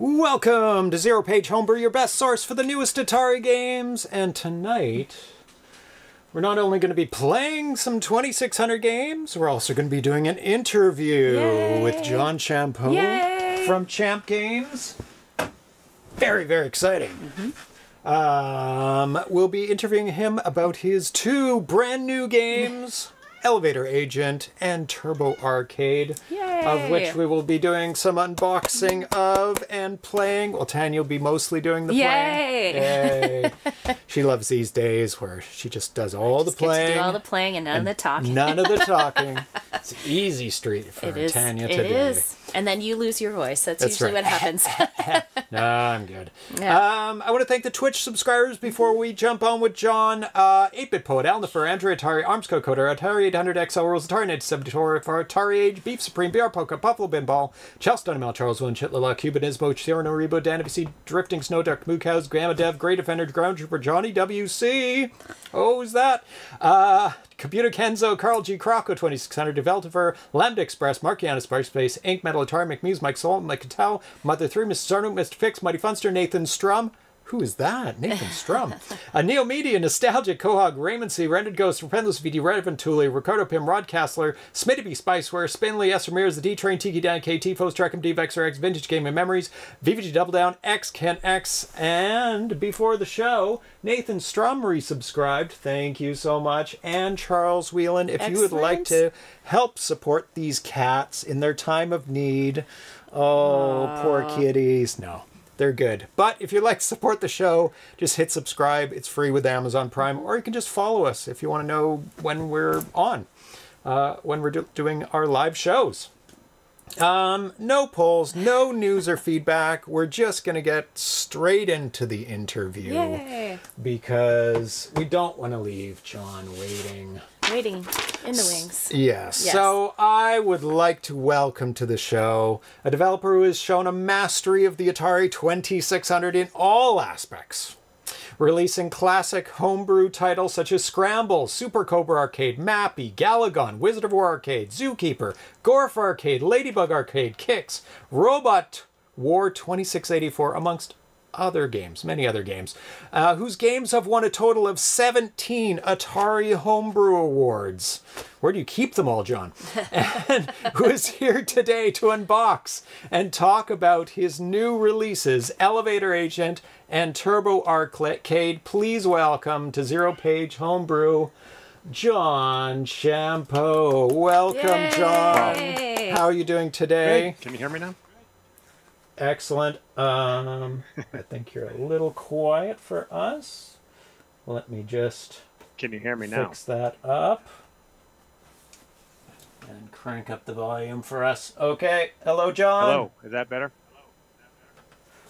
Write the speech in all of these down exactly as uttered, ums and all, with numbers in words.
Welcome to ZeroPage Homebrew, your best source for the newest Atari games. And tonight, we're not only going to be playing some twenty-six hundred games, we're also going to be doing an interview Yay. with John Champeau Yay. from Champ Games. Very, very exciting. Mm-hmm. um, we'll be interviewing him about his two brand new games, Elevator Agent and Turbo Arcade, Yay. of which we will be doing some unboxing of and playing. Well, Tanya will be mostly doing the Yay. playing. Yay! She loves these days where she just does all just the playing, do all the playing, and none and of the talking. None of the talking. It's easy street for it Tanya is, today. It is. And then you lose your voice. That's, That's usually right. what happens. No, I'm good. Yeah. Um, I want to thank the Twitch subscribers before we jump on with John. Uh, eight bit Poet, Alnifer, Andrew Atari, Arms Code Coder, Atari eight hundred X L Rules, Atari ninety-seven hundred for Atari Age, Beef Supreme, B R Polka, Buffalo Binball, Chelston, Mel, Charles One, Chitlala, Cuban Isbo, Cyrano Rebo, Danabisi, Drifting Snow Duck, Moocows, Gamma Dev, Great Offender, Ground Trooper, Johnny W C. Oh, who's that? Uh, Computer Kenzo, Carl G. Crocco, twenty-six hundred, Developper, Lambda Express, Markiana, Sparspace, Inc, Metal Atari, McMuse, Mike Solomon, Mike Cattell, Mother three, Mister Zarno, Mister Fix, Mighty Funster, Nathan Strum. Who is that? Nathan Strum. A Neo Media, Nostalgic, Cohog, Raymond C, Rendered Ghost, Repentless V D, Redvin Thule, Ricardo Pim, Rod Castler, Smitty B, Spiceware, Spinley, S. Ramirez, The D Train, Tiki Dan, K T, Foes, Trackham, D, Vexer X, Vintage Gaming Memories, V V G Double Down, X, Ken X, and before the show, Nathan Strum resubscribed. Thank you so much. And Charles Whelan, if Excellent. you would like to help support these cats in their time of need. Oh, Aww. poor kitties. No. They're good. But if you'd like to support the show, just hit subscribe. It's free with Amazon Prime. Or you can just follow us if you want to know when we're on, uh, when we're do doing our live shows. Um, no polls, no news or feedback. We're just going to get straight into the interview. Yay. Because we don't want to leave John waiting. Waiting in the wings. Yes. yes. So I would like to welcome to the show a developer who has shown a mastery of the Atari twenty-six hundred in all aspects, releasing classic homebrew titles such as Scramble, Super Cobra Arcade, Mappy, Galagon, Wizard of War Arcade, Zookeeper, Gorf Arcade, Ladybug Arcade, Kicks, Robot War twenty-six eighty-four, amongst other games, many other games, uh, whose games have won a total of seventeen Atari Homebrew Awards. Where do you keep them all, John? And who is here today to unbox and talk about his new releases, Elevator Agent and Turbo Arcade. Please welcome to Zero Page Homebrew, John Champeau. Welcome, Yay! John. How are you doing today? Great. Can you hear me now? Excellent. Um, I think you're a little quiet for us. Let me just Can you hear me now? fix that up and crank up the volume for us. Okay. Hello, John. Hello. Is that better?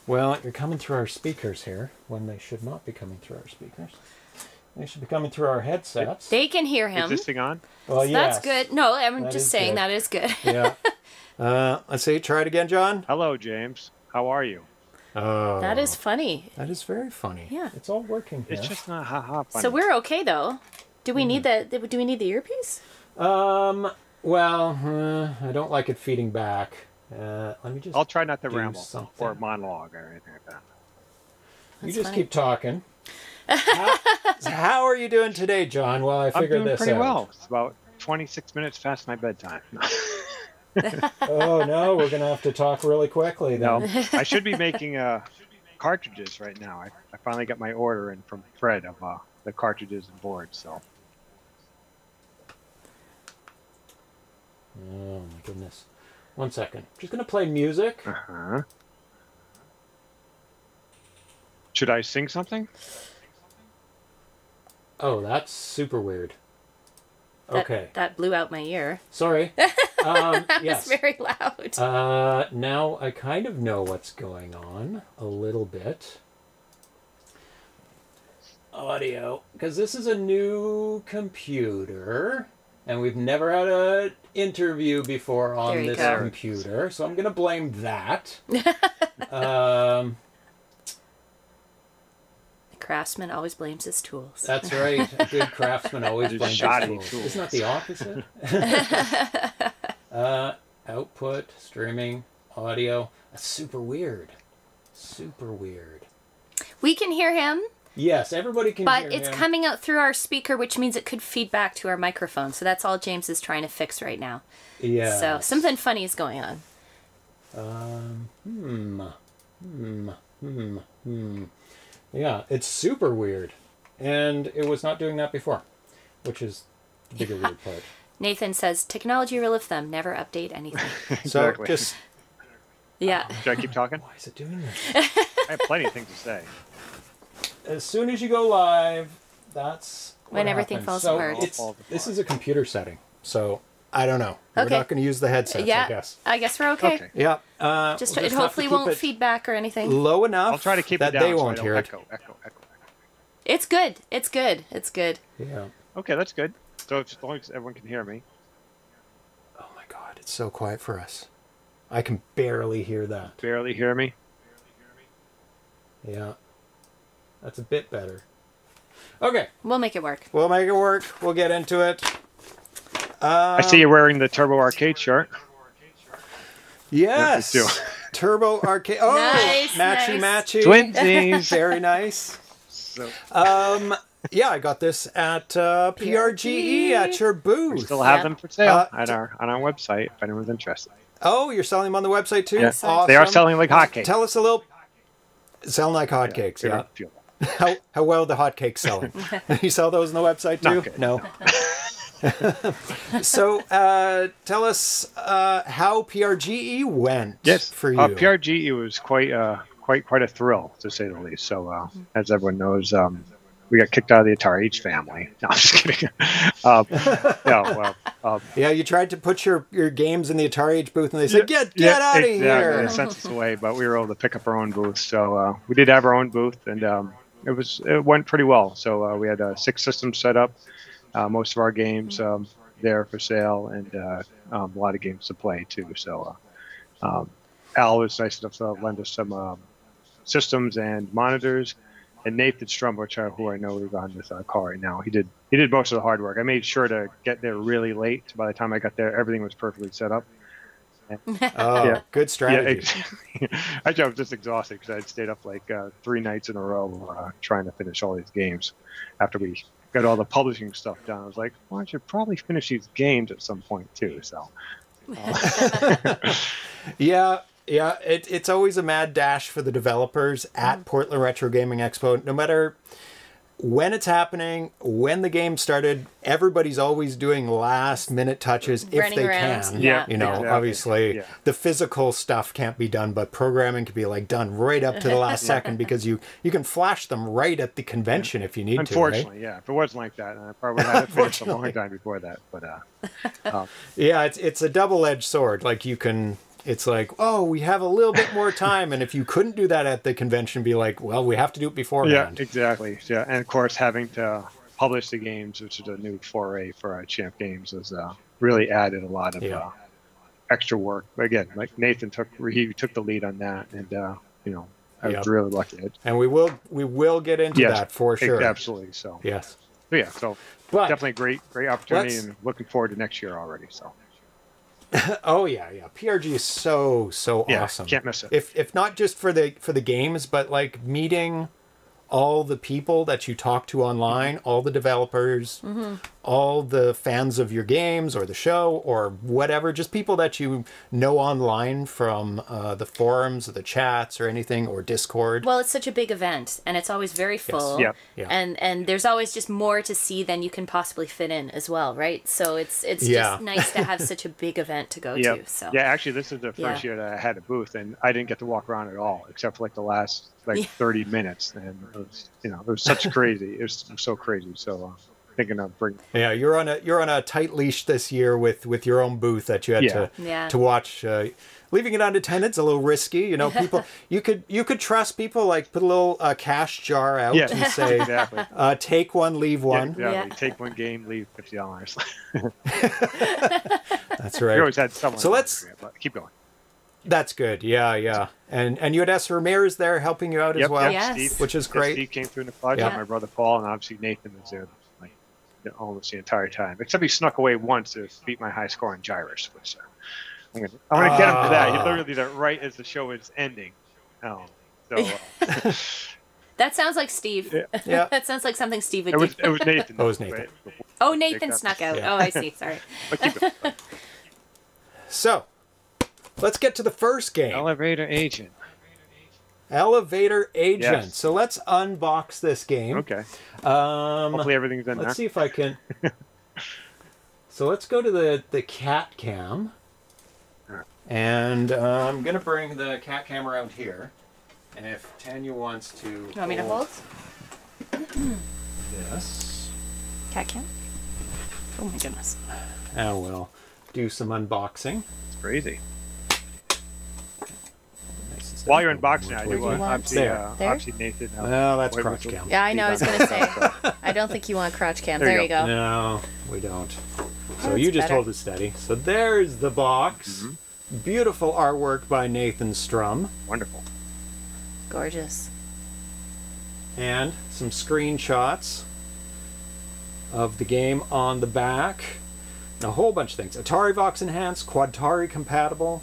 Well, you're coming through our speakers here when they should not be coming through our speakers. They should be coming through our headsets. They can hear him. Is this thing on? Well, so yes. That's good. No, I'm that just saying good. that is good. Yeah. Uh, let's see. Try it again, John. Hello, James. How are you? Oh. That is funny. That is very funny. Yeah. It's all working here. It's just not ha-ha funny. So we're okay, though. Do we mm. need the Do we need the earpiece? Um. Well, uh, I don't like it feeding back. Uh, let me just. I'll try not to ramble something. or monologue or anything like that. That's you just funny. keep talking. how, how are you doing today, John? While I figure this out. I'm doing pretty well. It's about twenty-six minutes past my bedtime. Oh no, we're gonna have to talk really quickly then. No, I should be making uh cartridges right now. I, I finally got my order in from Fred of uh, the cartridges and boards. So. Oh my goodness! One second. Just gonna play music. Uh huh. Should I sing something? Oh, that's super weird. That, okay. That blew out my ear. Sorry. Um, that yes. was very loud. Uh, now I kind of know what's going on a little bit. Audio. Because this is a new computer. And we've never had an interview before on this go. computer. So I'm going to blame that. um, Craftsman always blames his tools. That's right. A good craftsman always blames shoddy his tools. tools. Isn't that the opposite? uh, output, streaming, audio. That's super weird. Super weird. We can hear him. Yes, everybody can hear him. But it's coming out through our speaker, which means it could feed back to our microphone. So that's all James is trying to fix right now. Yeah. So something funny is going on. Um, hmm. Hmm. Hmm. Hmm. Yeah, it's super weird. And it was not doing that before, which is the bigger yeah. weird part. Nathan says, technology rule of thumb, never update anything. So just... Yeah. Um, should I keep talking? Why is it doing this? I have plenty of things to say. As soon as you go live, that's when what everything happens. falls so apart. It's, falls apart. This is a computer setting, so I don't know. Okay. We're not going to use the headsets, yeah, I guess. I guess we're okay. okay. Yeah. Uh, just, we'll just it hopefully won't it feedback or anything. Low enough. I'll try to keep that it down they so won't hear it. Echo, echo, echo. It's good. It's good. It's good. Yeah. Okay, that's good. So as long as everyone can hear me. Oh my God, it's so quiet for us. I can barely hear that. Barely hear me. Barely hear me. Yeah. That's a bit better. Okay. We'll make it work. We'll make it work. We'll get into it. Uh, I see you're wearing the Turbo Arcade shirt. Yes. Turbo Arcade. Oh, nice, matchy, nice. matchy. Twinsies. Very nice. So. Um, yeah, I got this at uh, P R G E at your booth. We still have yeah. them for sale uh, at our, on our website if anyone's interested. Oh, you're selling them on the website too? Yeah. Awesome. They are selling like hotcakes. Tell us a little. Selling like hotcakes, yeah. yeah. How, how well the hotcakes selling? You sell those on the website too? Not good, no. no. So uh, tell us uh, how P R G E went yes. for you. Uh, P R G E was quite, uh, quite, quite a thrill, to say the least. So uh, as everyone knows, um, we got kicked out of the Atari Age family. No, I'm just kidding. um, yeah, well, um, yeah, you tried to put your, your games in the Atari Age booth, and they said, yeah, get get yeah, out of exactly. here. They sent us away, but we were able to pick up our own booth. So uh, we did have our own booth, and um, it was it went pretty well. So uh, we had uh, six systems set up, uh, most of our games um, there for sale, and uh, um, a lot of games to play, too. So uh, um, Al was nice enough to lend us some um, systems and monitors. And Nathan Strum, who I know is on this uh, call right now, he did he did most of the hard work. I made sure to get there really late. By the time I got there, everything was perfectly set up. And, oh, yeah. good strategy. Yeah, it, actually, I was just exhausted because I had stayed up like uh, three nights in a row uh, trying to finish all these games. After we got all the publishing stuff done, I was like, well, I should probably finish these games at some point, too. So, uh, yeah. Yeah, it, it's always a mad dash for the developers at Portland Retro Gaming Expo. No matter when it's happening, when the game started, everybody's always doing last-minute touches if Running they around. can. Yeah, you know, exactly. obviously yeah. the physical stuff can't be done, but programming can be like done right up to the last second because you you can flash them right at the convention yeah. if you need Unfortunately, to. Unfortunately, right? yeah, if it wasn't like that, I probably would have finished a long time before that. But uh, um. yeah, it's it's a double-edged sword. Like you can. It's like, oh, we have a little bit more time. And if you couldn't do that at the convention, be like, well, we have to do it beforehand. Yeah, exactly. Yeah. And, of course, having to publish the games, which is a new foray for our Champ Games, has uh, really added a lot of yeah. uh, extra work. But again, like Nathan took he took the lead on that. And, uh, you know, I yep. was really lucky. And we will we will get into yes, that for sure. Absolutely. So, yes. But yeah. So, but definitely a great, great opportunity and looking forward to next year already. So. Oh yeah, yeah. P R G is so so yeah, awesome. Can't miss it. If if not just for the for the games, but like meeting all the people that you talk to online, mm-hmm. all the developers, mm-hmm. all the fans of your games or the show or whatever, just people that you know online from uh, the forums or the chats or anything or Discord. Well, it's such a big event and it's always very full. Yes. Yeah. Yeah. And and there's always just more to see than you can possibly fit in as well, right? So it's it's yeah. just nice to have such a big event to go yep. to. So yeah, actually this is the first yeah. year that I had a booth and I didn't get to walk around at all except for like the last like yeah. thirty minutes, and it was, you know, it was such crazy. It was so crazy. So uh, thinking of bringing. Yeah, you're on a you're on a tight leash this year with with your own booth that you had yeah. to yeah. to watch. Uh, leaving it on to tenants a little risky, you know. People, you could you could trust people. Like put a little uh, cash jar out yeah. and say, exactly. uh, take one, leave one. Yeah, exactly. yeah. Take one game, leave fifty dollars. That's right. You always had someone. So let's keep going. That's good. Yeah, yeah. And and you had S. Ramirez there helping you out yep, as well, yep. yes. which is great. Steve came through in the project. Yeah. My brother Paul and obviously Nathan was there like almost the entire time, except he snuck away once to beat my high score in Gyrus. Which uh, I'm gonna I'm gonna uh, get him for that. He literally did it right as the show is ending. Oh, So, uh, that sounds like Steve. Yeah. yeah. That sounds like something Steve would it was, do. It was Nathan. Oh, it was Nathan. Oh, Nathan snuck out. Yeah. Oh, I see. Sorry. So, let's get to the first game. Elevator Agent. Elevator Agent. Yes. So let's unbox this game. Okay. Um, Hopefully everything's in there. Let's see if I can. So let's go to the, the cat cam. And uh, I'm going to bring the cat cam around here. And if Tanya wants to... You want me to hold? Yes. Cat cam? Oh my goodness. Oh, well. Do some unboxing. It's crazy. Nice. While you're unboxing, I do want obviously, uh, obviously Nathan. No, well, that's Wait, crotch cam. Yeah, I know. I was going to say. I don't think you want crotch cam. There, there you go. go. No, we don't. So oh, you just better. hold it steady. So there's the box. Mm-hmm. Beautiful artwork by Nathan Strum. Wonderful. Gorgeous. And some screenshots of the game on the back. A whole bunch of things. Atari Vox Enhanced, Quadtari compatible.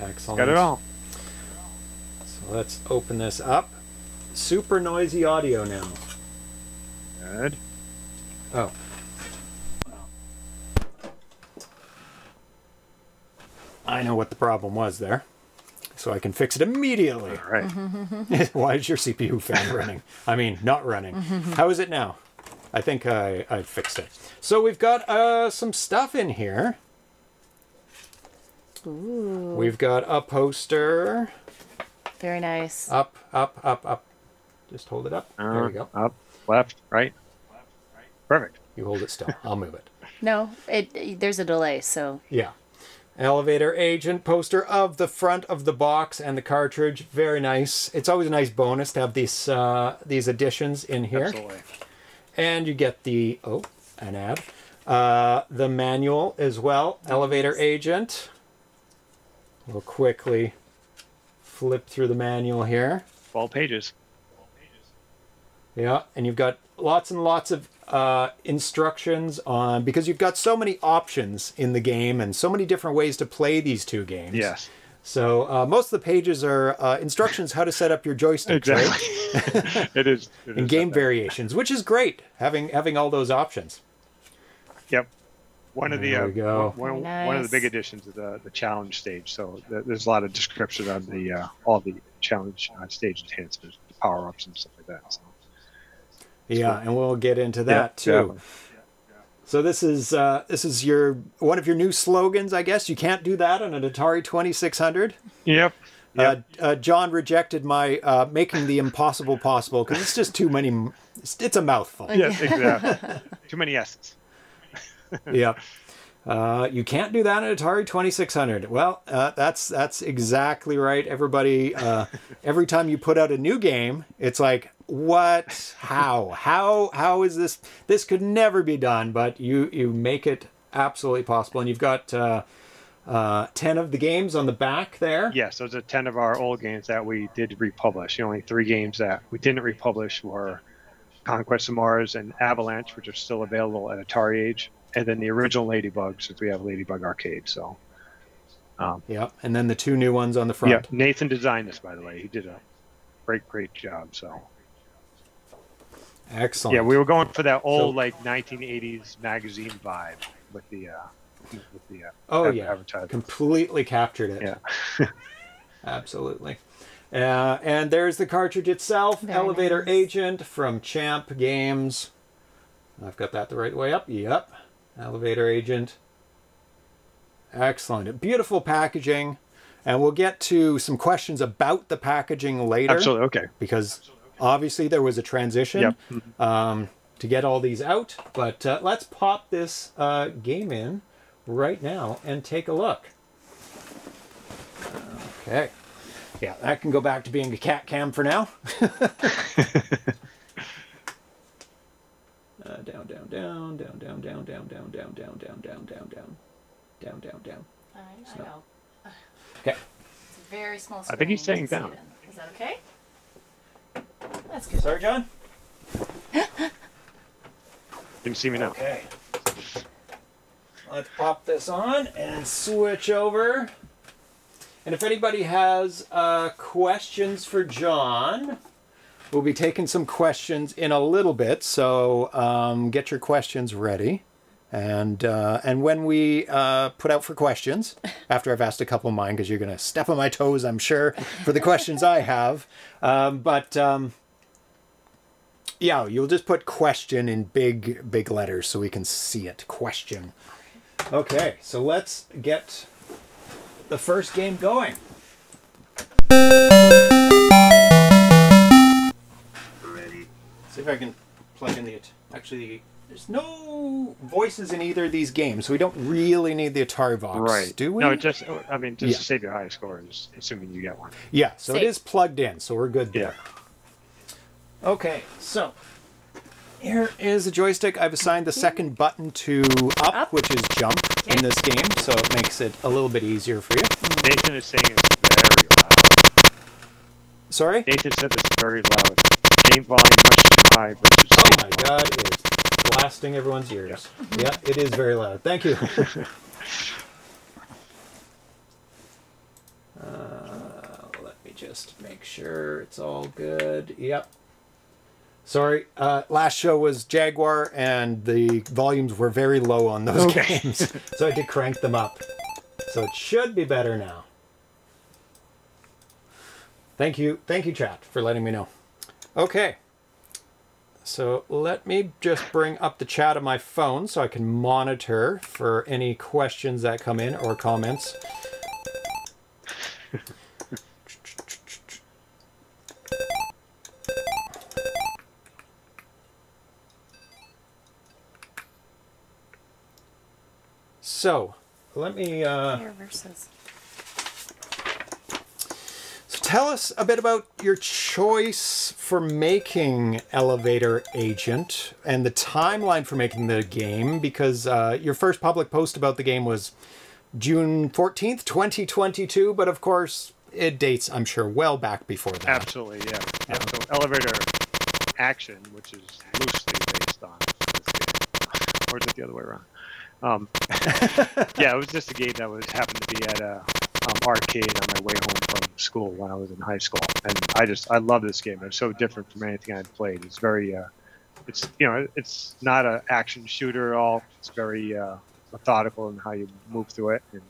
Excellent. Got it all. So let's open this up. Super noisy audio now. Good. Oh. I know what the problem was there. So I can fix it immediately. All right. Why is your C P U fan running? I mean, not running. How is it now? I think I, I fixed it. So we've got uh, some stuff in here. Ooh. We've got a poster. Very nice. Up, up, up, up. Just hold it up. Uh, there we go. Up, left, right. Left, right. Perfect. You hold it still. I'll move it. No, it, it there's a delay, so. Yeah. Elevator Agent poster of the front of the box and the cartridge. Very nice. It's always a nice bonus to have these uh, these additions in here. Absolutely. And you get the, oh, an ad, uh, the manual as well, Elevator Agent. We'll quickly flip through the manual here. Twelve pages. Yeah, and you've got lots and lots of uh, instructions on, because you've got so many options in the game and so many different ways to play these two games. Yes. So uh, most of the pages are uh, instructions how to set up your joystick, exactly. right? it is. It and is game variations, which is great, having having all those options. Yep. One there of the uh, we go. One, nice. one of the big additions is the, the challenge stage. So th there's a lot of description on the uh, all the challenge uh, stage enhancements, the power ups and stuff like that. So, yeah, cool. And we'll get into that yep, too. Definitely. So this is uh, this is your one of your new slogans, I guess. You can't do that on an Atari twenty-six hundred. Yep. yep. Uh, uh, John rejected my uh, making the impossible possible because it's just too many. M it's, it's a mouthful. Yes, exactly. Too many S's. Yep. Uh, you can't do that on Atari twenty-six hundred. Well, uh, that's that's exactly right. Everybody, uh, every time you put out a new game, it's like, what? How? How? How is this? This could never be done. But you you make it absolutely possible, and you've got uh, uh, ten of the games on the back there. Yes, yeah, so those are ten of our old games that we did republish. The only three games that we didn't republish were Conquest of Mars and Avalanche, which are still available at Atari Age. And then the original Ladybug, since we have Ladybug Arcade. So, um, yeah, and then the two new ones on the front. Yeah, Nathan designed this, by the way. He did a great, great job. So, excellent. Yeah, we were going for that old so, like nineteen eighties magazine vibe with the uh, with the uh, oh yeah, completely captured it. Yeah, absolutely. Uh, and there's the cartridge itself, Very Elevator nice. Agent from Champ Games. I've got that the right way up. Yep. Elevator Agent. Excellent. Beautiful packaging. And we'll get to some questions about the packaging later. Absolutely. Okay. Because Absolutely, okay. obviously there was a transition yep. mm-hmm. um, to get all these out. But uh, let's pop this uh, game in right now and take a look. Okay. Yeah, that can go back to being a cat cam for now. Uh, down, down, down, down, down, down, down, down, down, down, down, down, down, down, down, down, down. I know. Okay. It's a very small screen. I think he's staying down. Is that okay? That's good. Sorry, John? Didn't see me now. Okay. Let's pop this on and switch over. And if anybody has uh, questions for John, we'll be taking some questions in a little bit, so um, get your questions ready. And uh, and when we uh, put out for questions, after I've asked a couple of mine, because you're going to step on my toes, I'm sure, for the questions I have. Um, but um, yeah, you'll just put question in big, big letters so we can see it. Question. Okay, so let's get the first game going. Ready. See if I can plug in the... Actually... There's no voices in either of these games, so we don't really need the Atari box, right. do we? No, just, I mean, just yeah. to save your high scores, assuming you get one. Yeah, so save. It is plugged in, so we're good there. Yeah. Okay, so here is the joystick. I've assigned the second button to up, up. which is jump okay. in this game, so it makes it a little bit easier for you. Nathan is saying it's very loud. Sorry? Nathan said it's very loud. Game volume much too high versus... Oh my god, it is. Blasting everyone's ears. Yep. Yeah, it is very loud. Thank you. uh, let me just make sure it's all good. Yep. Sorry, uh, last show was Jaguar, and the volumes were very low on those okay. games, so I did crank them up. So it should be better now. Thank you. Thank you, chat, for letting me know. Okay. So let me just bring up the chat on my phone so I can monitor for any questions that come in or comments. So let me... Uh, Tell us a bit about your choice for making Elevator Agent and the timeline for making the game, because uh, your first public post about the game was June fourteenth, twenty twenty-two, but of course it dates, I'm sure, well back before that. Absolutely, yeah. yeah. So Elevator Action, which is loosely based on this game. Or is it the other way around? Um, yeah, it was just a game that was happened to be at a... Um, arcade on my way home from school when I was in high school, and I just I love this game. It's so different from anything I've played. It's very, uh, it's you know, it's not an action shooter at all. It's very uh, methodical in how you move through it, and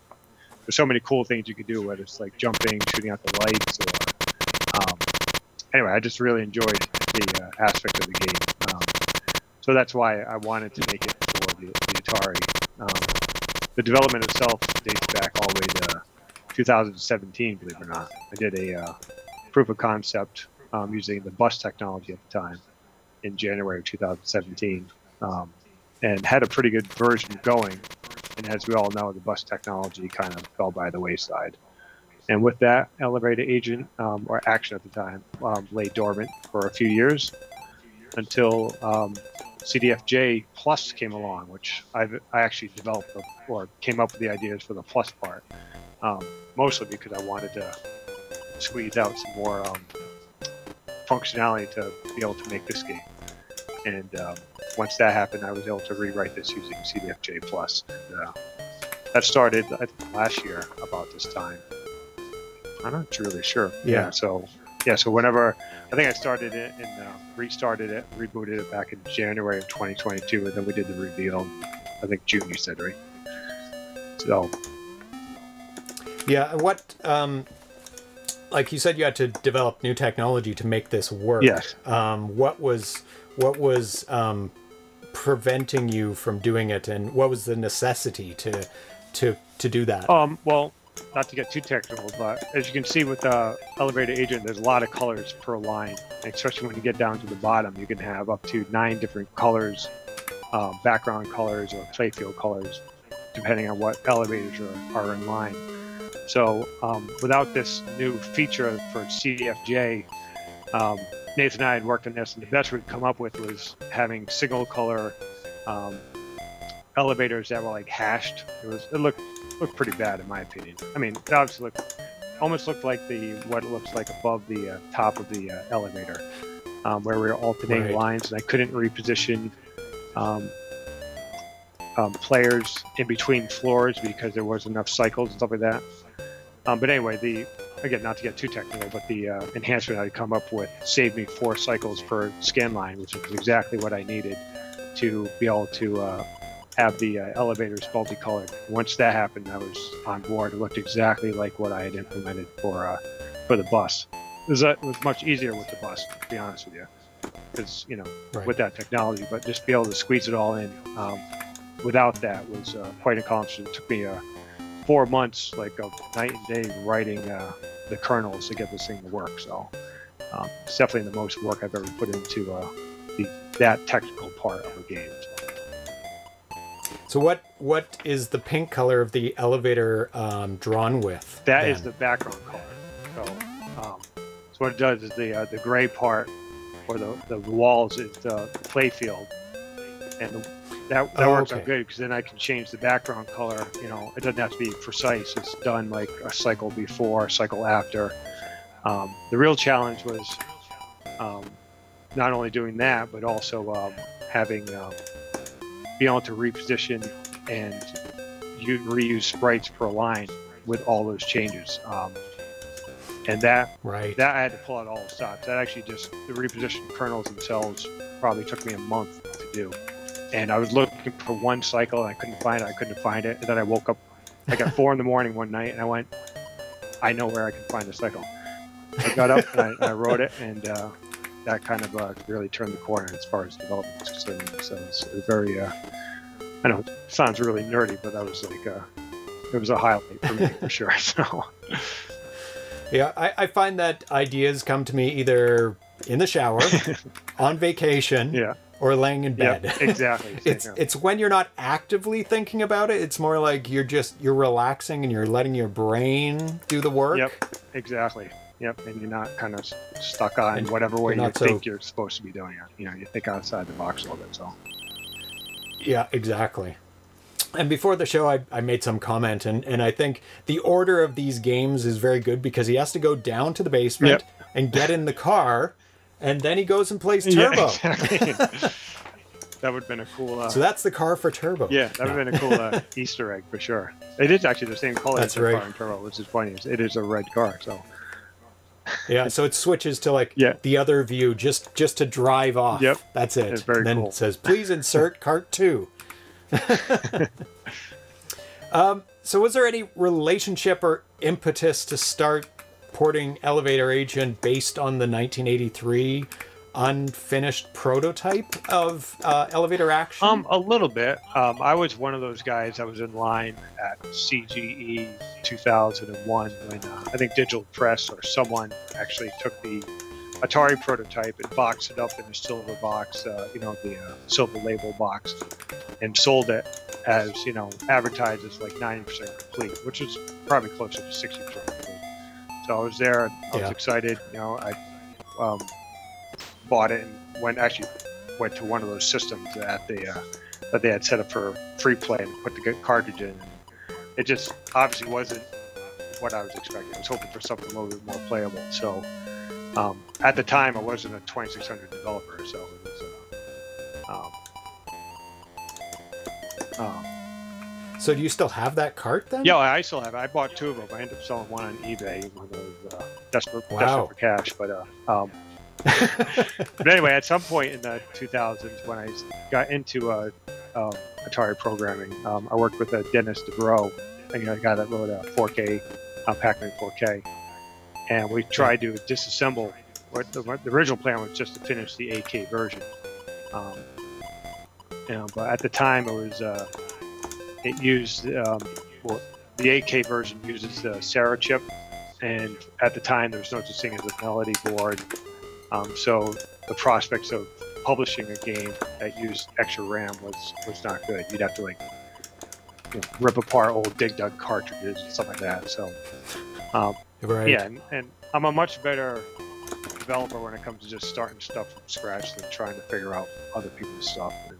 there's so many cool things you can do, whether it's like jumping, shooting out the lights, or um, anyway, I just really enjoyed the uh, aspect of the game. Um, so that's why I wanted to make it for the, the Atari. Um, the development itself dates back all the way to two thousand seventeen, believe it or not. I did a uh, proof of concept um, using the bus technology at the time in January of two thousand seventeen, um, and had a pretty good version going. And as we all know, the bus technology kind of fell by the wayside. And with that, Elevator Agent, um, or Action at the time, um, lay dormant for a few years until um, C D F J Plus came along, which I've, I actually developed a, or came up with the ideas for the Plus part. Um, mostly because I wanted to squeeze out some more um, functionality to be able to make this game. And um, once that happened, I was able to rewrite this using C D F J Plus. And, uh, that started, I think, last year about this time. I'm not really sure. Yeah. yeah so yeah. So whenever I think I started it and uh, restarted it, rebooted it back in January of twenty twenty-two, and then we did the reveal. I think June, you said, right? So. Yeah, what, um, like you said, you had to develop new technology to make this work. Yes. Um, what was, what was um, preventing you from doing it, and what was the necessity to, to, to do that? Um, well, not to get too technical, but as you can see with the Elevator Agent, there's a lot of colors per line, and especially when you get down to the bottom, you can have up to nine different colors, uh, background colors or playfield colors, depending on what elevators are, are in line. So um, without this new feature for C D F J, um, Nathan and I had worked on this, and the best we'd come up with was having single color um, elevators that were like hashed. It was it looked looked pretty bad in my opinion. I mean, it obviously looked almost looked like the what it looks like above the uh, top of the uh, elevator, um, where we were alternating right. lines, and I couldn't reposition. Um, Um, players in between floors because there wasn't enough cycles and stuff like that. Um, but anyway, the again, not to get too technical, but the uh, enhancement I'd come up with saved me four cycles per scan line, which is exactly what I needed to be able to uh, have the uh, elevators multicolored. Once that happened, I was on board. It looked exactly like what I had implemented for uh, for the bus. It was, uh, it was much easier with the bus, to be honest with you, because, you know, right. with that technology, but just be able to squeeze it all in um, without that was uh, quite a accomplishment. It took me uh, four months, like a night and day, writing uh, the kernels to get this thing to work. So um, it's definitely the most work I've ever put into uh, the, that technical part of a game. So what what is the pink color of the elevator um, drawn with? That then? is the background color. So, um, so what it does is the uh, the gray part, or the, the walls, is the play field, and the, that, that oh, works okay. out good, because then I can change the background color. You know, it doesn't have to be precise. It's done like a cycle before, a cycle after. Um, the real challenge was um, not only doing that, but also um, having um, being able to reposition and you reuse sprites per line with all those changes. Um, And that, right. that I had to pull out all the stops. That actually just, the repositioned kernels themselves probably took me a month to do. And I was looking for one cycle and I couldn't find it. I couldn't find it. And then I woke up like at four in the morning one night and I went, I know where I can find the cycle. I got up and I, and I wrote it, and uh, that kind of uh, really turned the corner as far as development is concerned. So it was a very, uh, I know it sounds really nerdy, but I was like, uh, it was a highlight for me for sure. So. Yeah, I, I find that ideas come to me either in the shower, on vacation, yeah. or laying in bed. Yep, exactly. it's yeah. it's when you're not actively thinking about it. It's more like you're just you're relaxing and you're letting your brain do the work. Yep, exactly. Yep, and you're not kind of stuck on and whatever way you so... think you're supposed to be doing it. You know, you think outside the box a little bit. So. Yeah, exactly. And before the show, I, I made some comment, and, and I think the order of these games is very good, because he has to go down to the basement yep. and get in the car, and then he goes and plays Turbo. Yeah, exactly. That would have been a cool... Uh, so that's the car for Turbo. Yeah, that would have been a cool uh, Easter egg for sure. It is actually the same color that's as the right. car in Turbo, which is funny. It is a red car, so... Yeah, so it switches to like yeah. the other view just, just to drive off. Yep. That's it. It's very and then cool. It says, please insert cart two. um, so was there any relationship or impetus to start porting Elevator Agent based on the nineteen eighty-three unfinished prototype of uh, Elevator Action? Um, a little bit. Um, I was one of those guys that was in line at C G E two thousand one when uh, I think Digital Press or someone actually took the Atari prototype and boxed it up in a silver box, uh, you know, the uh, silver label box, and sold it as, you know, advertised as like ninety percent complete, which is probably closer to sixty percent complete. So I was there, I was yeah. excited, you know, I um, bought it and went, actually went to one of those systems that they, uh, that they had set up for free play and put the cartridge in. It just obviously wasn't what I was expecting. I was hoping for something a little bit more playable. So um, at the time I wasn't a twenty-six hundred developer, so it was a... Um, Um, so do you still have that cart then? Yeah, I still have it. I bought two of them. I ended up selling one on eBay when I was uh, desperate, wow. desperate for cash. But, uh, um, but anyway, at some point in the two thousands when I got into uh, uh, Atari programming, um, I worked with uh, Dennis DeBro, and I got a little uh, four K, uh, Pac-Man four K. And we tried to disassemble. What the, what the original plan was just to finish the eight K version. Um, You know, but at the time, it was uh, it used um, well, the eight K version uses the Sarah chip, and at the time there was no such thing as a melody board. Um, so the prospects of publishing a game that used extra RAM was was not good. You'd have to like you know, rip apart old Dig Dug cartridges and stuff like that. So um, right. yeah, and, and I'm a much better developer when it comes to just starting stuff from scratch than trying to figure out other people's stuff. And,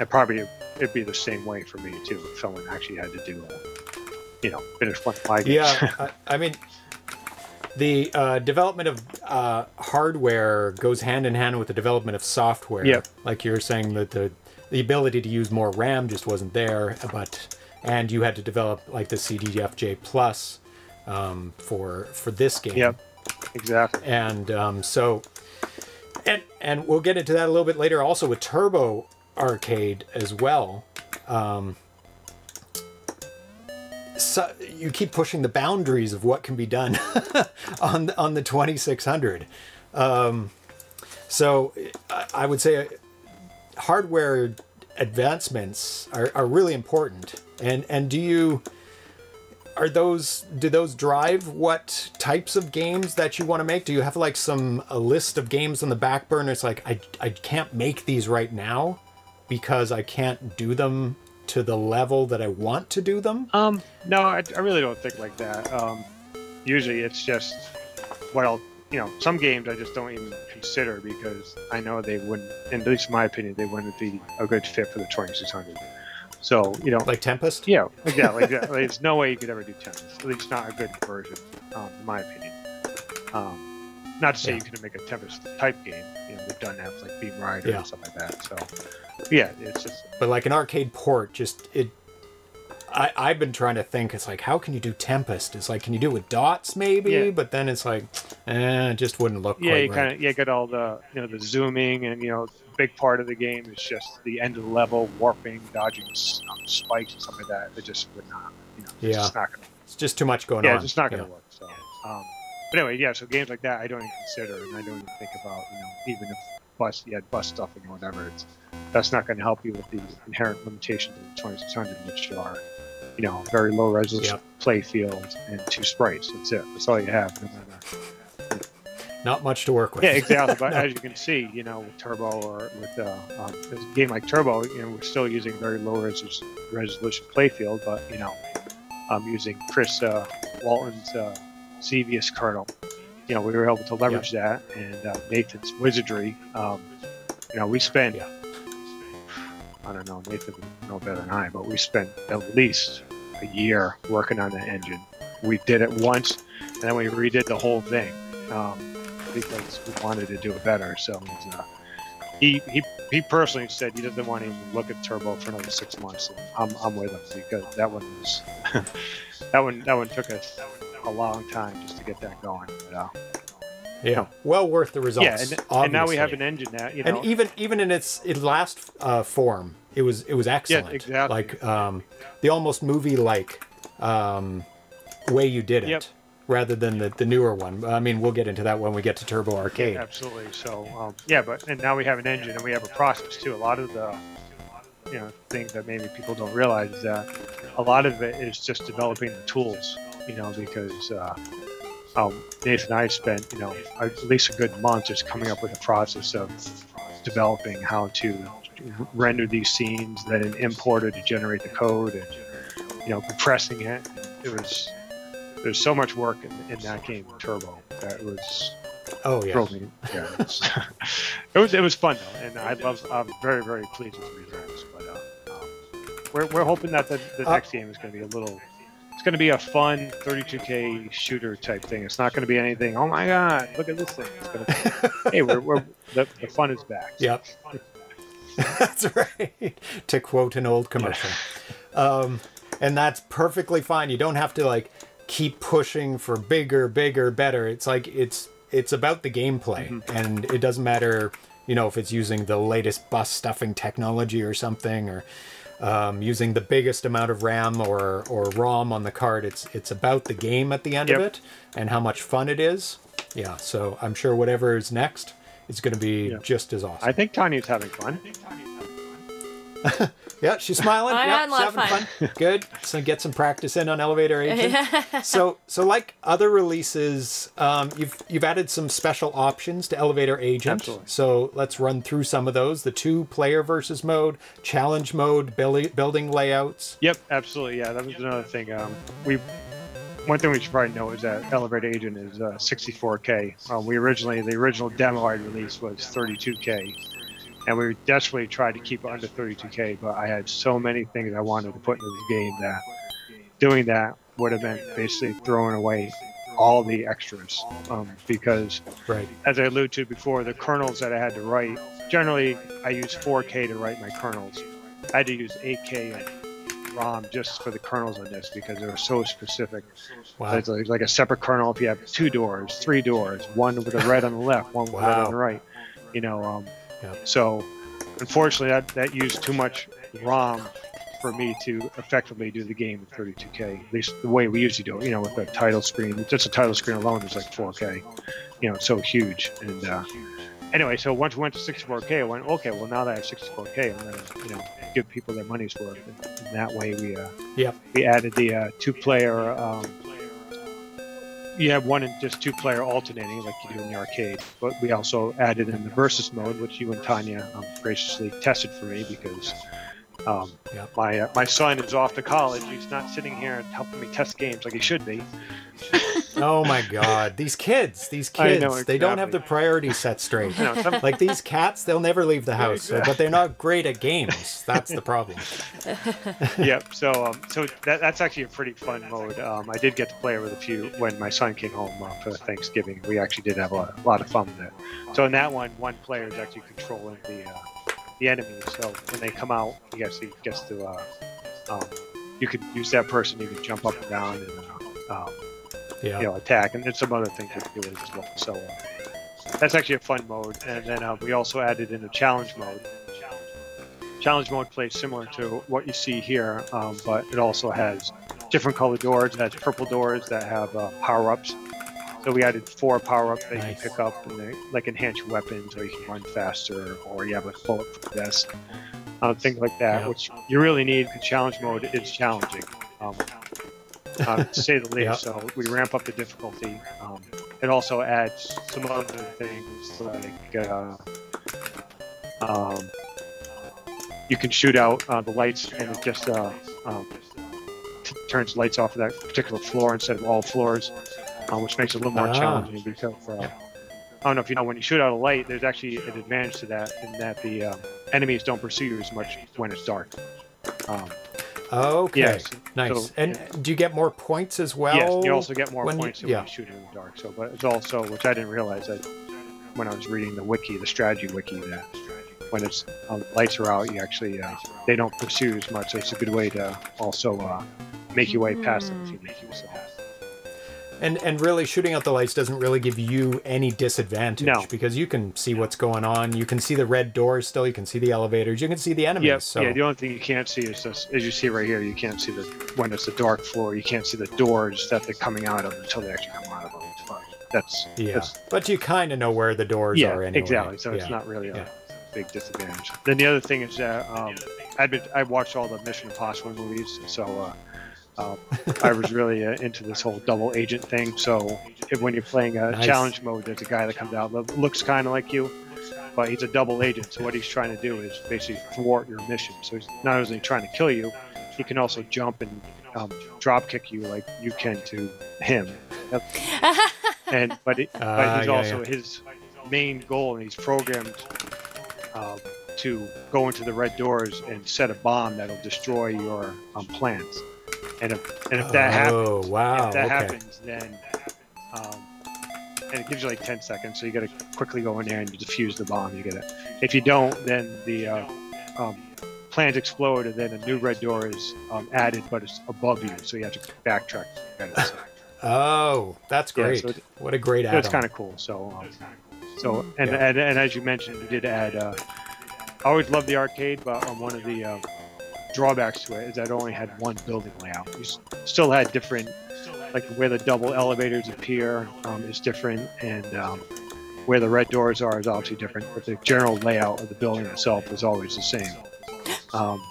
And probably it'd be the same way for me too if someone actually had to do, you know, finish one of my games. Yeah, I, I mean, the uh, development of uh, hardware goes hand in hand with the development of software. Yeah. Like you were saying that the the ability to use more RAM just wasn't there, but and you had to develop like the C D F J Plus um, for for this game. Yep, exactly. And um, so, and and we'll get into that a little bit later. Also with Turbo Arcade as well. Um, so you keep pushing the boundaries of what can be done on the, on the twenty-six hundred. Um, so I, I would say hardware advancements are, are really important. And and do you are those do those drive what types of games that you want to make? Do you have like some a list of games on the back burner? It's like I I can't make these right now because I can't do them to the level that I want to do them. Um, no, I, I really don't think like that. Um, usually it's just well, you know, some games I just don't even consider because I know they wouldn't, at least in my opinion, they wouldn't be a good fit for the twenty-six hundred. So, you know, like Tempest? Yeah, yeah, like that. There's no way you could ever do Tempest. At least not a good version, um, in my opinion. Um, not to say yeah. you couldn't make a Tempest type game. You know, we've done that with like Beam Rider yeah. and stuff like that. So, yeah, it's just. But like an arcade port, just it. I I've been trying to think. It's like, how can you do Tempest? It's like, can you do it with dots maybe? Yeah. But then it's like, eh, it just wouldn't look. Yeah, quite you right. kind of yeah get all the you know the zooming and you know. Big part of the game is just the end of the level, warping, dodging um, spikes and stuff like that. It just would not, you know, it's yeah. just not going to. It's just too much going yeah, on. Yeah, it's just not going to yeah. work. So, um, but anyway, yeah. So games like that, I don't even consider, and I don't even think about, you know, even if bus, you had bus stuffing or whatever. It's, that's not going to help you with the inherent limitations of the twenty-six hundred, which are, you know, very low resolution yep. play field and two sprites. That's it. That's all you have. No matter. Not much to work with. Yeah, exactly. But no. as you can see, you know, with Turbo or with uh, um, a game like Turbo, you know, we're still using very low res resolution playfield, but, you know, um, using Chris uh, Walton's uh, Xevious kernel, you know, we were able to leverage yeah. that and uh, Nathan's wizardry. Um, you know, we spent, yeah. I don't know, Nathan would know better than I, but we spent at least a year working on that engine. We did it once, and then we redid the whole thing. Um, because we wanted to do it better. So uh, he, he he personally said he doesn't want to even look at Turbo for another six months. I'm, I'm with him because that one was that one that one took us a long time just to get that going. But, uh, yeah, you know. Well worth the results. Yeah, and, and now we have an engine that you know, and even even in its its last uh, form, it was it was excellent. Yeah, exactly. Like um, the almost movie like um, way you did it. Yep. Rather than the, the newer one. I mean, we'll get into that when we get to Turbo Arcade. Yeah, absolutely. So, um, yeah, but and now we have an engine and we have a process too. A lot of the you know things that maybe people don't realize is that a lot of it is just developing the tools. You know, because uh, um, Nathan and I spent you know at least a good month just coming up with a process of developing how to render these scenes, then import it to generate the code, and you know compressing it. It was. There's so much work in, in that game, Turbo. That was oh yeah, yeah it, was, it was it was fun though, and I love. I'm very very pleased with the results. But uh, um, we're we're hoping that the, the uh, next game is going to be a little. It's going to be a fun thirty-two K shooter type thing. It's not going to be anything. Oh my God! Look at this thing. It's gonna be, hey, we're, we're the, the fun is back. So yep. Is back. That's right. To quote an old commercial, yeah. um, and that's perfectly fine. You don't have to like. Keep pushing for bigger, bigger, better. It's like it's it's about the gameplay, mm-hmm. and it doesn't matter, you know, if it's using the latest bus stuffing technology or something, or um, using the biggest amount of RAM or or ROM on the card. It's it's about the game at the end yep. of it and how much fun it is. Yeah. So I'm sure whatever is next, it's going to be yep. just as awesome. I think Tanya's having fun. I think Tanya's having fun. Yeah, she's smiling. I yep, had a lot she's having of fun. fun. Good. So get some practice in on Elevator Agent. so, so like other releases, um, you've you've added some special options to Elevator Agent. Absolutely. So let's run through some of those: the two-player versus mode, challenge mode, build, building layouts. Yep, absolutely. Yeah, that was another thing. Um, we one thing we should probably know is that Elevator Agent is uh, sixty-four K. Um, we originally the original demo I released was thirty-two K. And we desperately tried to keep it under thirty-two K, but I had so many things I wanted to put into the game that doing that would have meant basically throwing away all the extras. Um, because, right. as I alluded to before, the kernels that I had to write, generally I use four K to write my kernels. I had to use eight K ROM just for the kernels on this because they were so specific. Wow. It's like, like a separate kernel if you have two doors, three doors, one with a red on the left, one with wow. a red on the right. You know, um, yeah. so unfortunately that, that used too much ROM for me to effectively do the game in thirty-two K, at least the way we usually do it, you know, with the title screen. Just the title screen alone is like four K, you know, it's so huge. And uh, anyway, so once we went to sixty-four K, I went, okay, well, now that I have sixty-four K, I'm going to, you know, give people their money's worth. And, and that way we uh, yep. we added the uh, two-player, um, you have one and just two-player alternating like you do in the arcade, but we also added in the versus mode, which you and Tanya um, graciously tested for me because... Um, yeah. My uh, my son is off to college. He's not sitting here and helping me test games like he should be. Oh my God, these kids, these kids, know, exactly. They don't have the priority set straight. No, some... Like these cats, they'll never leave the house, yeah, exactly. But they're not great at games. That's the problem. Yep. So um, so that, that's actually a pretty fun mode. Um, I did get to play it with a few when my son came home uh, for Thanksgiving. We actually did have a lot, a lot of fun with it. So in that one, one player is actually controlling the. Uh, the enemies, so when they come out, you guys see, gets to, uh, um, you could use that person, you can jump up and down and, um, yeah. you know, attack, and there's some other things that you can do as well, so uh, that's actually a fun mode, and then uh, we also added in a challenge mode. Challenge mode plays similar to what you see here, um, but it also has different color doors, it has purple doors that have uh, power-ups. So we added four power-ups that nice. You can pick up, and they like enhance your weapons, or you can run faster, or you have a bullet for the desk, um, things like that, yep. which you really need because challenge mode is challenging, um, uh, to say the least. Yep. So we ramp up the difficulty. Um, it also adds some other things like uh, um, you can shoot out uh, the lights, and it just uh, um, turns lights off of that particular floor instead of all floors. Um, which makes it a little more ah. challenging because uh, I don't know if you know when you shoot out a light, there's actually an advantage to that in that the um, enemies don't pursue you as much when it's dark. Um, okay, yeah, so, nice. So, and yeah. do you get more points as well? Yes, you also get more when, points yeah. when you shoot in the dark. So, but it's also, which I didn't realize I, when I was reading the wiki, the strategy wiki, that when it's um, lights are out, you actually uh, they don't pursue as much. So it's a good way to also uh, make your way mm. past them if you make yourself. And and really, shooting out the lights doesn't really give you any disadvantage no. because you can see what's going on. You can see the red doors still. You can see the elevators. You can see the enemies. Yep. So. Yeah, the only thing you can't see is this, as you see right here. You can't see the when it's a dark floor. You can't see the doors that they're coming out of until they actually come out of them. That's yeah. That's, but you kind of know where the doors yeah, are anyway. Exactly. So yeah. it's not really a yeah. big disadvantage. Then the other thing is that um, I've been I watched all the Mission Impossible movies, so. Uh, Um, I was really uh, into this whole double agent thing. So if, when you're playing a nice. Challenge mode, there's a guy that comes out that looks kind of like you, but he's a double agent. So what he's trying to do is basically thwart your mission. So he's not only trying to kill you, he can also jump and um, drop kick you like you can to him. Yep. and but, it, uh, but he's yeah, also yeah. his main goal, and he's programmed um, to go into the red doors and set a bomb that'll destroy your um, plans. And if, and if that happens, oh, wow. if that okay. happens, then um, and it gives you like ten seconds, so you got to quickly go in there and defuse the bomb. You get it. If you don't, then the uh, um, plans explode, and then a new red door is um, added, but it's above you, so you have to backtrack. Oh, that's great! Yeah, so it, what a great add-on. It's kind of cool. So, um, so and, yeah. and and as you mentioned, we did add. Uh, I always loved the arcade, but on one of the. Um, drawbacks to it is that it only had one building layout. You still had different, like where the double elevators appear um, is different, and um, where the red doors are is obviously different, but the general layout of the building itself is always the same. Um,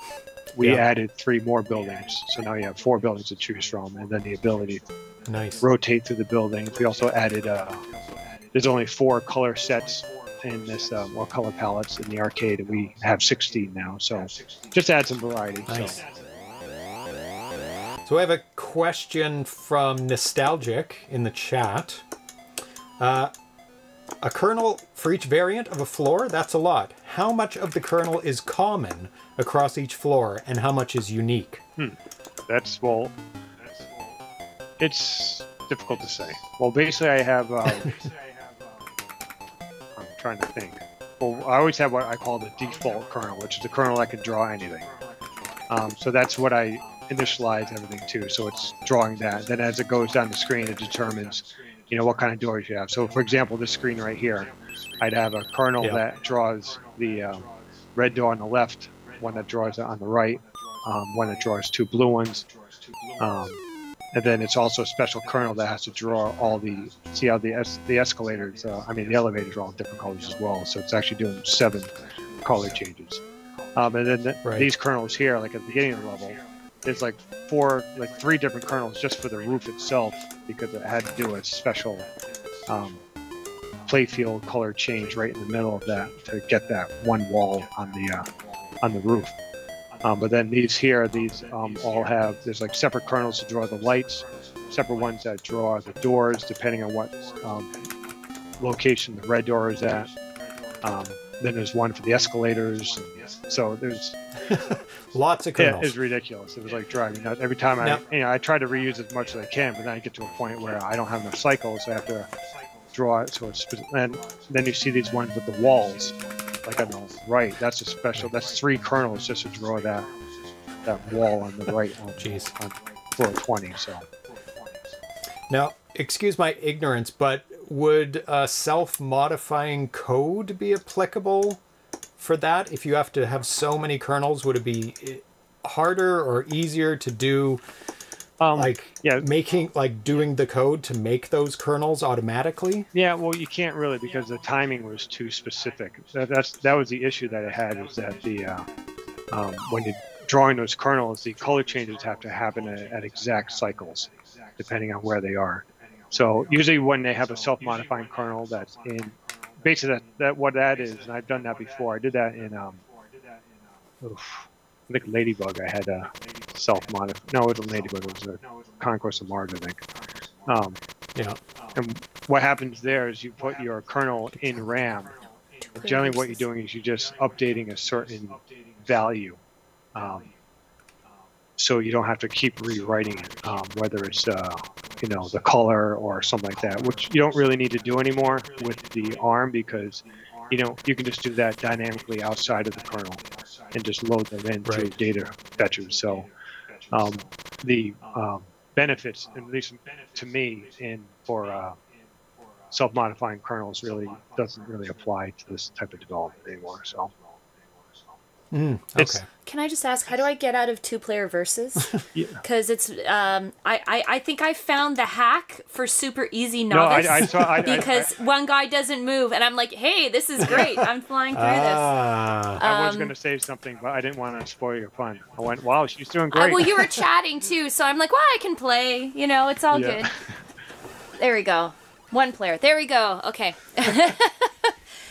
we yeah. added three more buildings, so now you have four buildings to choose from, and then the ability to nice. Rotate through the building. We also added, uh, there's only four color sets in this uh, more color palettes in the arcade, and we have sixteen now, so just add some variety. Nice. So. so I have a question from Nostalgic in the chat. Uh, a kernel for each variant of a floor? That's a lot. How much of the kernel is common across each floor, and how much is unique? Hmm. That's, well, it's difficult to say. Well, basically I have... Uh, trying to think. Well, I always have what I call the default kernel, which is the kernel that can draw anything. Um, so that's what I initialize everything to. So it's drawing that. Then as it goes down the screen, it determines, you know, what kind of doors you have. So for example, this screen right here, I'd have a kernel yeah. that draws the uh, red door on the left, one that draws it on the right, um, one that draws two blue ones. Um, and then it's also a special kernel that has to draw all the, see how the es the escalators, uh, I mean the elevators are all different colors as well. So it's actually doing seven color changes. Um, and then the, right. these kernels here, like at the beginning of the level, there's like four, like three different kernels just for the roof itself, because it had to do a special um, playfield color change right in the middle of that to get that one wall on the uh, on the roof. Um, but then these here, these um, all have, there's like separate kernels to draw the lights, separate ones that draw the doors, depending on what um, location the red door is at. Um, Then there's one for the escalators. So there's lots of kernels. It is ridiculous. It was like driving nuts. Every time I, now, you know, I try to reuse as much as I can, but then I get to a point where I don't have enough cycles. So I have to draw it. So it's, and then you see these ones with the walls, like on the right. That's a special. That's three kernels just to draw that that wall on the right. Oh, geez, on floor twenty. So now, excuse my ignorance, but would uh, self-modifying code be applicable for that? If you have to have so many kernels, would it be harder or easier to do, um, like yeah. making, like doing the code to make those kernels automatically? Yeah, well, you can't really, because the timing was too specific. That, that's that was the issue that I had, is that the uh, um, when you're drawing those kernels, the color changes have to happen at, at exact cycles, depending on where they are. So usually when they have a self-modifying kernel that's in, basically that, that what that is, and I've done that before. I did that in, um, oof, I think Ladybug I had a self-modify. No, it wasn't Ladybug, it was a Conquest of Mars, I think. Um, yeah. And what happens there is you put your kernel in RAM. Generally what you're doing is you're just updating a certain value. Um, so you don't have to keep rewriting it, um, whether it's, uh, you know, the color or something like that, which you don't really need to do anymore with the ARM, because, you know, you can just do that dynamically outside of the kernel and just load them in right. through data fetchers. So um, the um, benefits, at least to me, in for uh, self-modifying kernels really doesn't really apply to this type of development anymore. So. Mm, okay. Can I just ask, how do I get out of two-player versus? Because yeah. it's, um, I, I, I think I found the hack for super easy novice. No, I, I saw, I, because I, I, one guy doesn't move, and I'm like, hey, this is great. I'm flying through ah. this. Um, I was going to say something, but I didn't want to spoil your fun. I went, wow, she's doing great. I, well, you were chatting too, so I'm like, well, I can play. You know, it's all yeah. good. There we go. One player. There we go. Okay.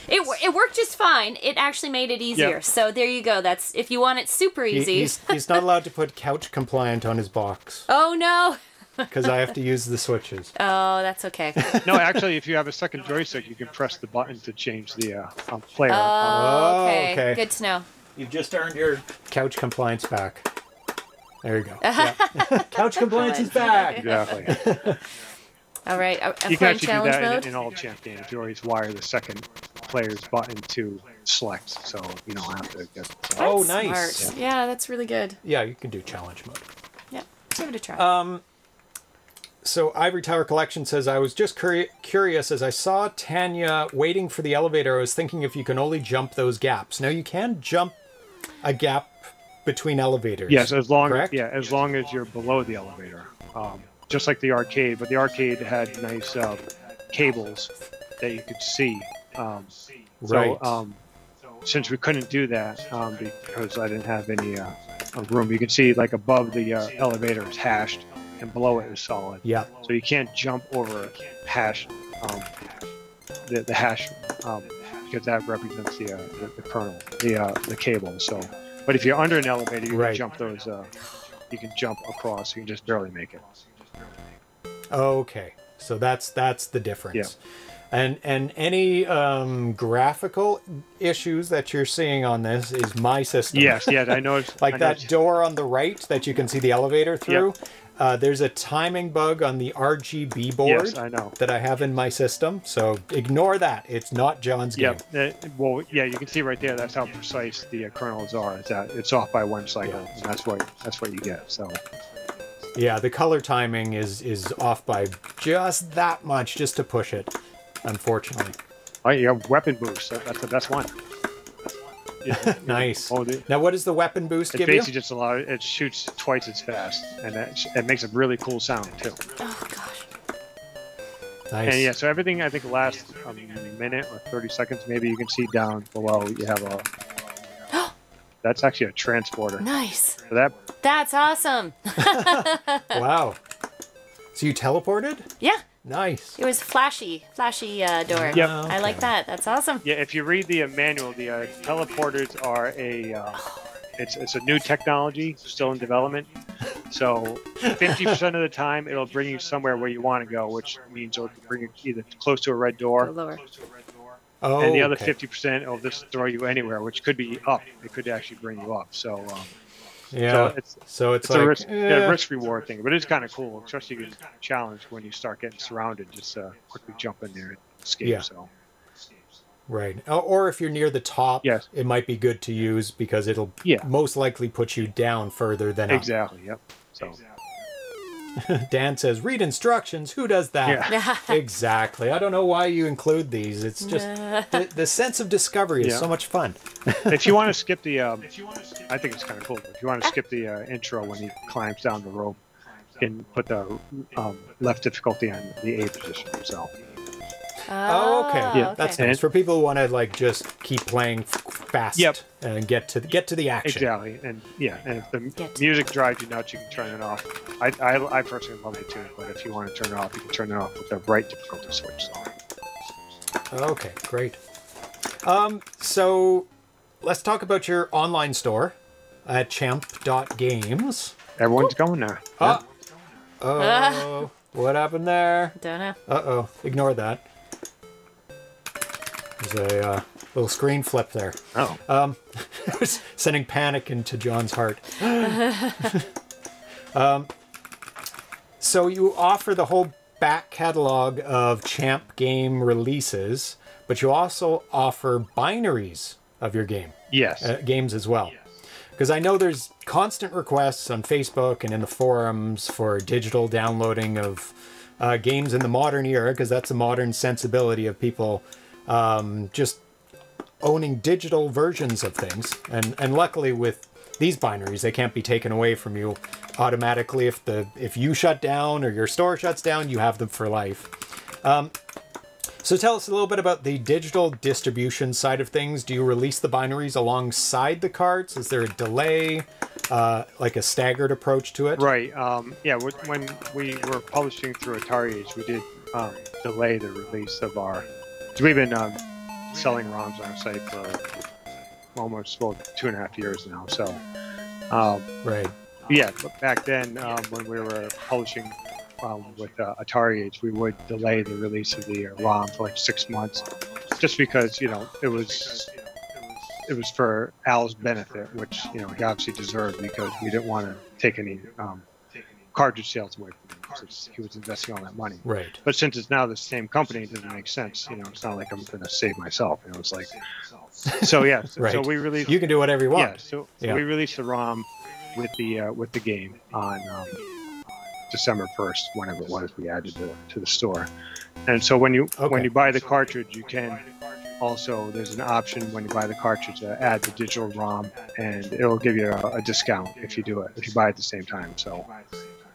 It it worked just fine. It actually made it easier. Yep. So there you go. That's if you want it super easy. He, he's, he's not allowed to put couch compliant on his box. Oh no. Because I have to use the switches. Oh, that's okay. No, actually, if you have a second joystick, you can press the button to change the uh, um, player. Oh, okay. okay. Good to know. You've just earned your couch compliance back. There you go. Yeah. Couch compliance is back. Exactly. All right. A, a you can actually do that mode? in, in all Champ games. You always wire the second player's button to select, so you don't have to guess. Oh, nice. Yeah. yeah, that's really good. Yeah, you can do challenge mode. Yeah, give it a try. Um, so Ivory Tower Collection says, I was just curi curious, as I saw Tanya waiting for the elevator, I was thinking if you can only jump those gaps. Now, you can jump a gap between elevators. Yes, as long, correct? Yeah, as long as you're below the elevator. Um, just like the arcade, but the arcade had nice uh, cables that you could see. Um, right. So, um, since we couldn't do that um, because I didn't have any uh, room, you can see like above the uh, elevator is hashed and below it is solid. Yeah. So you can't jump over hash, um, the, the hash, um, because that represents the, uh, the, the kernel, the, uh, the cable. So, but if you're under an elevator, you right. can jump those, uh, you can jump across, you can just barely make it. Okay. So that's, that's the difference. Yeah. And, and any um, graphical issues that you're seeing on this is my system. Yes, yes, I noticed. Like I that noticed. door on the right that you can see the elevator through. Yep. Uh, there's a timing bug on the R G B board yes, I know. that I have in my system, so ignore that. It's not John's game. Yeah, uh, well, yeah, you can see right there. That's how precise the uh, kernels are. It's, uh, it's off by one cycle. Yeah. And that's what that's what you get. So, yeah, the color timing is is off by just that much, just to push it. Unfortunately. Oh, you have weapon boost. That's the best one. Yeah. Nice. Oh, now, what does the weapon boost it give you? It basically just allows it shoots twice as fast, and that, it makes a really cool sound too. Oh gosh. Nice. And yeah, so everything I think lasts um, a minute or thirty seconds. Maybe you can see down below you have a. That's actually a transporter. Nice. So that. That's awesome. Wow. So you teleported? Yeah. Nice. It was flashy, flashy uh, door. Yep. Oh, okay. I like that. That's awesome. Yeah, if you read the uh, manual, the uh, teleporters are a, uh, it's, it's a new technology, still in development. So fifty percent of the time, it'll bring you somewhere where you want to go, which means it'll bring you either close to a red door, lower. Oh, and the other fifty percent okay. will just throw you anywhere, which could be up. It could actually bring you up. So. Um, Yeah, so it's, so it's, it's like, a risk, yeah. Yeah, risk reward thing, but it's kind of cool, especially you challenge when you start getting surrounded. Just uh, quickly jump in there and escape. Yeah. So. Right, or if you're near the top, yes. it might be good to use because it'll yeah. most likely put you down further than exactly. Up. Yep. So. Exactly. Dan says, "Read instructions." Who does that? Yeah. Exactly. I don't know why you include these. It's just the, the sense of discovery is yeah. so much fun. If you want to skip the. Um, if you want to skip I think it's kind of cool. If you want to skip the uh, intro when he climbs down the rope and put the um, left difficulty on the A position. So. Oh, okay. Yeah, okay. That's nice. And for people who want to like just keep playing fast yep. and get to the, get to the action. Exactly. And yeah, and if the music drives you nuts, you can turn it off. I I, I personally love it too, but if you want to turn it off, you can turn it off with the right difficulty switch. So. Okay, great. Um, so. Let's talk about your online store at champ dot games. Everyone's Ooh. going there. Oh, oh. What happened there? Don't know. Uh-oh. Ignore that. There's a uh, little screen flip there. Oh. Um, sending panic into John's heart. um, so you offer the whole back catalog of Champ game releases, but you also offer binaries of your game. Yes. Uh, games as well. Because yes. I know there's constant requests on Facebook and in the forums for digital downloading of uh, games in the modern era, because that's a modern sensibility of people um, just owning digital versions of things. And and luckily with these binaries, they can't be taken away from you automatically. If the if you shut down or your store shuts down, you have them for life. Um, So tell us a little bit about the digital distribution side of things. Do you release the binaries alongside the carts? Is there a delay, uh, like a staggered approach to it? Right. Um, yeah, when we were publishing through Atari Age, we did um, delay the release of our... So we've been um, selling ROMs on our site for almost well, two and a half years now. So, um, right. Yeah, but back then um, when we were publishing... Um, with uh, Atari Age, we would delay the release of the ROM for like six months, just because you know it was it was for Al's benefit, which you know he obviously deserved because we didn't want to take any um, cartridge sales away from him since he was investing all that money. Right. But since it's now the same company, it doesn't make sense. You know, it's not like I'm going to save myself. You know, it's like so yeah. So, right. so we released. You can do whatever you want. Yeah. So, yeah. so we released the ROM with the uh, with the game on. Um, December first, whenever it was, we added it to the store. And so when you okay. when you buy the cartridge, you can also, there's an option when you buy the cartridge to add the digital ROM, and it'll give you a, a discount if you do it, if you buy it at the same time. So,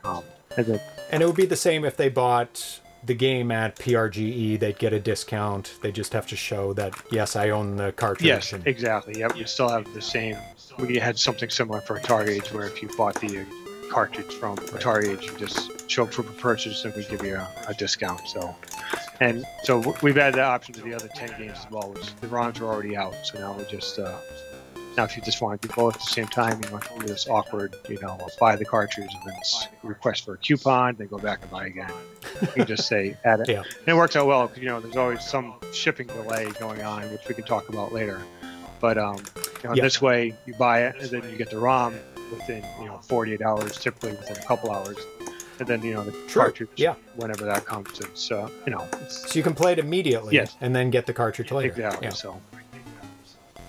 um, and, then, and it would be the same if they bought the game at P R G E, they'd get a discount. They just have to show that, yes, I own the cartridge. Yes, and, exactly. Yep, you still have the same. We had something similar for Atari Age where if you bought the cartridge from Atari Age, you just show proof of purchase and we give you a, a discount. So, and so we've added the option to the other ten games as well, which the ROMs were already out. So now we just uh, now if you just want to do both at the same time, you want to do this awkward, you know, buy the cartridge and then request for a coupon, then go back and buy again. You just say add it, yeah. and it works out well. You know, there's always some shipping delay going on, which we can talk about later. But um, you know, yeah. this way, you buy it and then you get the ROM within you know forty-eight hours, typically within a couple hours, and then, you know, the sure. cartridge, yeah. whenever that comes in. So, you know. It's, so you can play it immediately yes. and then get the cartridge later. Exactly. Yeah. So.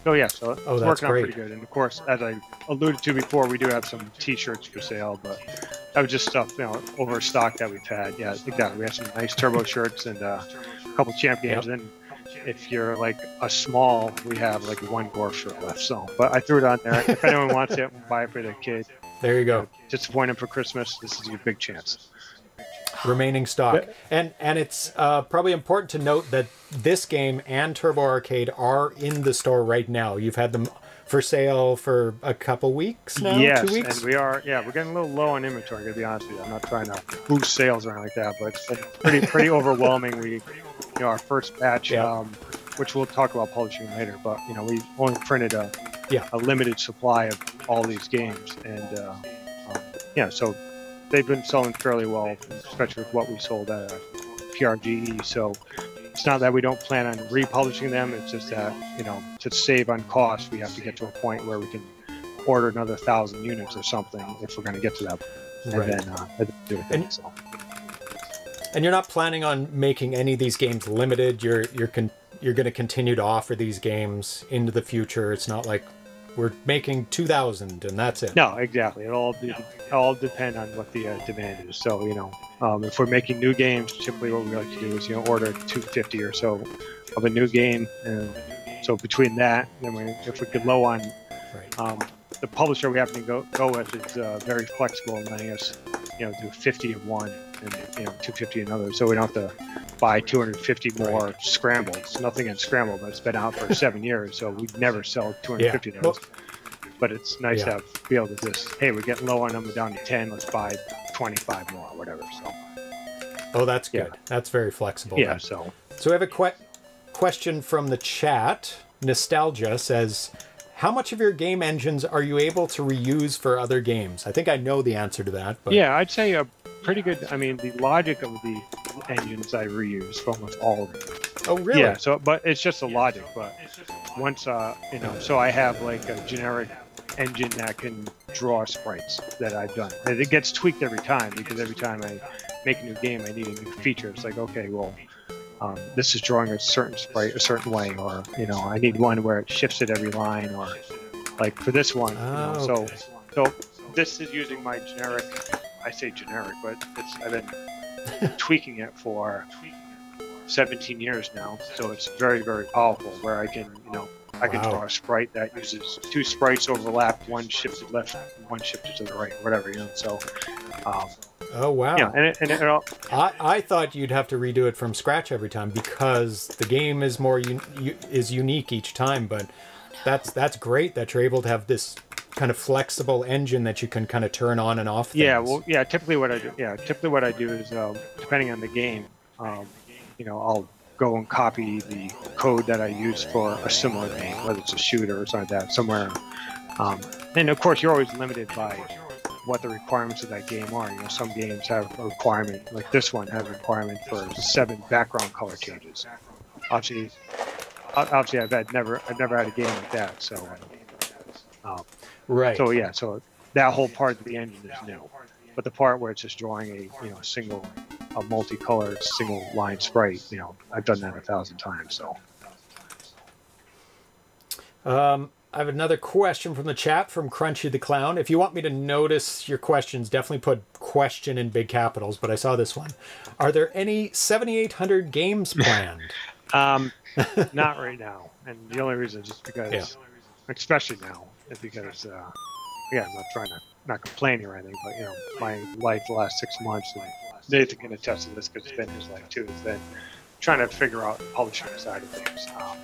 Oh, yeah, so it's oh, that's working great. out pretty good. And, of course, as I alluded to before, we do have some T-shirts for sale, but that was just stuff, you know, overstock that we've had. Yeah, exactly. We have some nice Turbo shirts and uh, a couple Champ Games. Yep. And if you're, like, a small, we have, like, one Gore shirt left. So, but I threw it on there. If anyone wants it, we'll buy it for their kid. There you go. Disappoint them for Christmas. This is your big chance. Remaining stock. And and it's uh, probably important to note that this game and Turbo Arcade are in the store right now. You've had them for sale for a couple weeks now, yes, two weeks? and we are, yeah, we're getting a little low on inventory, to be honest with you. I'm not trying to boost sales or anything like that, but it's been pretty, pretty overwhelming. We, you know, our first batch, yeah. um, which we'll talk about publishing later, but, you know, we only printed a, yeah. a limited supply of all these games. And, uh, um, yeah, so... they've been selling fairly well, especially with what we sold at P R G E. So it's not that we don't plan on republishing them. It's just that, you know, to save on cost, we have to get to a point where we can order another thousand units or something if we're going to get to that point. And right. then uh, do it then, and, so. and you're not planning on making any of these games limited. You're you're con you're going to continue to offer these games into the future. It's not like we're making two thousand and that's it. No, exactly. It all de it all depend on what the uh, demand is. So, you know, um, if we're making new games, typically what we like to do is, you know, order two fifty or so of a new game. And so between that, then we, if we get low on right. um, the publisher we happen to go, go with is uh, very flexible and letting us, you know, do fifty of one and, you know, two fifty another. So we don't have to buy two hundred fifty more right. Scramble. It's nothing in Scramble, but it's been out for seven years, so we'd never sell two hundred fifty yeah. of those. Nope. But it's nice yeah. to have, be able to just, hey, we're getting low on them, we're down to ten, let's buy twenty-five more, or whatever. So. Oh, that's good. Yeah. That's very flexible. Yeah, then. so. So we have a que question from the chat. Nostalgia says, how much of your game engines are you able to reuse for other games? I think I know the answer to that. But... yeah, I'd say a pretty good, I mean, the logic of the engines I reuse for almost all of them. Oh, really? Yeah, so, but it's just the logic, but once, uh, you know, so I have like a generic engine that can draw sprites that I've done. And it gets tweaked every time because every time I make a new game, I need a new feature. It's like, okay, well, um, this is drawing a certain sprite a certain way, or, you know, I need one where it shifts at every line, or like for this one. Oh, you know, okay. So, so this is using my generic, I say generic, but it's, I've been tweaking it for seventeen years now, so it's very, very powerful. Where I can, you know, I can wow. draw a sprite that uses two sprites overlap, one shifted left, one shifted to the right, whatever, you know. So, um, oh wow! Yeah, and it, and it all, I I thought you'd have to redo it from scratch every time because the game is more un, u, is unique each time. But that's that's great that you're able to have this kind of flexible engine that you can kind of turn on and off things. Yeah, well, yeah, typically what I do, yeah, typically what I do is, um, depending on the game, um, you know, I'll go and copy the code that I use for a similar game, whether it's a shooter or something like that, somewhere. Um, and, of course, you're always limited by what the requirements of that game are. You know, some games have a requirement, like this one has a requirement for seven background color changes. Obviously, obviously I've had never, I've never had a game like that, so... Um, right. So yeah, so that whole part of the engine is new, but the part where it's just drawing a, you know, single, a multicolored single line sprite, you know, I've done that a thousand times. So. Um, I have another question from the chat from Crunchy the Clown. If you want me to notice your questions, definitely put question in big capitals. But I saw this one. Are there any seventy-eight hundred games planned? um, not right now, and the only reason is just because, yeah. especially now. Because, uh, yeah, I'm not trying to not complain or anything, but, you know, my life the last six months, like, Nathan can attest to this because it's been his life too, has been trying to figure out the publishing side of things. Um,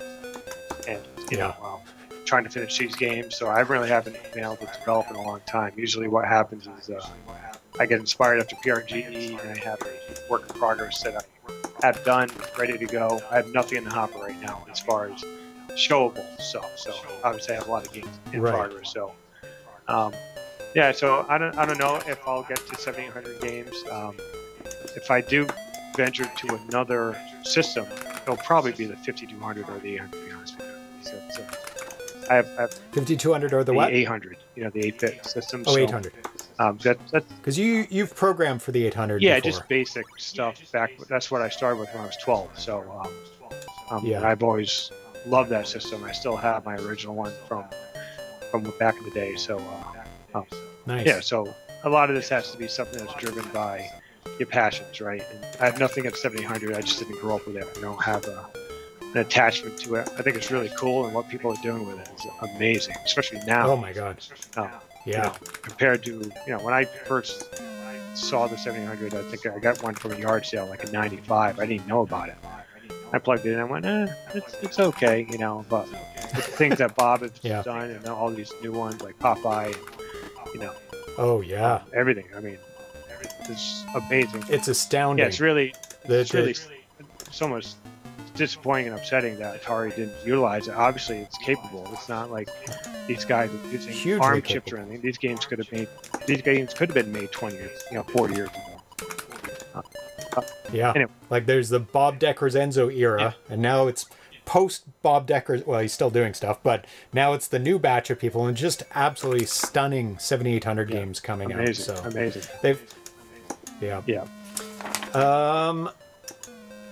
and, you yeah. know, um, trying to finish these games. So I really haven't been able to develop in a long time. Usually what happens is uh, I get inspired after P R G E and I have a work in progress that I have done, ready to go. I have nothing in the hopper right now as far as showable stuff, so obviously I have a lot of games in right. progress, so um yeah, so I don't I don't know if I'll get to seventy-eight hundred games. Um if I do venture to another system, it'll probably be the fifty-two hundred or the eight hundred, to be honest with you. So, so I have, I have fifty-two hundred or the, the what eight hundred, you know, the eight bit system. Oh, so eight hundred Um, that, that's because you you've programmed for the eight hundred. Yeah, before. Just basic stuff. Yeah, just back basic. That's what I started with when I was twelve. So um, um, yeah, I've always loved that system. I still have my original one from from back in the day. So uh, um, nice. Yeah, so a lot of this has to be something that's driven by your passions, right? And I have nothing at seventy-eight hundred. I just didn't grow up with it. I don't have a, an attachment to it. I think it's really cool, and what people are doing with it is amazing, especially now. Oh my god. Um, Yeah. You know, compared to, you know, when I first saw the seventy-eight hundred, I think I got one from a yard sale, like a ninety-five. I didn't know about it. I plugged it in and went, eh, it's, it's okay, you know. But the things that Bob has yeah. done, and all these new ones like Popeye, you know. Oh, yeah. Everything. I mean, it's amazing. It's astounding. Yeah, it's really, it's really so much disappointing and upsetting that Atari didn't utilize it. Obviously, it's capable. It's not like these guys are using Hugely ARM capable. chips or anything. These games could have made. These games could have been made twenty years, you know, forty years ago. Uh, uh, yeah. Anyway. Like there's the Bob Decker's Enzo era, yeah. and now it's post Bob Decker's. Well, he's still doing stuff, but now it's the new batch of people, and just absolutely stunning seventy-eight hundred yeah. games coming amazing. out. So amazing. They've. Yeah. Yeah. Um.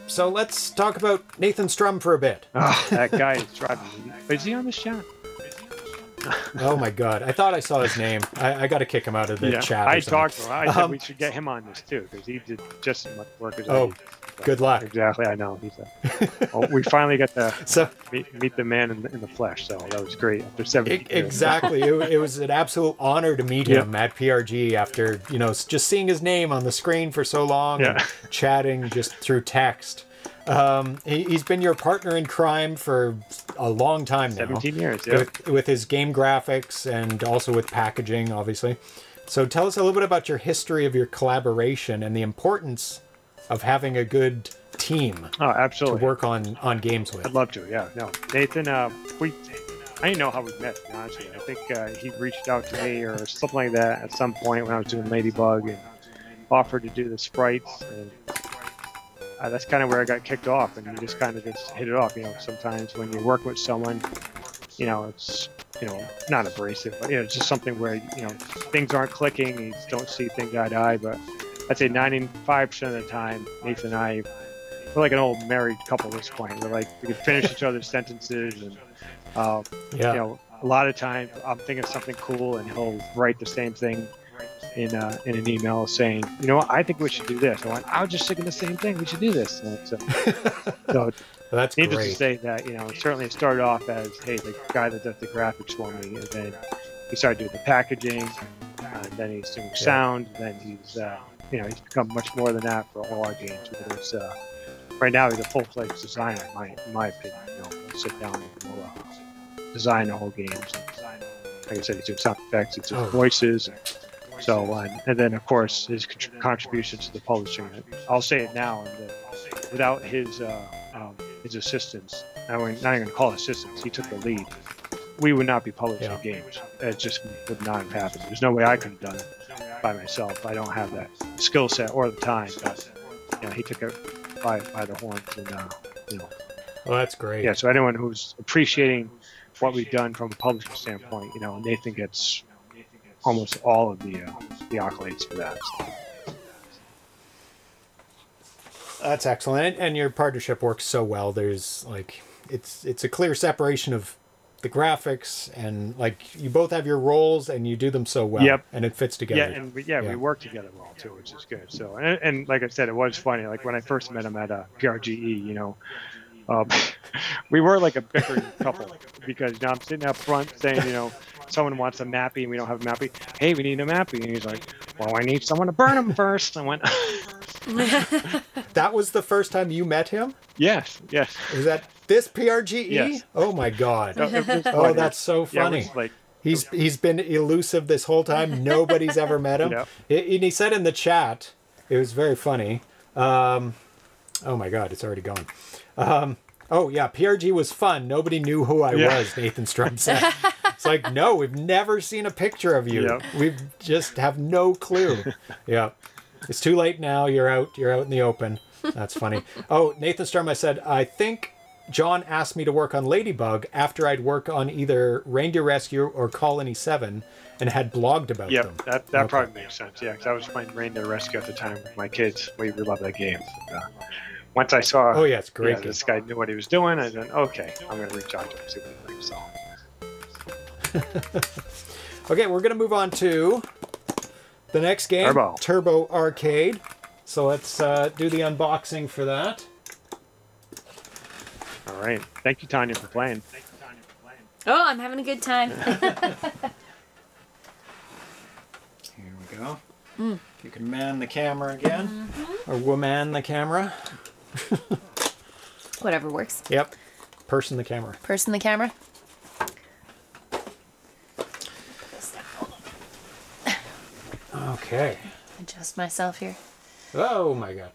So let's talk about Nathan Strum for a bit. Oh, that guy is driving. Is he on this channel? Oh my god! I thought I saw his name. I, I got to kick him out of the yeah, chat. I talked to him. I um, said we should get him on this too, because he did just as much work as I did. Oh, good luck. Exactly. I know. He's a, well, we finally got to so, meet, meet the man in the, in the flesh. So that was great. After seventy years. Exactly. it, it was an absolute honor to meet him yeah. at P R G after, you know, just seeing his name on the screen for so long, yeah. and chatting just through text. Um, he, he's been your partner in crime for a long time now. seventeen years, yeah. With, with his game graphics and also with packaging, obviously. So tell us a little bit about your history of your collaboration and the importance of having a good team oh, absolutely. to work on, on games with. I'd love to, yeah. No, Nathan, uh, we, I didn't know how we met, honestly. I think uh, he reached out to me or something like that at some point when I was doing Ladybug and offered to do the sprites and... Uh, that's kind of where I got kicked off, and you just kind of just hit it off. You know, sometimes when you work with someone, you know, it's, you know, not abrasive, but, you know, it's just something where, you know, things aren't clicking, you just don't see things eye to eye. But I'd say ninety-five percent of the time, Nathan and I, we're like an old married couple at this point. We're like, we can finish each other's sentences, and, um, yeah. you know, a lot of times I'm thinking of something cool, and he'll write the same thing in uh, in an email saying, you know what, I think we should do this. I went, I was just thinking the same thing. We should do this. And so, so that's needless great. to say that, you know, certainly it started off as, hey, the guy that does the graphics for me, and then he started doing the packaging, uh, and then he's doing sound, yeah. and then he's, uh, you know, he's become much more than that for all our games. It's, uh, right now he's a full-fledged designer, in my, in my opinion. You know, we'll sit down and we'll, uh, design the whole games. And, like I said, he's doing sound effects, he's doing oh. voices, and, So, uh, and then, of course, his contribution to the publishing. I'll say it now, and that without his uh, um, his assistance, I mean, not even call assistance, he took the lead, we would not be publishing yeah. games. It just would not have happened. There's no way I could have done it by myself. I don't have that skill set or the time. But, you know, he took it by, by the horns. And, uh, you know. Well, that's great. Yeah, so anyone who's appreciating what we've done from a publishing standpoint, you know, Nathan gets... almost all of the uh, the accolades for that. That's excellent, and your partnership works so well. There's like it's it's a clear separation of the graphics, and like you both have your roles, and you do them so well. Yep. And it fits together. Yeah, and we, yeah, yeah, we work together well too, which is good. So, and, and like I said, it was funny. Like when I first met him at a P R G E, you know. Um, we were like a bickering couple because, you know, I'm sitting up front saying, you know, someone wants a Mappy and we don't have a Mappy. Hey, we need a Mappy. And he's like, well, I need someone to burn him first. I went. That was the first time you met him? Yes, yes. Is that this P R G E? Yes. Oh, my God. No, oh, that's so funny. Yeah, like, he's he's been elusive this whole time. Nobody's ever met him. Yep. It, and he said in the chat, it was very funny. Um, oh, my God, it's already gone. Um, oh, yeah, P R G was fun. Nobody knew who I yeah. was, Nathan Strum said. It's like, no, we've never seen a picture of you. Yep. We just have no clue. Yeah. It's too late now. You're out. You're out in the open. That's funny. Oh, Nathan Strum, I said, I think John asked me to work on Ladybug after I'd work on either Reindeer Rescue or Colony seven and had blogged about yep, them. Yeah, that, that okay. probably makes sense, yeah, because I was playing Reindeer Rescue at the time with my kids. We loved that game. Uh, once I saw oh, yeah, it's great yeah, this guy knew what he was doing, I said, okay, I'm going to reach out to him and see what he thinks. So. Okay, we're going to move on to the next game, Turbo, Turbo Arcade. So let's uh, do the unboxing for that. All right. Thank you, Tanya, for playing. Thank you, Tanya, for playing. Oh, I'm having a good time. Here we go. Mm. You can man the camera again. Mm-hmm. Or woman the camera. Whatever works. Yep. Person the camera. Person the camera. Okay. Adjust myself here. Oh, my God.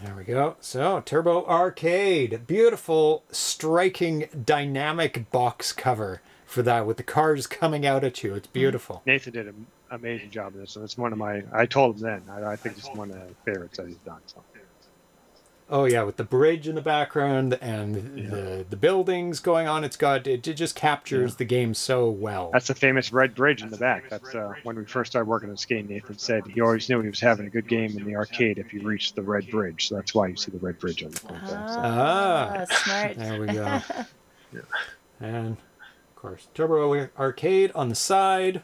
There we go. So, Turbo Arcade. Beautiful, striking, dynamic box cover for that with the cars coming out at you. It's beautiful. Nathan did an amazing job of this. And it's one of my, I told him then, I, I think I it's one of the favorites that he's done. So. Oh, yeah, with the bridge in the background and yeah. the, the buildings going on. It's got, it, it just captures yeah. the game so well. That's the famous red bridge That's in the back. That's uh, when we first started working on this game, Nathan said he always knew he was having a good game in the arcade if you reached the red bridge. So that's why you see the red bridge on the front. Ah, so. ah smart. There we go. Yeah. And, of course, Turbo Arcade on the side.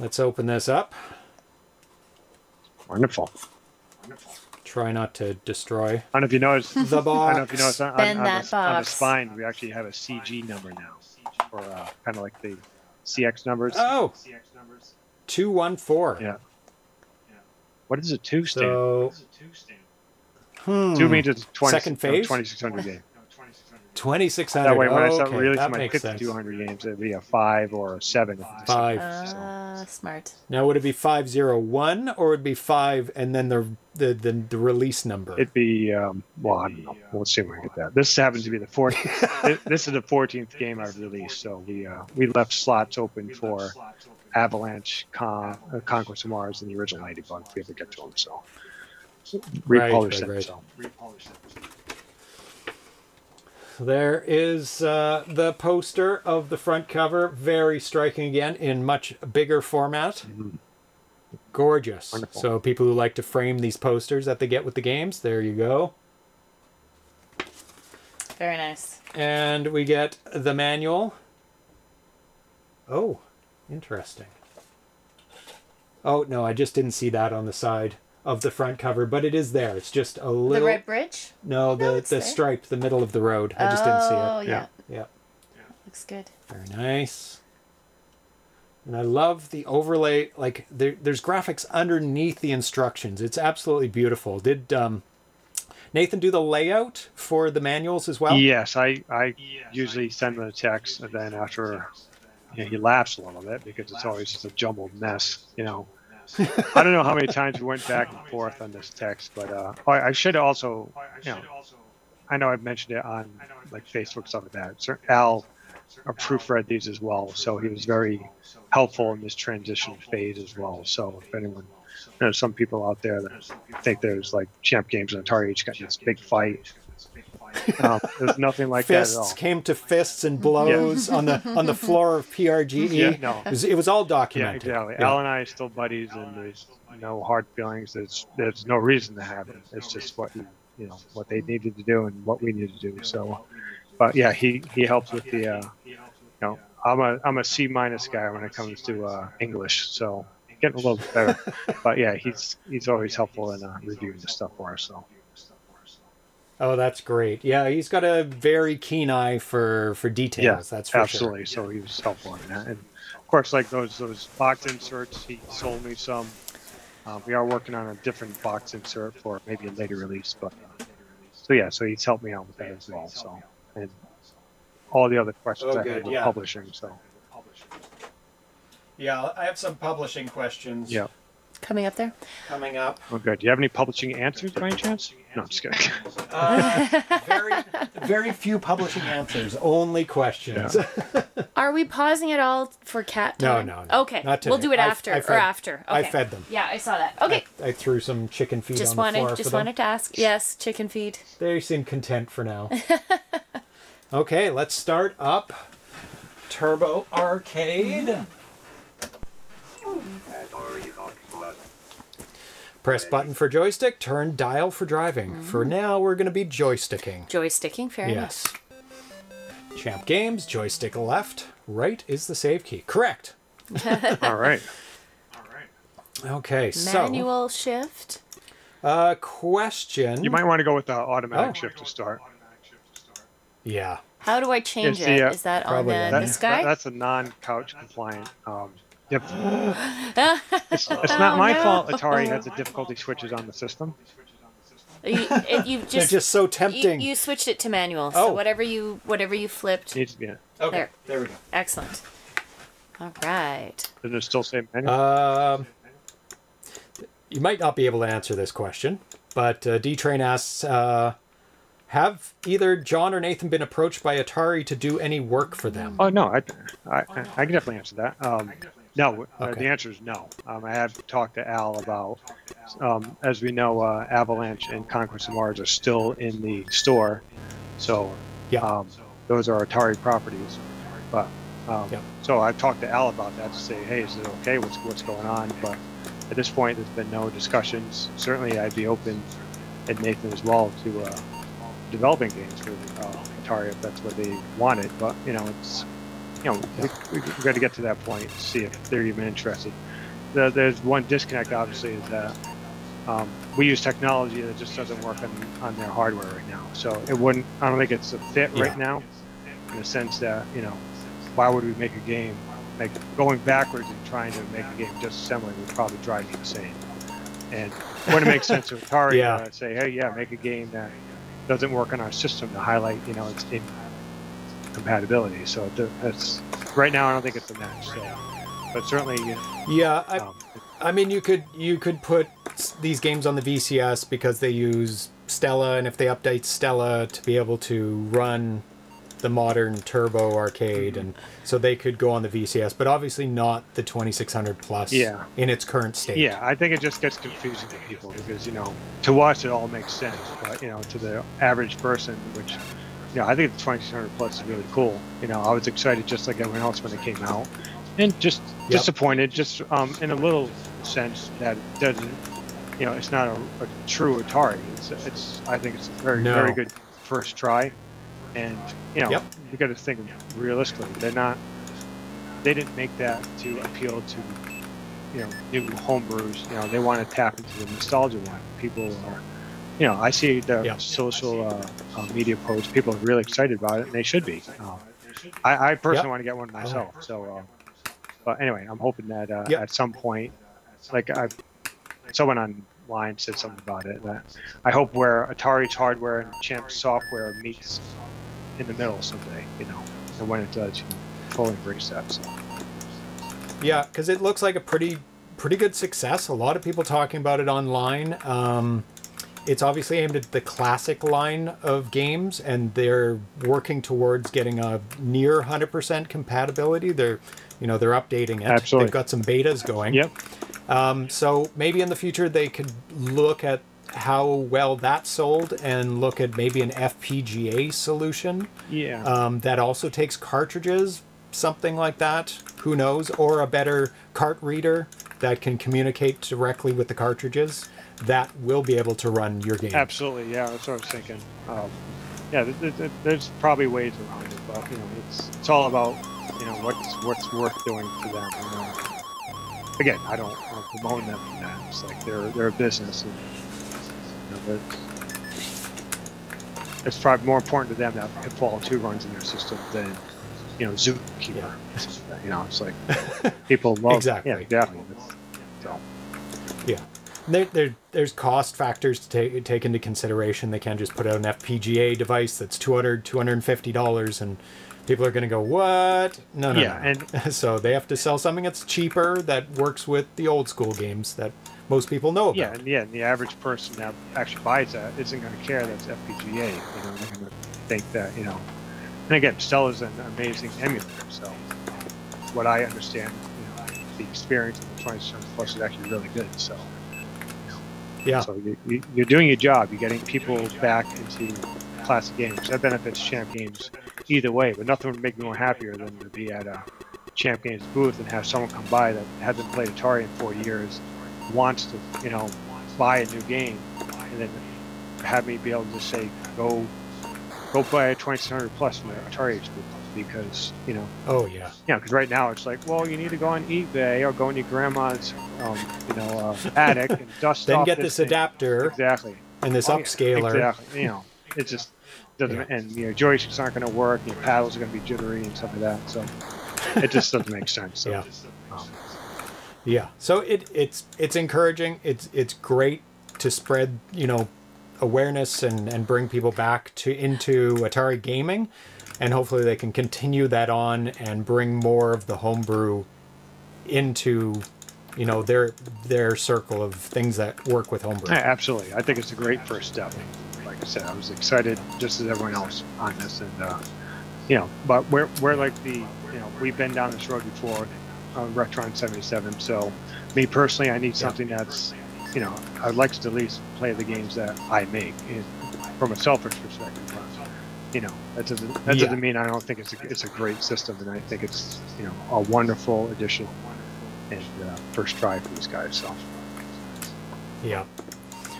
Let's open this up. Wonderful. Wonderful. Try not to destroy. I don't know if you noticed the box. I don't know if you noticed on, on, on, the, on the spine we actually have a C G number now, or uh, kind of like the C X numbers. Oh, C X numbers. Two one four. Yeah. yeah. What is a two stand? So, what is a two stand? Hmm. Two means it's twenty. Second phase. No, twenty-six hundred game. No, twenty-six hundred. That way, when okay, I start releasing my fifty-two hundred games, it'd be a five or a seven. Five. Ah, uh, so. Smart. Now, would it be five zero one, or would it be five and then the The, the the release number? It'd be um, well, I don't know. We'll see when we get that. This happens to be the fourth. This is the fourteenth game I've released, so we uh, we left slots open for Avalanche, Con uh, Conquest of Mars, and the original Ladybug. If we ever get to them, so repolish right, right, right. So there is uh, the poster of the front cover. Very striking again in much bigger format. Mm-hmm. Gorgeous. Wonderful. So people who like to frame these posters that they get with the games, there you go. Very nice. And we get the manual. Oh, interesting. Oh, no, I just didn't see that on the side of the front cover, but it is there. It's just a little... The red bridge? No, the, no, the stripe, the middle of the road. I just oh, didn't see it. Oh, yeah. Yeah. yeah. That looks good. Very nice. And I love the overlay, like there, there's graphics underneath the instructions. It's absolutely beautiful. Did um, Nathan do the layout for the manuals as well? Yes, I, I yes, usually I send them a text, and then after you know, he laughs a little bit because it's always just a jumbled mess, you know. I don't know how many times we went back and forth on this text, but uh, I, I should also, you know, I know I've mentioned it on like Facebook, stuff like that. Sir Al proofread these as well, so he was very helpful in this transition phase as well. So if anyone, you know, some people out there that think there's like Champ Games and Atari Age got this big fight. Um, there's nothing like fists that at all. Came to fists and blows yeah. on the on the floor of P R G E. Yeah, no. it, was, it was all documented. Yeah, exactly. Yeah. Al and I are still buddies, and there's no hard feelings. There's there's no reason to have it. It's just what you know what they needed to do and what we needed to do. So. But yeah, he he helps with the, uh, you know, I'm a I'm a C minus guy when it comes to uh, English, so getting a little bit better. But yeah, he's he's always helpful in uh, reviewing the stuff for us. So. Oh, that's great. Yeah, he's got a very keen eye for for details. Yeah, that's for absolutely. Sure. So he was helpful in that, and of course, like those those box inserts, he sold me some. Uh, we are working on a different box insert for maybe a later release, but uh, so yeah, so he's helped me out with that as well. So. And all the other questions oh, I had with yeah. publishing. So, yeah, I have some publishing questions. Yeah, coming up there? Coming up. Oh, good. Do you have any publishing answers by any chance? No, I'm just kidding. Uh, very, very few publishing answers, only questions. Yeah. Are we pausing at all for cat time? No, no, no. Okay. Not we'll do it after, I, I fed, or after. Okay. I fed them. Yeah, I saw that. Okay. I, I threw some chicken feed just on wanted, the floor Just for wanted them. to ask. Yes, chicken feed. They seem content for now. Okay, let's start up Turbo Arcade. Mm-hmm. Press button for joystick, turn dial for driving. Mm-hmm. For now, we're going to be joysticking. Joysticking, fair yes. enough. Yes. Champ Games, joystick left, right is the save key. Correct. All right. All right. Okay, so. Manual shift. Uh, question. You might want to go with the automatic oh. shift to start. Yeah. How do I change the, it? Uh, is that on the, that, this guy? That, that's a non-couch compliant. Um, Yep. it's, it's not oh, my no. fault Atari has the difficulty switches on the system. You, you just, They're just so tempting. You, you switched it to manual, so oh. whatever you whatever you flipped. Needs to be in. Okay, there. there we go. Excellent. All right. Does it still say manual? Um, you might not be able to answer this question, but uh, D-Train asks, uh, have either John or Nathan been approached by Atari to do any work for them? Oh, no. I, I, I, I can definitely answer that. Um, No, okay. uh, the answer is no. Um, I have talked to Al about, um, as we know, uh, Avalanche and Conquest of Mars are still in the store, so yeah. um, those are Atari properties. But um, yeah. so I've talked to Al about that to say, hey, is it okay? What's what's going on? But at this point, there's been no discussions. Certainly, I'd be open, and Nathan as well, to uh, developing games for uh, Atari if that's what they wanted. But you know, it's. You know, yeah. we, we've got to get to that point to see if they're even interested. The, there's one disconnect, obviously, is that um, we use technology that just doesn't work on, on their hardware right now. So it wouldn't, I don't think it's a fit right yeah. now, in the sense that, you know, why would we make a game? Like, going backwards and trying to make a game just similar would probably drive you insane. And wouldn't it make sense to Atari yeah. uh, say, hey, yeah, make a game that doesn't work on our system to highlight, you know, it's in compatibility. So that's right now. I don't think it's a match. So, but certainly, you know, yeah. I, um, I mean, you could you could put these games on the V C S because they use Stella, and if they update Stella to be able to run the modern Turbo Arcade, mm-hmm. and so they could go on the V C S, but obviously not the twenty-six hundred plus yeah. in its current state. Yeah, I think it just gets confusing to people because you know to us it all makes sense, but you know to the average person, which. Yeah, I think the twenty-six hundred plus is really cool. You know, I was excited just like everyone else when it came out, and just yep. disappointed, just um, in a little sense that it doesn't, you know, it's not a, a true Atari. It's, it's, I think it's a very, no. very good first try, and you know, yep. you got to think realistically. They're not, they didn't make that to appeal to, you know, new homebrewers. You know, they want to tap into the nostalgia one. People are. You know, I see the yeah. social uh, uh, media posts. People are really excited about it, and they should be. Uh, I, I personally yeah. want to get one myself. Oh. So, uh, but anyway, I'm hoping that uh, yeah. at some point, like I've, someone online said something about it. That I hope where Atari's hardware and Champ's software meets in the middle someday. You know, and when it does, you can fully embrace that. So. Yeah, because it looks like a pretty, pretty good success. A lot of people talking about it online. Um, It's obviously aimed at the classic line of games, and they're working towards getting a near one hundred percent compatibility. They're, you know, they're updating it. Absolutely. They've got some betas going. Yep. Um, so maybe in the future they could look at how well that sold and look at maybe an F P G A solution. Yeah. Um, that also takes cartridges, something like that. Who knows? Or a better cart reader that can communicate directly with the cartridges. That will be able to run your game. Absolutely, yeah, that's what I was thinking. Um, yeah, th th there's probably ways around it, but you know, it's it's all about you know what's what's worth doing for them. You know? Again, I don't uh, bemoan them for that. It's like they're they're a business, and, you know, it's probably more important to them that Pitfall two runs in their system than you know Zookeeper. Yeah. You know, it's like people love exactly. Yeah, definitely. So. Yeah. There, there, there's cost factors to take, take into consideration. They can't just put out an F P G A device that's two hundred, two hundred fifty dollars and people are going to go, what? No, no, yeah, no. And so they have to sell something that's cheaper that works with the old school games that most people know about. Yeah, and, yeah, and the average person that actually buys that isn't going to care that's F P G A. You know, they're going to think that, you know. And again, Stella's an amazing emulator, so what I understand, you know, the experience of the twenty-seven plus is actually really good, so. Yeah. So you, you're doing your job. You're getting people back into classic games. That benefits Champ Games either way, but nothing would make me more happier than to be at a Champ Games booth and have someone come by that hasn't played Atari in four years, wants to, you know, buy a new game, and then have me be able to say, go go play a twenty-seven hundred plus from an Atari Age booth, because, you know. Oh, yeah. Yeah, because right now it's like, well, you need to go on eBay or go in your grandma's um, you know, uh, attic and dust then off Then get this, this adapter. Exactly. And this oh, upscaler. Yeah, exactly. You know, it just doesn't, yeah. And your joysticks aren't going to work, your paddles are going to be jittery and stuff like that, so it just doesn't make sense. So. Yeah. Um, yeah. So it, it's it's encouraging. It's it's great to spread, you know, awareness and, and bring people back to into Atari gaming. And hopefully they can continue that on and bring more of the homebrew into, you know, their their circle of things that work with homebrew. Yeah, absolutely. I think it's a great first step. Like I said, I was excited just as everyone else on this, and uh, you know, but we're we're like the, you know, we've been down this road before on Retron seventy-seven. So me personally, I need something that's, you know, I'd like to at least play the games that I make, and from a selfish perspective. You know, that doesn't that yeah. doesn't mean I don't think it's a, it's a great system, and I think it's, you know, a wonderful addition and uh, first try for these guys. So yeah,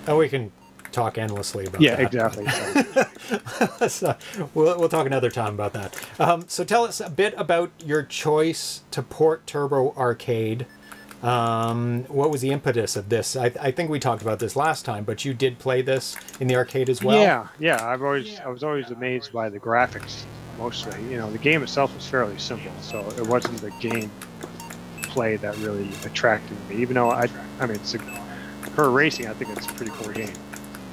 and we can talk endlessly about yeah, that. Yeah, exactly. So we'll we'll talk another time about that. Um, so tell us a bit about your choice to port Turbo Arcade. Um, what was the impetus of this? I, I think we talked about this last time, but you did play this in the arcade as well. Yeah, yeah. I've always, I was always amazed by the graphics, mostly. You know, the game itself was fairly simple, so it wasn't the game play that really attracted me. Even though I, I mean, it's a, for racing, I think it's a pretty cool game,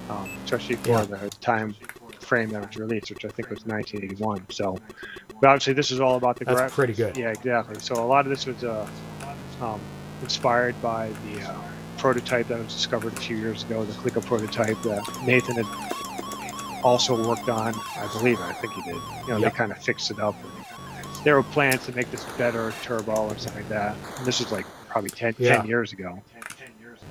um, especially for yeah. the time frame that was released, which I think was nineteen eighty-one. So, but obviously, this is all about the graphics. That's pretty good. Yeah, exactly. So a lot of this was. Uh, um, inspired by the uh, prototype that was discovered a few years ago, the clicker prototype that Nathan had also worked on, I believe. I think he did. You know, yep. They kind of fixed it up. And there were plans to make this better turbo or something like that. And this was like probably ten, yeah. ten years ago.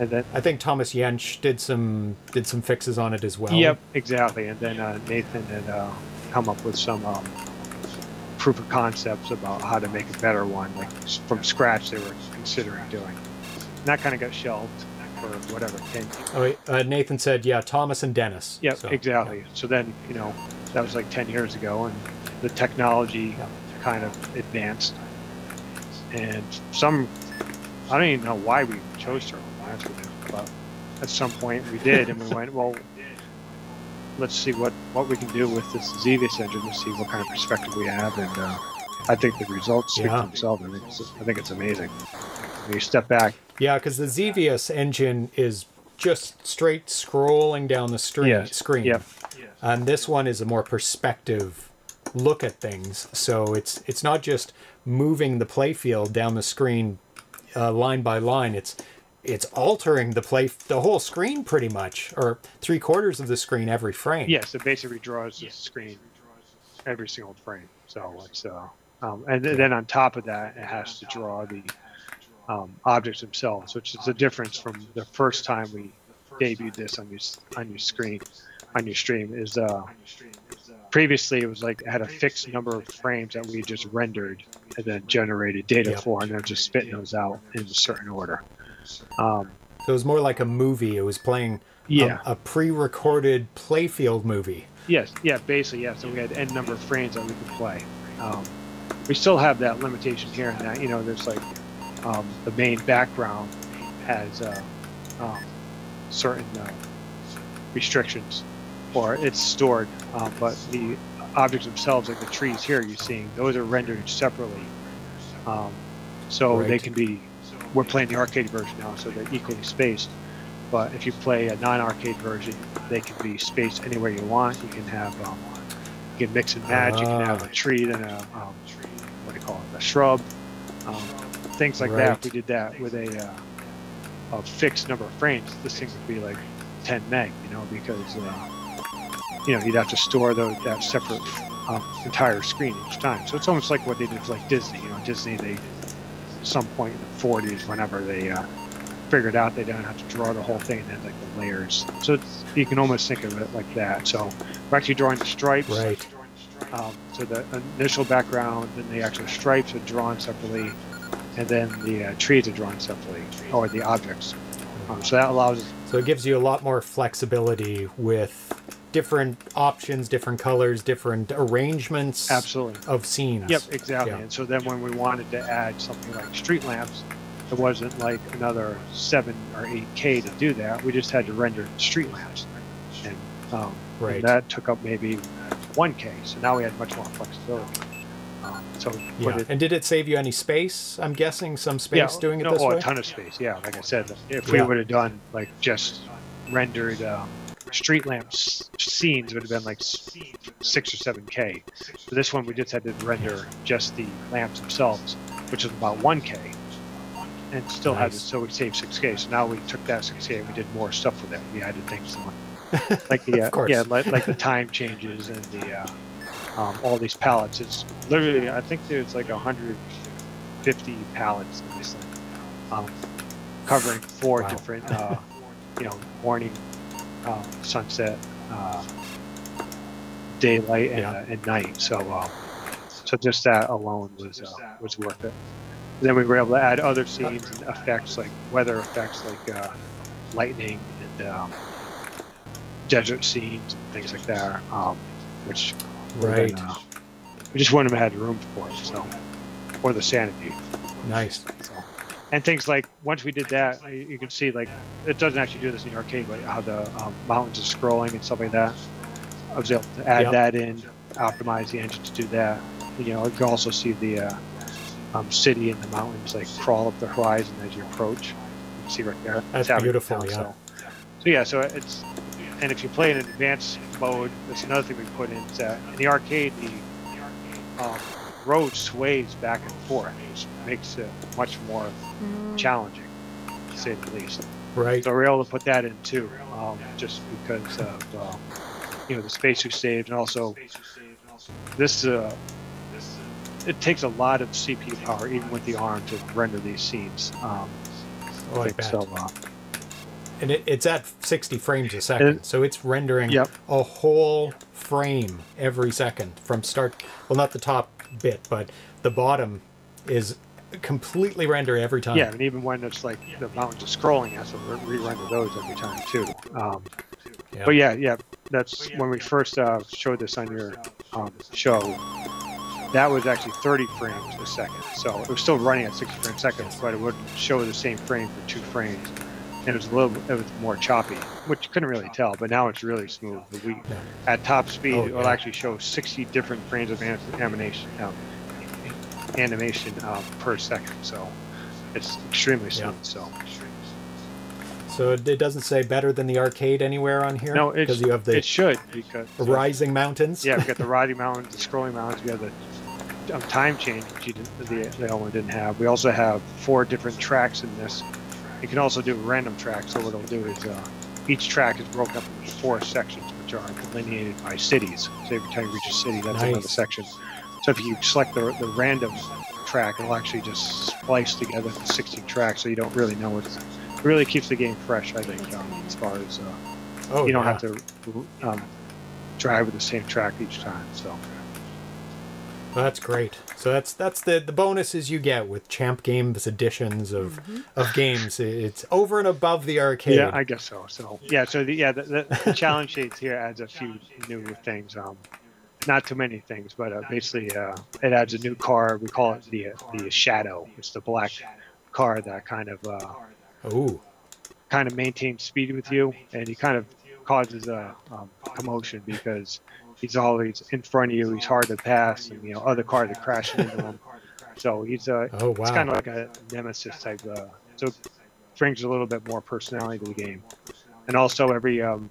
And then I think Thomas Jensch did some did some fixes on it as well. Yep, exactly. And then uh, Nathan had uh, come up with some. Um, proof of concepts about how to make a better one, like from scratch they were considering doing. And that kind of got shelved for whatever. ten years. Oh, uh, Nathan said, yeah, Thomas and Dennis. Yep, so, exactly. Yeah. So then, you know, that was like ten years ago, and the technology yeah. kind of advanced. And some, I don't even know why we chose to, but at some point we did, and we went, well, let's see what, what we can do with this Xevious engine to see what kind of perspective we have, and uh, I think the results speak yeah. for themselves. I think, it's, I think it's amazing. When you step back. Yeah, because the Xevious engine is just straight scrolling down the screen. Yeah. screen. Yeah. And this one is a more perspective look at things, so it's it's not just moving the playfield down the screen uh, line by line, it's it's altering the play, the whole screen pretty much, or three quarters of the screen every frame. Yes, it basically draws the yes. screen every single frame. So it's, uh, um, and th then on top of that, it has to draw the um, objects themselves, which is a difference from the first time we debuted this on your on your screen, on your stream. Is uh, previously it was like it had a fixed number of frames that we just rendered and then generated data yep. for, and then just spitting those out in a certain order. Um, so it was more like a movie. It was playing yeah. a, a pre-recorded playfield movie. Yes, yeah, basically, yeah. So we had n number of frames that we could play. Um, we still have that limitation here, and that, you know, there's like um, the main background has uh, um, certain uh, restrictions, or it's stored. Um, but the objects themselves, like the trees here, you're seeing those are rendered separately, um, so right. they can be. We're playing the arcade version now, so they're equally spaced. But if you play a non-arcade version, they can be spaced anywhere you want. You can have, um, you can mix and match. Uh, you can have a tree and a, um, what do you call it, a shrub, um, things like right. that. If we did that with a, uh, a fixed number of frames, this thing would be like ten meg, you know, because, uh, you know, you'd have to store those, that separate um, entire screen each time. So it's almost like what they did with like Disney. You know, Disney, they, at some point in the forties, whenever they uh, figured out they don't have to draw the whole thing and then like the layers. So it's, you can almost think of it like that. So we're actually drawing the stripes. Right. Um, so the initial background and the actual stripes are drawn separately, and then the uh, trees are drawn separately, or the objects. Um, so that allows... So it gives you a lot more flexibility with different options, different colors, different arrangements absolutely. Of scenes. Yep, exactly. Yeah. And so then when we wanted to add something like street lamps, it wasn't like another seven or eight K to do that. We just had to render street lamps. And, um, right. and that took up maybe one K. So now we had much more flexibility. Um, so yeah. it, and did it save you any space? I'm guessing some space yeah, doing it no, this oh, way? Oh, a ton of space, yeah. Like I said, if we yeah. would have done like just rendered um, street lamp scenes, would have been like six or seven K. For this one, we just had to render just the lamps themselves, which is about one K. And still nice. Had it, so we saved six K. So now we took that six K and we did more stuff with it. We added things like, like the uh, yeah, like, like the time changes and the uh, um, all these palettes. It's literally, I think there's like one hundred fifty palettes in this thing, um, covering four wow. different, uh, you know, morning, um, sunset, uh, daylight, and, yeah. uh, and night. So, um, so just that alone was uh, was worth it. Then we were able to add other scenes and effects, like weather effects, like uh, lightning and um, desert scenes and things like that, um, which right. been, uh, we just wanted to have room for it, so or the sanity. Nice. So, and things like once we did that, you can see like it doesn't actually do this in the arcade, but how the um, mountains are scrolling and stuff like that. I was able to add yep. that in, optimize the engine to do that. You know, you can also see the. Uh, Um, city and the mountains like crawl up the horizon as you approach. You can see right there. That's beautiful. Yeah. So, so yeah, so it's and if you play in advanced mode, that's another thing we put in is that in the arcade the um, road sways back and forth, which makes it much more challenging, to say the least. Right. So we're able to put that in too, um, just because of um, you know the space we saved, and also this. Uh, It takes a lot of C P U power, even with the ARM, to render these scenes. Um, oh, I bet. So, uh, and it, it's at sixty frames a second, it, so it's rendering yep. a whole frame every second from start. Well, not the top bit, but the bottom is completely render every time. Yeah, and even when it's like the mountains are scrolling, I have to re-render those every time too. Um, yep. But yeah, yeah, that's when we first uh, showed this on your um, show. That was actually thirty frames a second, so it was still running at sixty frames a second, but it wouldn't show the same frame for two frames, and it was a little bit, it was more choppy, which you couldn't really tell. But now it's really smooth. We, at top speed, oh, yeah. it'll actually show sixty different frames of animation um, animation um, per second, so it's extremely smooth. Yeah. So. So it doesn't say better than the arcade anywhere on here? No, it's, you have the it should. Because rising mountains? Yeah, we've got the rising mountains, the scrolling mountains. We have the um, time change, which you didn't, the Elma didn't have. We also have four different tracks in this. You can also do random tracks. So what it'll do is uh, each track is broken up into four sections, which are delineated by cities. So every time you reach a city, that's nice. Another section. So if you select the, the random track, it'll actually just splice together sixty tracks, so you don't really know what's... Really keeps the game fresh, I think, um, as far as uh, oh, you don't yeah. have to um, drive with the same track each time. So well, that's great. So that's that's the the bonuses you get with Champ Games editions of mm-hmm. of games. It's over and above the arcade. Yeah, I guess so. So yeah, so the, yeah, the, the challenge shades here adds a few new things. Um, not too many things, but uh, basically uh, it adds a new car. We call it the the Shadow. It's the black car that kind of. Uh, Ooh. Kind of maintains speed with you, and he kind of causes a um, commotion because he's always in front of you. He's hard to pass, and you know other cars are crashing into him. So he's uh, oh, wow. it's kind of like a nemesis type. Uh, so brings a little bit more personality to the game. And also every, um,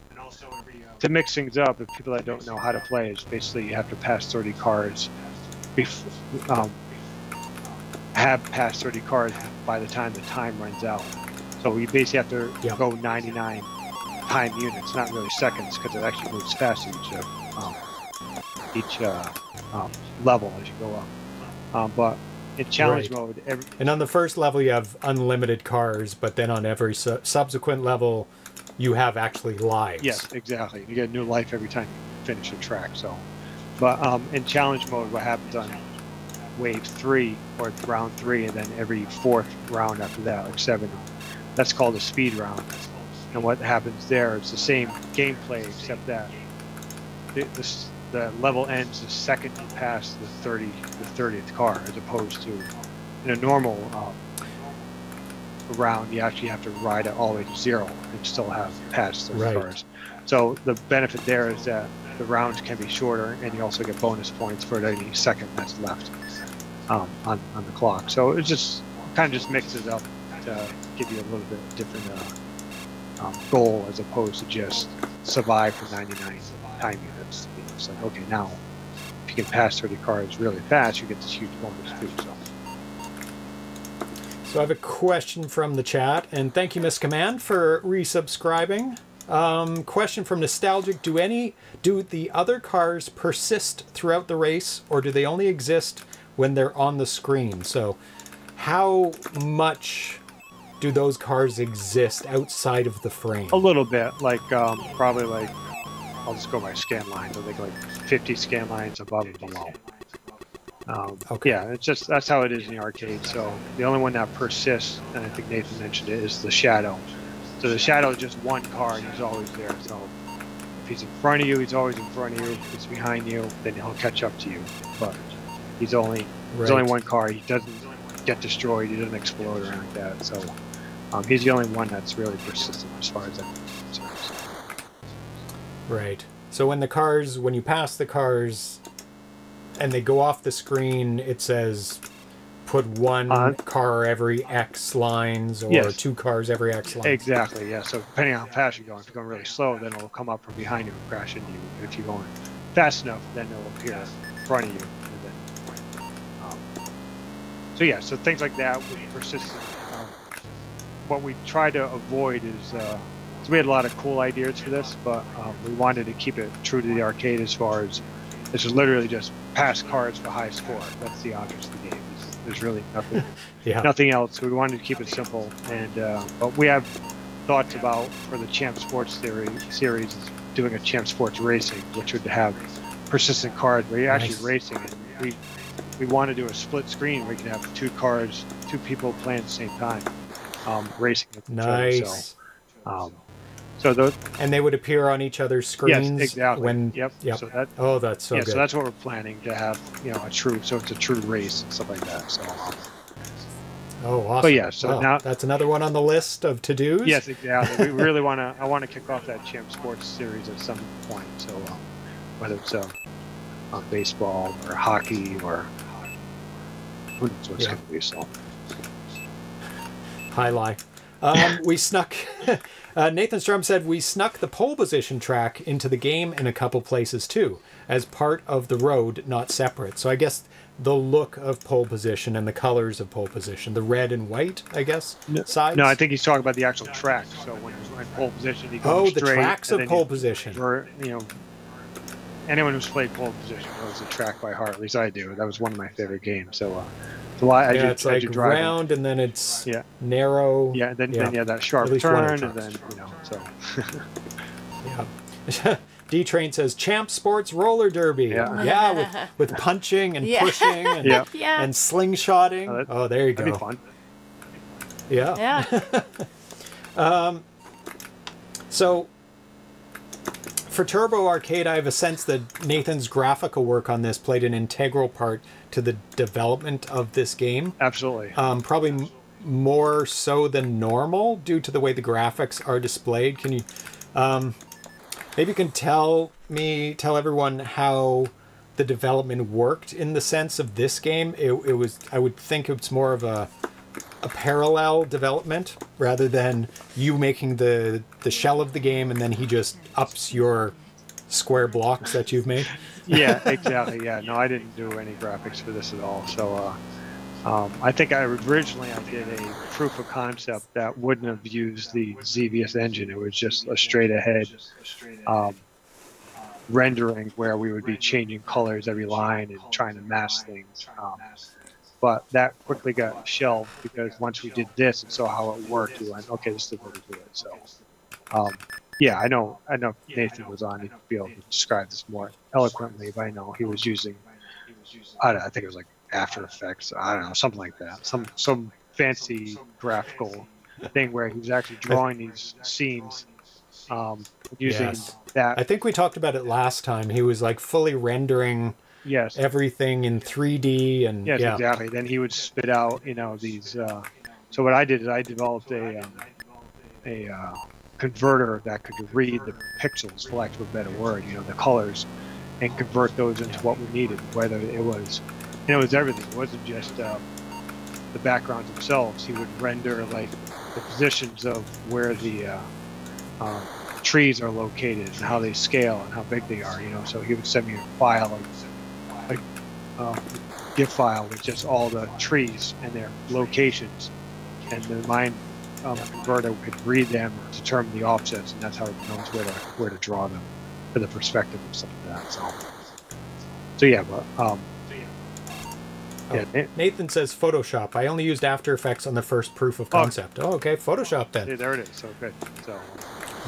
to mix things up, if people that don't know how to play, is basically you have to pass thirty cards, um, have passed thirty cards by the time the time runs out. So you basically have to yep. go ninety-nine time units, not really seconds, because it actually moves faster each, um, each uh, um, level as you go up. Um, but in challenge right. mode... Every and on the first level, you have unlimited cars, but then on every su subsequent level, you have actually lives. Yes, exactly. You get a new life every time you finish a track. So, but um, in challenge mode, what happens on wave three, or round three, and then every fourth round after that, like seven, that's called a speed round. And what happens there is the same gameplay, except that the, the, the level ends the second you pass the thirty, the thirtieth car, as opposed to in a normal um, round, you actually have to ride it all the way to zero and still have passed those right. cars. So the benefit there is that the rounds can be shorter, and you also get bonus points for any second that's left um, on, on the clock. So it just kind of just mixes up to give you a little bit different uh, um, goal, as opposed to just survive for ninety-nine time units. You know, it's like, okay, now if you can pass thirty cards really fast, you get this huge bonus too. So. So I have a question from the chat, and thank you, Miss Command, for resubscribing. Um, question from Nostalgic: Do any do the other cars persist throughout the race, or do they only exist when they're on the screen? So, how much do those cars exist outside of the frame? A little bit, like um, probably like I'll just go by scan lines. I think like fifty scan lines above and below. Um, okay. Yeah, it's just that's how it is in the arcade. So the only one that persists, and I think Nathan mentioned it, is the shadow. So the shadow is just one car, and he's always there. So if he's in front of you, he's always in front of you. If he's behind you, then he'll catch up to you. But he's only right. there's only one car. He doesn't get destroyed. He doesn't explode or anything like that. So um, he's the only one that's really persistent as far as that concerns. Right. So when the cars, when you pass the cars, and they go off the screen, it says put one uh, car every X lines, or yes. two cars every X lines. Exactly, yeah. So depending on how fast you're going, if you're going really slow, then it'll come up from behind you and crash into you. If you're going fast enough, then it'll appear in front of you. Um, so yeah, so things like that with persistent. Um, what we try to avoid is, uh, so we had a lot of cool ideas for this, but um, we wanted to keep it true to the arcade as far as this is literally just pass cards for high score. That's the object of the game. There's really nothing, yeah. nothing else. We wanted to keep it simple, and uh, but we have thoughts about for the Champ Sports theory, series is doing a Champ Sports racing, which would have persistent cards where you're nice. actually racing. And we we want to do a split screen where you can have two cards, two people playing at the same time, um, racing. At the nice. Time, so, um, so those and they would appear on each other's screens. Yes, exactly. When yep. yep. So that, oh, that's so yeah, good. So that's what we're planning to have. You know, a true. So it's a true race and stuff like that. So. Um, oh, awesome! But yeah, so wow. now that's another one on the list of to-dos. Yes, exactly. We really want to. I want to kick off that Champ Sports series at some point. So um, whether it's uh, on baseball or hockey or who knows what's yeah. going to be. So high life. Um, we snuck. Uh, Nathan Strum said, we snuck the pole position track into the game in a couple places too, as part of the road, not separate. So I guess the look of pole position and the colors of pole position, the red and white, I guess, no, sides? No, I think he's talking about the actual track. So when you're in pole position, you go oh, straight. Oh, the tracks of pole you, position. For, you know, anyone who's played pole position knows the track by heart. At least I do. That was one of my favorite games. So, uh, so I, yeah, I do, it's like I do round, and then it's yeah. narrow. Yeah, then yeah. then yeah, that sharp turn, and then you know. So yeah. D Train says Champ Sports Roller Derby. Yeah, yeah with, with punching and yeah. pushing and yeah. Yeah. and slingshotting. Oh, that, oh, there you go. That'd be fun. Yeah. Yeah. um. So. For Turbo Arcade, I have a sense that Nathan's graphical work on this played an integral part to the development of this game. Absolutely. Um, probably Absolutely. more so than normal due to the way the graphics are displayed. Can you, um, maybe you can tell me, tell everyone how the development worked in the sense of this game. It, it was, I would think it's more of a a parallel development rather than you making the the shell of the game and then he just ups your square blocks that you've made. Yeah, exactly. Yeah, no, I didn't do any graphics for this at all. So uh, um, I think I originally I did a proof of concept that wouldn't have used the Xevious engine. It was just a straight ahead um, rendering where we would be changing colors every line and trying to mask things. Um, But that quickly got shelved because once we did this and saw how it worked, we went, okay, this is the way to do it. So, um, yeah, I know, I know Nathan was on. He'd be able to describe this more eloquently, but I know he was using, I, don't, I think it was like After Effects, I don't know, something like that. Some, some fancy graphical thing where he was actually drawing these scenes um, using yes. that. I think we talked about it last time. He was like fully rendering... Yes. Everything in three D and yes, yeah. exactly. Then he would spit out, you know, these. Uh, so what I did is I developed a um, a uh, converter that could read the pixels, for lack of a better word, you know, the colors, and convert those into what we needed. Whether it was, and it was everything. It wasn't just um, the backgrounds themselves. He would render like the positions of where the uh, um, trees are located and how they scale and how big they are. You know, so he would send me a file. Like, Uh, GIF file with just all the trees and their locations, and the mind um, converter could read them, determine the offsets, and that's how it knows where to where to draw them for the perspective of something like that. So, so yeah, but um, yeah. Oh, Nathan says Photoshop. I only used After Effects on the first proof of concept. Oh, oh okay, Photoshop then. Yeah, there it is. So good. So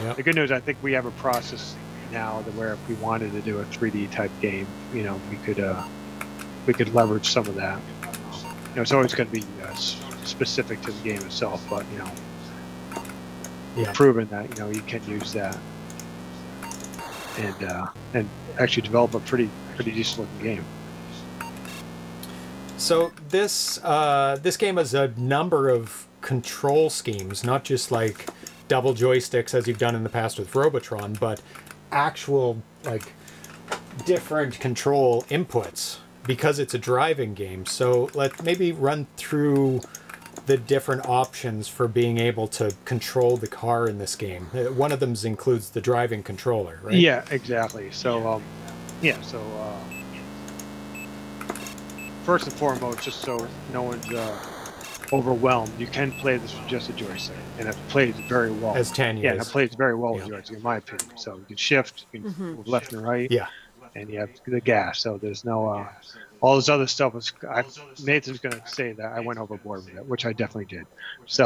yep. The good news, I think we have a process now that where if we wanted to do a three D type game, you know, we could. Uh, We could leverage some of that. You know, it's always going to be uh, specific to the game itself, but you know, yeah. proven that you know you can use that and uh, and actually develop a pretty pretty decent looking game. So this uh, this game has a number of control schemes, not just like double joysticks as you've done in the past with Robotron, but actual like different control inputs. Because it's a driving game. So let's maybe run through the different options for being able to control the car in this game. One of them includes the driving controller, right? Yeah, exactly. So, um, yeah, so uh, first and foremost, just so no one's uh, overwhelmed, you can play this with just a joystick, and it plays very well. As ten years. Yeah, and it plays very well yeah. with joystick, in my opinion. So you can shift, you can mm-hmm. move left and right. Yeah. And you have the gas, so there's no uh, all this other stuff. Was I, Nathan's going to say that I went overboard with it, which I definitely did. So,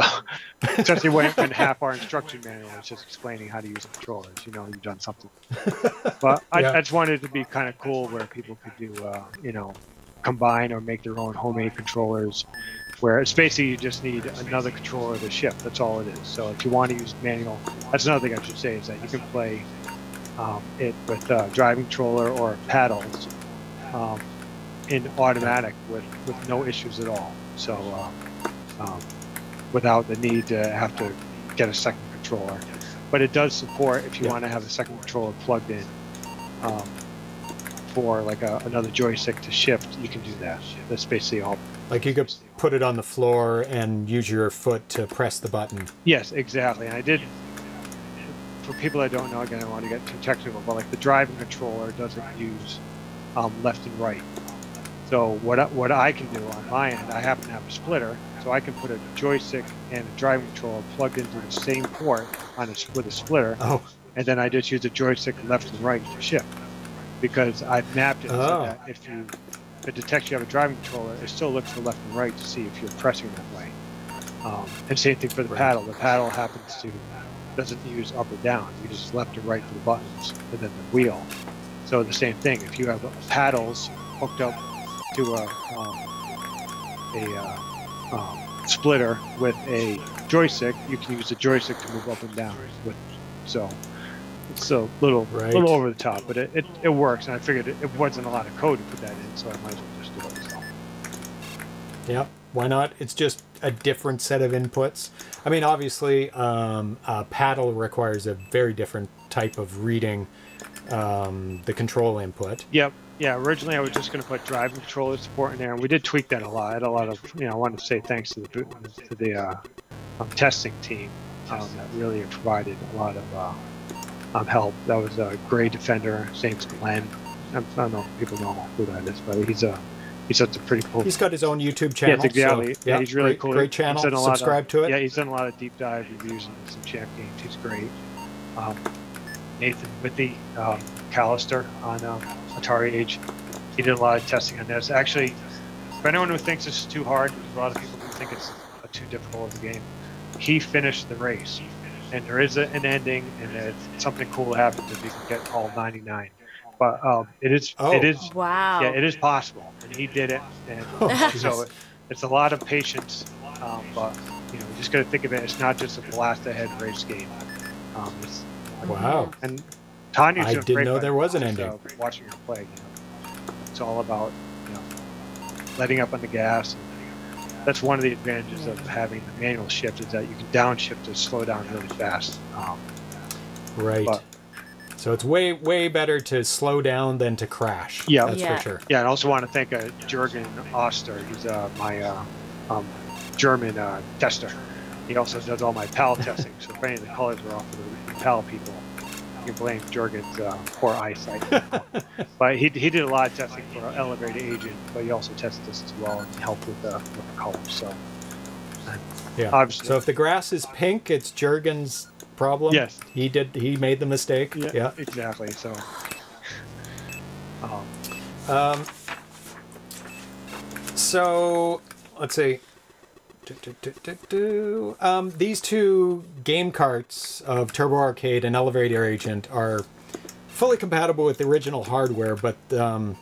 especially when in half our instruction manual is just explaining how to use controllers. You know, you've done something. But I, yeah. I just wanted it to be kind of cool where people could do, uh, you know, combine or make their own homemade controllers. Where it's basically you just need another controller to shift. That's all it is. So if you want to use manual, that's another thing I should say is that you can play. Um, it with uh, driving controller or paddles um, in automatic with, with no issues at all. So uh, um, without the need to have to get a second controller. But it does support if you yeah. want to have a second controller plugged in um, for like a, another joystick to shift, you can do that. That's basically all. Like you could put it on the floor and use your foot to press the button. Yes, exactly. And I did... For people that don't know, again, I don't want to get too technical, but like the driving controller doesn't use um, left and right. So what I, what I can do on my end, I happen to have a splitter, so I can put a joystick and a driving controller plugged into the same port on a, with a splitter, oh. and then I just use the joystick left and right to shift because I've mapped it oh. so that if, you, if it detects you have a driving controller, it still looks for left and right to see if you're pressing that way. Um, and same thing for the right. paddle. The paddle happens to... doesn't use up or down, you just left and right for the buttons and then the wheel. So the same thing, if you have paddles hooked up to a, um, a uh, um, splitter with a joystick, you can use the joystick to move up and down with. So it's a little, right. little over the top, but it, it, it works, and I figured it, it wasn't a lot of code to put that in, so I might as well just do it. So. Yep. Why not? It's just a different set of inputs. I mean, obviously, um, a paddle requires a very different type of reading um, the control input. Yep. yeah, originally I was just going to put drive controller support in there, and we did tweak that a lot. I had a lot of, you know, I wanted to say thanks to the to the uh, um, testing team um, that really provided a lot of uh, um, help. That was a uh, Gray Defender, Saints Glenn. I don't know if people know who that is, but he's a he's such a pretty cool. He's got his own YouTube channel. Yes, exactly. So, yeah, yeah, he's really great, cool. Great channel. He's Subscribe of, to it. Yeah, he's done a lot of deep dive reviews and some Champ Games. He's great. Um, Nathan Whitney, um, Callister on um, Atari Age. He did a lot of testing on this. Actually, for anyone who thinks this is too hard, a lot of people think it's too difficult of a game. He finished the race, and there is a, an ending, and it, something cool happens if you can get all ninety-nine. But um, it is, oh. it is, wow. yeah, it is possible, and he did it. And oh, so it, it's a lot of patience. Um, but you know, just got to think of it. It's not just a blast-ahead race game. Um, it's, wow. And Tanya's I didn't know there was an ending. So watching her play, you know, it's all about you know, letting up on the gas. And that's one of the advantages of having the manual shift is that you can downshift to slow down really fast. Um, right. But, so it's way way better to slow down than to crash. Yeah, that's yeah. for sure. Yeah, and I also want to thank uh, Jürgen Oster. He's uh, my uh, um, German uh, tester. He also does all my PAL testing. So if any of the colors are off of the PAL people, you can blame Jürgen's uh, poor eyesight. But he he did a lot of testing for Elevator Agent, but he also tested this as well and helped with the, with the colors. So yeah, obviously. So if the grass is pink, it's Jürgen's problem. Yes, he did. He made the mistake. Yeah, yeah. exactly. So, um, um, so let's see. Do, do, do, do, do. Um, these two game carts of Turbo Arcade and Elevator Agent are fully compatible with the original hardware, but um,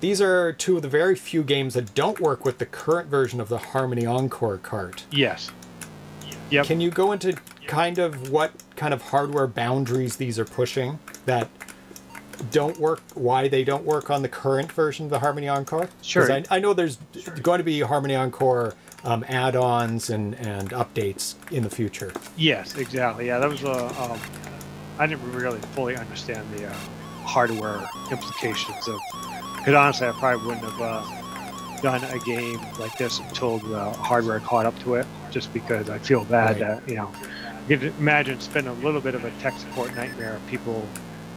these are two of the very few games that don't work with the current version of the Harmony Encore cart. Yes. Yep. Can you go into kind of what kind of hardware boundaries these are pushing that don't work, why they don't work on the current version of the Harmony Encore? Sure. I, I know there's sure. going to be Harmony Encore um, add-ons and, and updates in the future. Yes, exactly. Yeah, that was a, um, I didn't really fully understand the uh, hardware implications of, because honestly I probably wouldn't have uh, done a game like this until the hardware caught up to it, just because I feel bad right. that, you know, you can imagine it's been a little bit of a tech support nightmare of people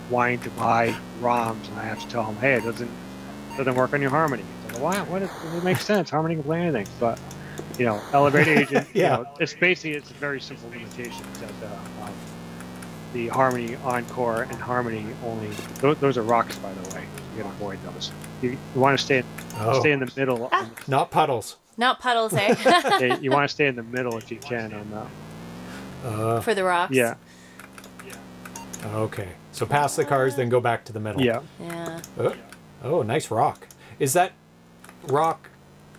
wanting to buy ROMs, and I have to tell them, hey, it doesn't doesn't work on your Harmony. Like, wow, what is, it makes sense. Harmony can play anything, but you know, Elevator Agent. yeah, you know, it's basically it's a very simple limitation that the, um, the Harmony Encore and Harmony only. Those, those are rocks, by the way. You gotta avoid those. You, you want to stay in, oh. stay in the middle. Ah. The, not puddles. Not puddles, eh? yeah, you want to stay in the middle if you can on that. Uh, for the rocks. Yeah. Okay. So pass the cars, then go back to the middle. Yeah. Yeah. Oh, oh nice rock. Is that rock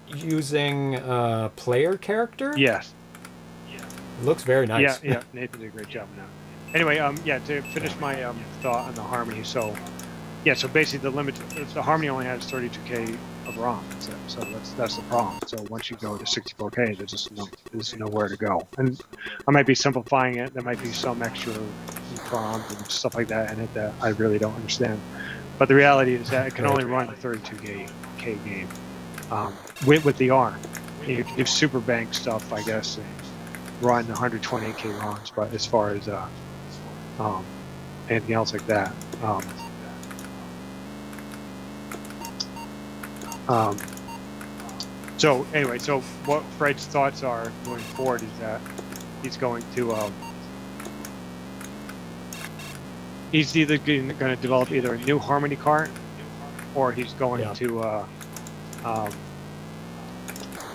using uh, player character? Yes. Yeah. It looks very nice. Yeah. Yeah. Nathan did a great job on that. Anyway, um, yeah. To finish my um, thought on the Harmony, so yeah. So basically, the limit. The Harmony only has thirty-two K of ROM. That's it. So that's that's the problem. So once you go to sixty-four K, there's just no, there's nowhere to go. And I might be simplifying it. There might be some extra prompts and stuff like that in it that I really don't understand. But the reality is that it can only run a thirty-two K game um, with with the ARM. You can do super bank stuff, I guess, and run one hundred twenty-eight K ROMs. But as far as uh, um, anything else like that. Um, Um, so anyway, so what Fred's thoughts are going forward is that he's going to um, he's either going to develop either a new Harmony cart or he's going yeah. to uh, um,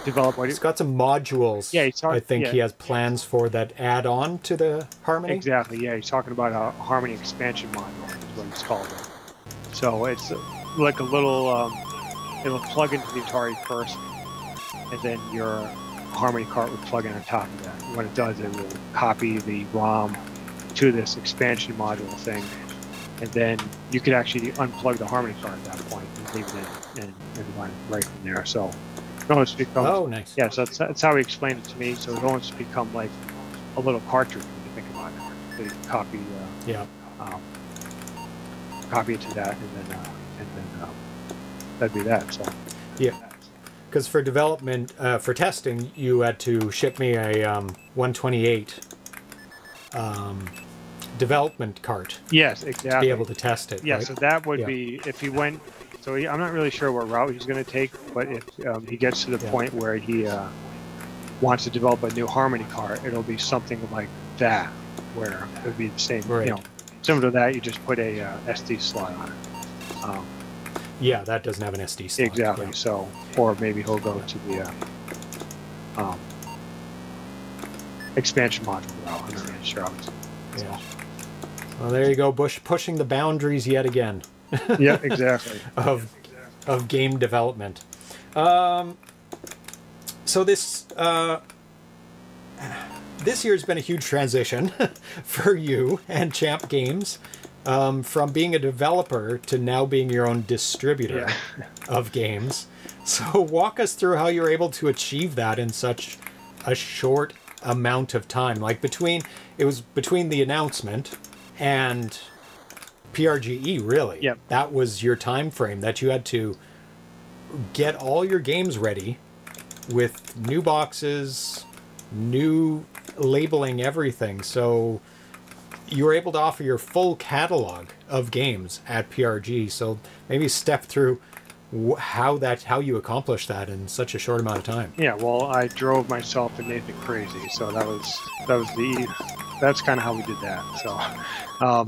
develop. What he's got some modules. Yeah, he's talking, I think yeah. he has plans for that add on to the Harmony. Exactly. Yeah, he's talking about a Harmony expansion module is what it's called. It. So it's like a little. Um, It will plug into the Atari first, and then your Harmony cart would plug in on top of that. What it does, it will copy the ROM to this expansion module thing, and then you could actually unplug the Harmony cart at that point and leave it in and, and run right from there. So, it almost becomes, oh, nice. Yeah, so that's, that's how he explained it to me. So it almost become like a little cartridge when you think about it. They copy, uh, yeah, um, copy it to that, and then uh, and then. Uh, that'd be that. So. Yeah, because for development, uh, for testing, you had to ship me a um, one twenty-eight um, development cart. Yes, exactly. To be able to test it. Yeah, right? So that would yeah. be, if he went, so he, I'm not really sure what route he's going to take, but if um, he gets to the yeah. point where he uh, wants to develop a new Harmony cart, it'll be something like that, where it would be the same, right. you know, similar to that, you just put a uh, S D slot on it. Um, yeah, that doesn't have an S D slot. Exactly, right. So, or maybe he'll go to the uh, um, expansion module route. I'm not really sure. Yeah. Well, there you go, Bush, pushing the boundaries yet again. Yeah, exactly. of, yeah, exactly. Of game development. Um, so this... Uh, This year's been a huge transition for you and Champ Games um, from being a developer to now being your own distributor yeah. of games. So walk us through how you're able to achieve that in such a short amount of time. Like between, it was between the announcement and P R G E, really. Yep. That was your time frame that you had to get all your games ready with new boxes, new... labeling everything, so you were able to offer your full catalog of games at P R G. So maybe step through how that how you accomplished that in such a short amount of time. Yeah, well, I drove myself and Nathan crazy, so that was that was the that's kind of how we did that. So um,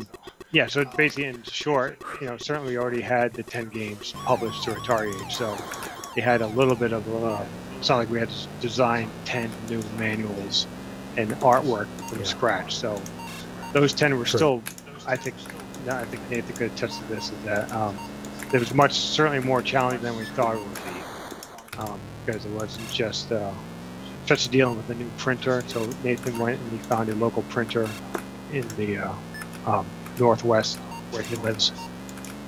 yeah, so basically in short, you know, certainly we already had the ten games published through Atari Age, so we had a little bit of uh, it's not like we had to design ten new manuals and artwork from yeah. scratch. So those ten were True. still, I think, I think Nathan could attest to this, is that um, there was much, certainly more challenge than we thought it would be, um, because it wasn't just uh, just dealing with a new printer. So Nathan went and he found a local printer in the uh, um, Northwest where he lives.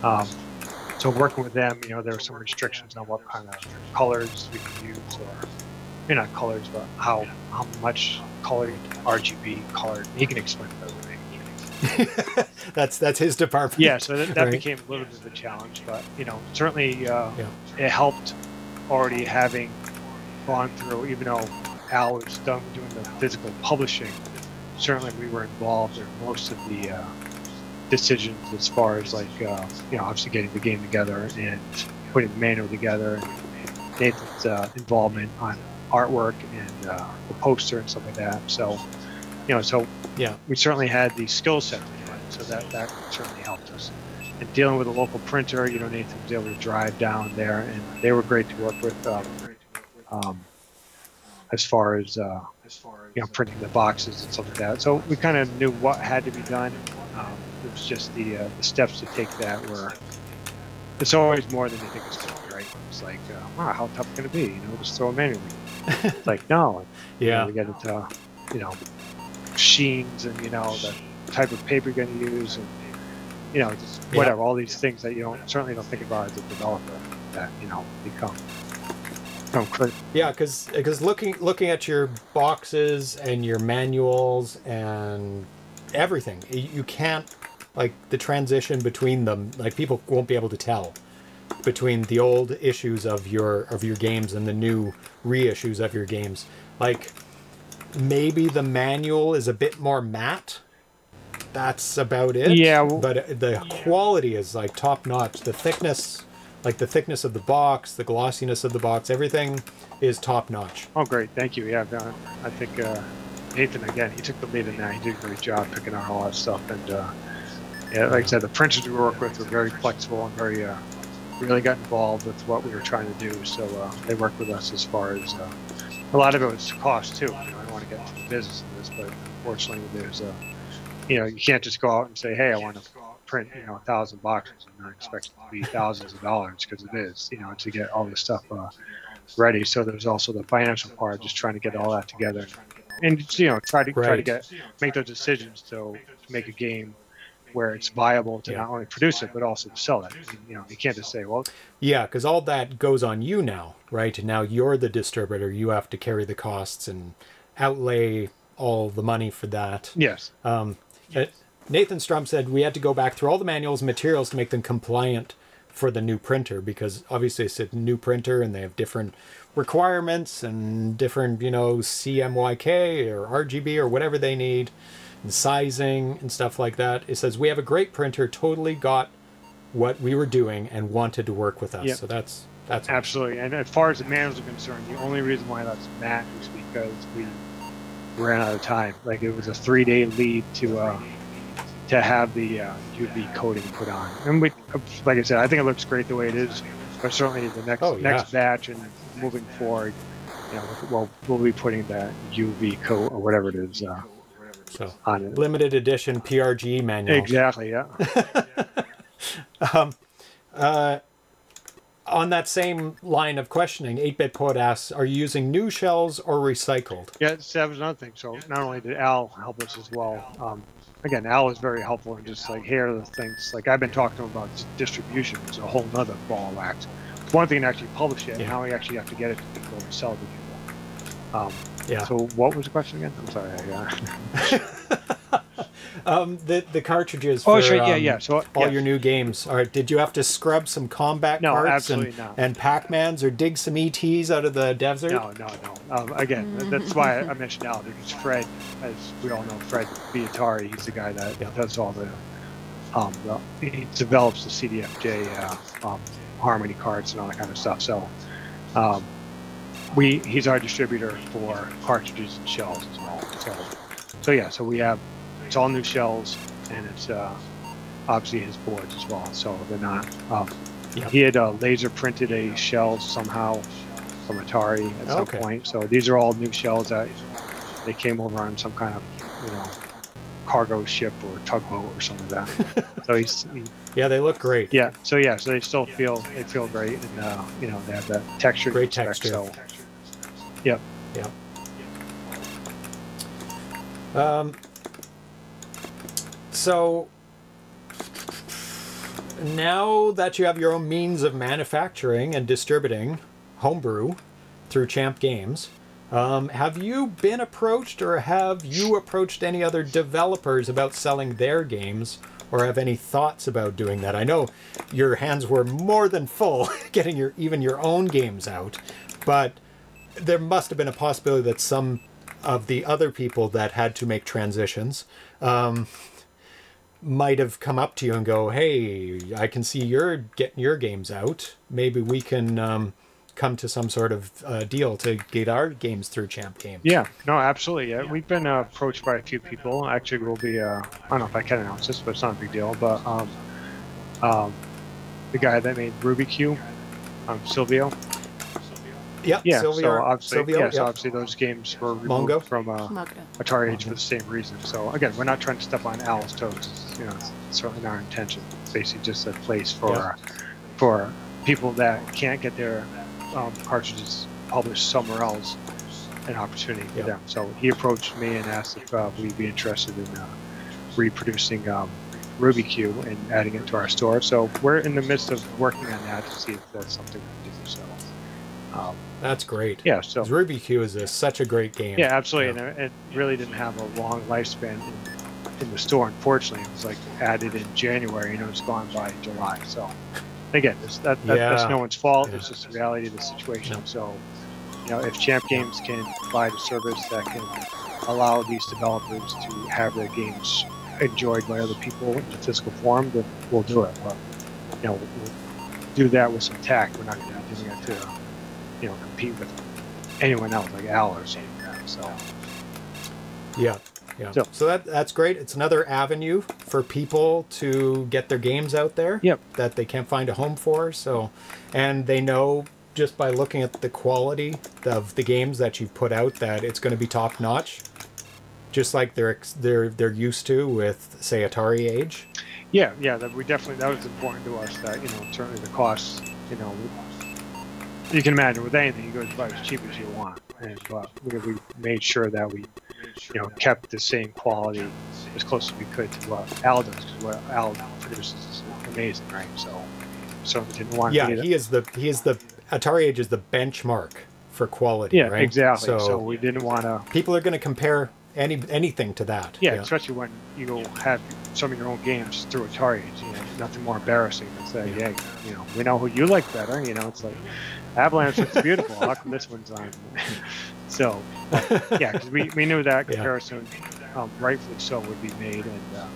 Um, so working with them, you know, there were some restrictions on what kind of colors we could use, or you know, not colors, but how how much colored R G B colored. He can explain that. that's that's his department. Yeah, so that, that right. became a little bit of a challenge, but you know, certainly uh, yeah. it helped already having gone through. Even though Al was done doing the physical publishing, certainly we were involved in most of the uh, decisions as far as like uh, you know, obviously getting the game together and putting the manual together, and Nathan's uh, involvement on artwork and uh, the poster and stuff like that. So, you know, so yeah, we certainly had the skill set to do it, so that that certainly helped us. And dealing with a local printer, you know, Nathan was able to drive down there, and they were great to work with. Um, um, as far as uh, as far as you know, printing the boxes and stuff like that. So we kind of knew what had to be done. Um, it was just the uh, the steps to take that were. It's always more than you think it's going to be, right? It's like, uh, wow, how tough can it be? You know, just throw a manual. It's like, no. Yeah. You know, we get into, uh, you know, machines and, you know, the type of paper you're going to use and, you know, just whatever, yeah. all these things that you don't certainly don't think about as a developer that, you know, become, become critical. Yeah, because looking, looking at your boxes and your manuals and everything, you can't, like, the transition between them, like, people won't be able to tell between the old issues of your of your games and the new reissues of your games. Like, maybe the manual is a bit more matte. That's about it. Yeah. Well, but the quality is, like, top-notch. The thickness, like, the thickness of the box, the glossiness of the box, everything is top-notch. Oh, great. Thank you. Yeah, I think uh, Nathan, again, he took the lead in that. He did a great job picking out all that stuff. And, uh, yeah, like I said, the printers we work with were very flexible and very... Uh, really got involved with what we were trying to do, so uh, they worked with us as far as uh, a lot of it was cost too. You know, I don't want to get into the business of this, but unfortunately, there's uh, you know, you can't just go out and say, hey, I want to print, you know, a thousand boxes and not expect it to be thousands of dollars, because it is, you know, to get all this stuff uh, ready. So there's also the financial part, just trying to get all that together, and you know, try to right. try to get make those decisions to make a game where it's viable to yeah. not only produce it, but also sell it. You know, you can't just say, well... Yeah, because all that goes on you now, right? Now you're the distributor. You have to carry the costs and outlay all the money for that. Yes. Um, yes. Nathan Strum said, we had to go back through all the manuals and materials to make them compliant for the new printer, because obviously it's a new printer and they have different requirements and different, you know, C M Y K or R G B or whatever they need, and sizing and stuff like that. It says, we have a great printer, totally got what we were doing and wanted to work with us. Yep. So that's that's absolutely. And as far as the manuals are concerned, the only reason why that's Matt is because we ran out of time. Like, it was a three-day lead to uh, to have the uh, U V coating put on. And we, like I said, I think it looks great the way it is. But certainly the next oh, yeah. next batch and moving forward, you know, well, we'll be putting that U V coat or whatever it is uh, so, on it. Limited edition P R G manual. Exactly. Yeah. Um, uh, on that same line of questioning, eight bit pod asks, are you using new shells or recycled? Yeah, that was another thing. So not only did Al help us as well. Um, again, Al is very helpful and just like, here are the things. Like, I've been talking to him about distribution. It's a whole nother ball of wax. It's one thing to actually publish it, and yeah. now we actually have to get it to people and sell it to people. Um, yeah. So what was the question again? I'm sorry. I got Um, the the cartridges for oh, sure. yeah, um, yeah. So, all yeah. your new games. All right, did you have to scrub some combat no, parts and, and Pac-Mans or dig some E Ts out of the desert? No, no, no. Um, again, that's why I mentioned Al, because Fred, as we all know, Fred the Atari, he's the guy that yeah. does all the, um, well, he develops the C D F J uh, um, Harmony cards and all that kind of stuff. So um, we he's our distributor for cartridges and shells as well. So, so yeah, so we have. It's all new shells, and it's uh, obviously his boards as well, so they're not. Um, yep. He had uh, laser printed a shell somehow from Atari at some okay. point, so these are all new shells that they came over on some kind of, you know, cargo ship or tugboat or something like that. So he's, he, yeah, they look great. Yeah, so yeah, so they still feel they feel great, and uh, you know, they have that texture. Great texture. So, yep. Yeah. Um. So now that you have your own means of manufacturing and distributing homebrew through Champ Games, um, have you been approached or have you approached any other developers about selling their games, or have any thoughts about doing that? I know your hands were more than full getting your even your own games out, but there must have been a possibility that some of the other people that had to make transitions um, might have come up to you and go, hey, I can see you're getting your games out. Maybe we can um, come to some sort of uh, deal to get our games through Champ Games. Yeah, no, absolutely. Yeah. We've been uh, approached by a few people. Actually, we'll be, uh, I don't know if I can announce this, but it's not a big deal. But um, um, the guy that made Ruby Q, um, Silvio. Yep, yeah, Silvio, so obviously, Silvio, yeah, yeah, so obviously those games were removed Mongo. from uh, Atari Age Mongo. for the same reason. So again, we're not trying to step on Al's toes. It's, you know, it's certainly not our intention. It's basically just a place for yeah. for people that can't get their um, cartridges published somewhere else, an opportunity for yeah. them. So he approached me and asked if uh, we'd be interested in uh, reproducing um, Ruby Q and adding it to our store. So we're in the midst of working on that to see if that's something we can do. So. Um, That's great. Yeah, so Ruby Q is a, such a great game. Yeah, absolutely, yeah. and it really didn't have a long lifespan in, in the store. Unfortunately, it was like added in January, and it was gone by July. So, again, it's, that, that, yeah. that's no one's fault. Yeah. It's just the reality of the situation. Yeah. So, you know, if Champ Games can provide a service that can allow these developers to have their games enjoyed by other people in a physical form, then we'll do it. But, you know, we'll do that with some tact. We're not going to be doing it to. You know, compete with anyone else like Al or something like that. So yeah, yeah. So, so that that's great. It's another avenue for people to get their games out there. Yep. That they can't find a home for. So, and they know just by looking at the quality of the games that you've put out that it's going to be top notch, just like they're they're they're used to with, say, Atari Age. Yeah, yeah. That we definitely that was important to us. That, you know, certainly the costs. You know. You can imagine with anything, you go about as cheap as you want, and but we, we made sure that we, you know, kept the same quality as close as we could to what Al does, because what Al produces is amazing, right? So, so we didn't want. Yeah, to he is the he is the Atari Age is the benchmark for quality. Yeah, right? Exactly. So, so we didn't want to. People are going to compare any anything to that. Yeah, yeah, especially when you'll have some of your own games through Atari. You know, nothing more embarrassing than say, yeah. yeah, you know, we know who you like better. You know, it's like Avalanche looks beautiful. How come this one's on? So, yeah, because we, we knew that comparison, yeah. um, rightfully so, would be made, and uh,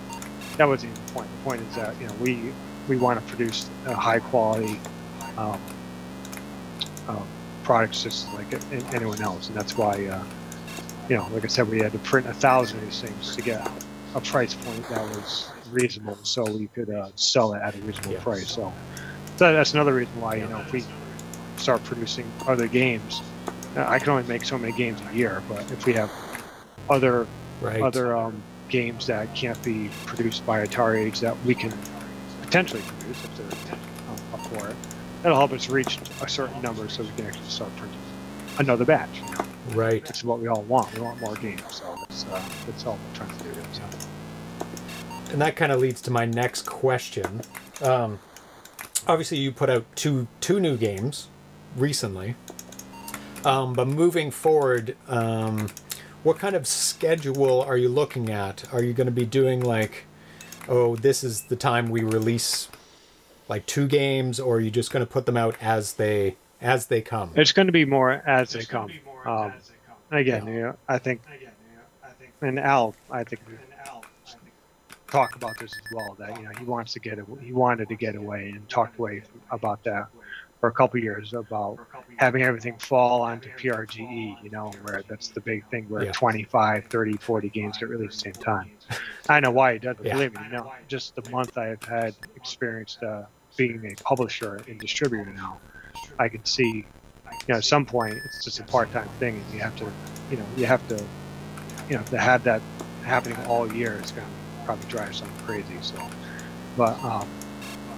that wasn't even the point. The point is that, you know, we we want to produce a high quality um, um, products just like anyone else, and that's why. Uh, You know, like I said, we had to print a thousand of these things to get a price point that was reasonable, so we could uh, sell it at a reasonable yes. price. So, so that's another reason why, you know, if we start producing other games, I can only make so many games a year. But if we have other right. other um, games that can't be produced by Atari Age that we can potentially produce if they're um, up for it, that'll help us reach a certain number, so we can actually start printing another batch. You know? Right. That's what we all want. We want more games, so that's, uh, that's all we're trying to do. So. And that kind of leads to my next question. Um, obviously, you put out two two new games recently, um, but moving forward, um, what kind of schedule are you looking at? Are you going to be doing like, oh, this is the time we release like two games, or are you just going to put them out as they as they come? It's going to be more as they come. Um, again, yeah. you know, I think, and Al, I think, talk about this as well. That you know, he wants to get, he wanted to get away and talked away about that for a couple of years about having everything fall onto P R G E. You know, where that's the big thing, where yeah. twenty-five, thirty, forty games get released at the same time. I know why he doesn't yeah. believe me. You know, just the month I have had experienced uh, being a publisher and distributor now, I can see. You know, at some point, it's just a part-time thing, and you have to, you know, you have to, you know, to have that happening all year is going to probably drive something crazy. So, but um,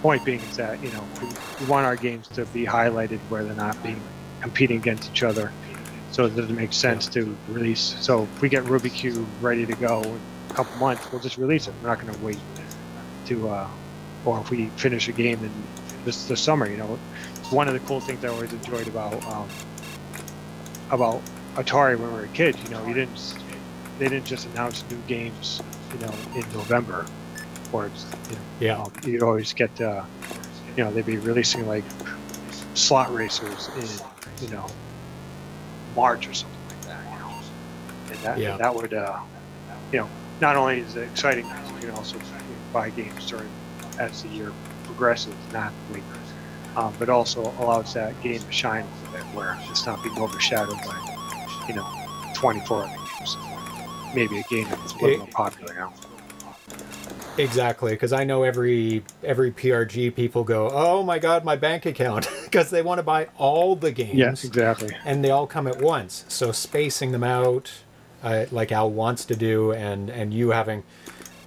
point being is that, you know, we, we want our games to be highlighted where they're not being competing against each other, so it doesn't make sense to release. So if we get Ruby Q ready to go in a couple months, we'll just release it. We're not going to wait to, uh, or if we finish a game in this the summer, you know. One of the cool things I always enjoyed about um, about Atari when we were a kid, you know, you didn't they didn't just announce new games, you know, in November, or you know, yeah, um, you'd always get, uh, you know, they'd be releasing like slot racers in, you know, March or something like that, you know, and that yeah. and that would, uh, you know, not only is it exciting, you can also buy games during as the year progresses, not wait. Um, but also allows that game to shine a little bit, where it's not being overshadowed by, you know, twenty-four other games. Maybe a game that's a little more popular now. Exactly, because I know every every P R G people go, "Oh my God, my bank account," because they want to buy all the games. Yes, exactly. And they all come at once, so spacing them out, uh, like Al wants to do, and and you having.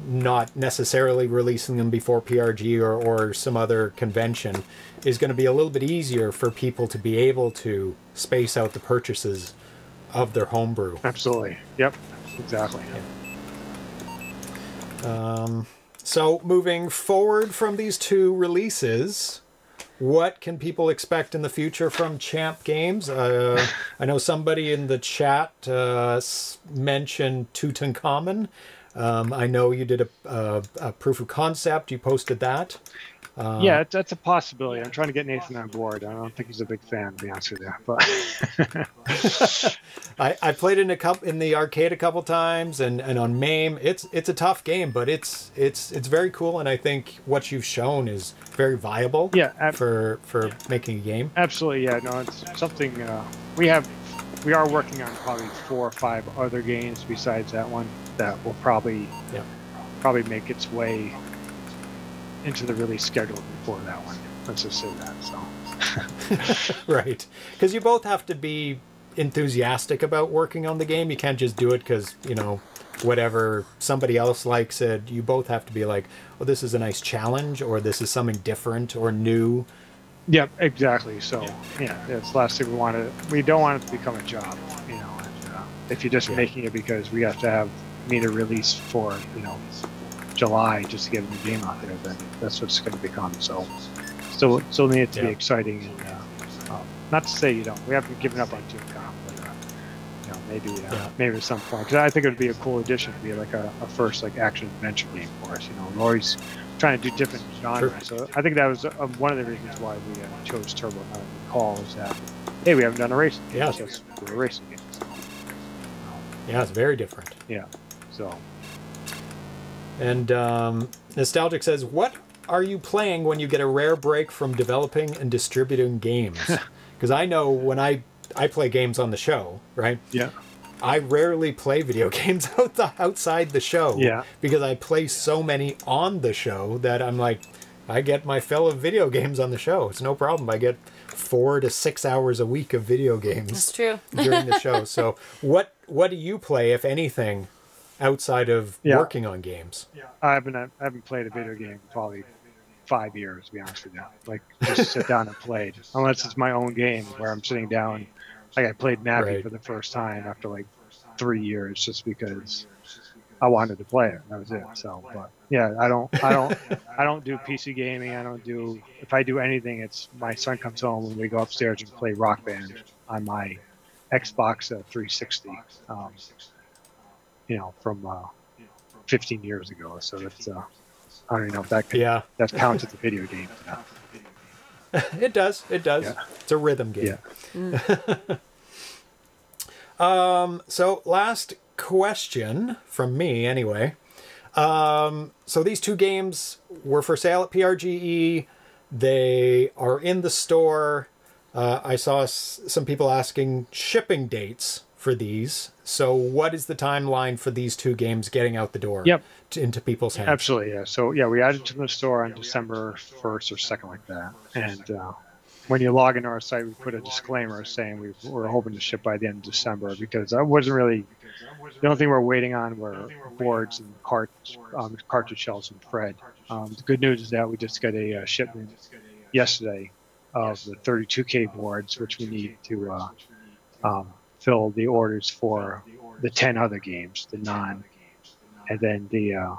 Not necessarily releasing them before P R G or, or some other convention is going to be a little bit easier for people to be able to space out the purchases of their homebrew. Absolutely. Yep. Exactly. Yeah. Um, so moving forward from these two releases, what can people expect in the future from Champ Games? Uh, I know somebody in the chat uh, mentioned Tutankhamun. Um, I know you did a, a, a proof of concept. You posted that. Um, yeah, that's a possibility. I'm trying to get Nathan on board. I don't think he's a big fan, to be honest with you. But I, I played in a couple in the arcade a couple times, and, and on MAME. It's it's a tough game, but it's it's it's very cool, and I think what you've shown is very viable. Yeah, for for yeah. making a game. Absolutely, yeah. No, it's something uh, we have. We are working on probably four or five other games besides that one that will probably yeah. probably make its way into the release schedule before that one. Let's just say that. So right, because you both have to be enthusiastic about working on the game. You can't just do it because you know whatever somebody else likes it. You both have to be like, "Oh, this is a nice challenge," or "This is something different or new." Yep, exactly. So, yeah, it's the last thing we want to. We don't want it to become a job, you know. And, uh, if you're just yeah. making it because we have to have need a release for, you know, July just to get a new game out there, then that's what's going to become. So, still, still need it to yeah. be exciting. And, uh, um, not to say you don't. We haven't given up on Tutankhamun, but uh, you know, maybe uh, yeah. maybe at some point, because I think it would be a cool addition to be like a, a first like action adventure game for us. You know, we're always trying to do different genres, sure. so I think that was uh, one of the reasons why we uh, chose Turbo. Now the call is that hey, we haven't done a racing game, yeah, so it's a racing game. So. Yeah, it's very different. Yeah, so. And um, Nostalgic says, what are you playing when you get a rare break from developing and distributing games? Because I know when I, I play games on the show, right? Yeah. I rarely play video games out the, outside the show. Yeah. Because I play so many on the show that I'm like, I get my fill of video games on the show. It's no problem. I get four to six hours a week of video games. That's true. During the show. So what, what do you play, if anything, outside of yeah. working on games? Yeah, I haven't, I haven't played a video game in probably five years, to be honest with you. Like, just sit down and play. Unless it's my own game where I'm sitting down. Like, I played Mappy right. for the first time after, like, three years just because I wanted to play it. That was it. So, but, yeah, I don't, I don't, I don't do P C gaming. I don't do, if I do anything, it's my son comes home and we go upstairs and play Rock Band on my Xbox uh, three sixty. Um, you know, from uh, fifteen years ago. So that's, uh, I don't even know if that could, yeah. that counts as a video game. Now. It does. It does. Yeah. It's a rhythm game. Yeah. Mm. um, so last question from me anyway. Um, so these two games were for sale at P R G E. They are in the store. Uh, I saw s some people asking shipping dates for these. So what is the timeline for these two games getting out the door yep. to, into people's hands? Absolutely, yeah. So, yeah, we added to the store on December first or second like that. And uh, when you log into our site, we put a disclaimer saying we were hoping to ship by the end of December because I wasn't really – the only thing we're waiting on were boards and cart, um, cartridge shells and Fred. Um, the good news is that we just got a uh, shipment yesterday of the thirty-two K boards, which we need to uh, – um, fill the orders for the ten other games, the non, and then the uh,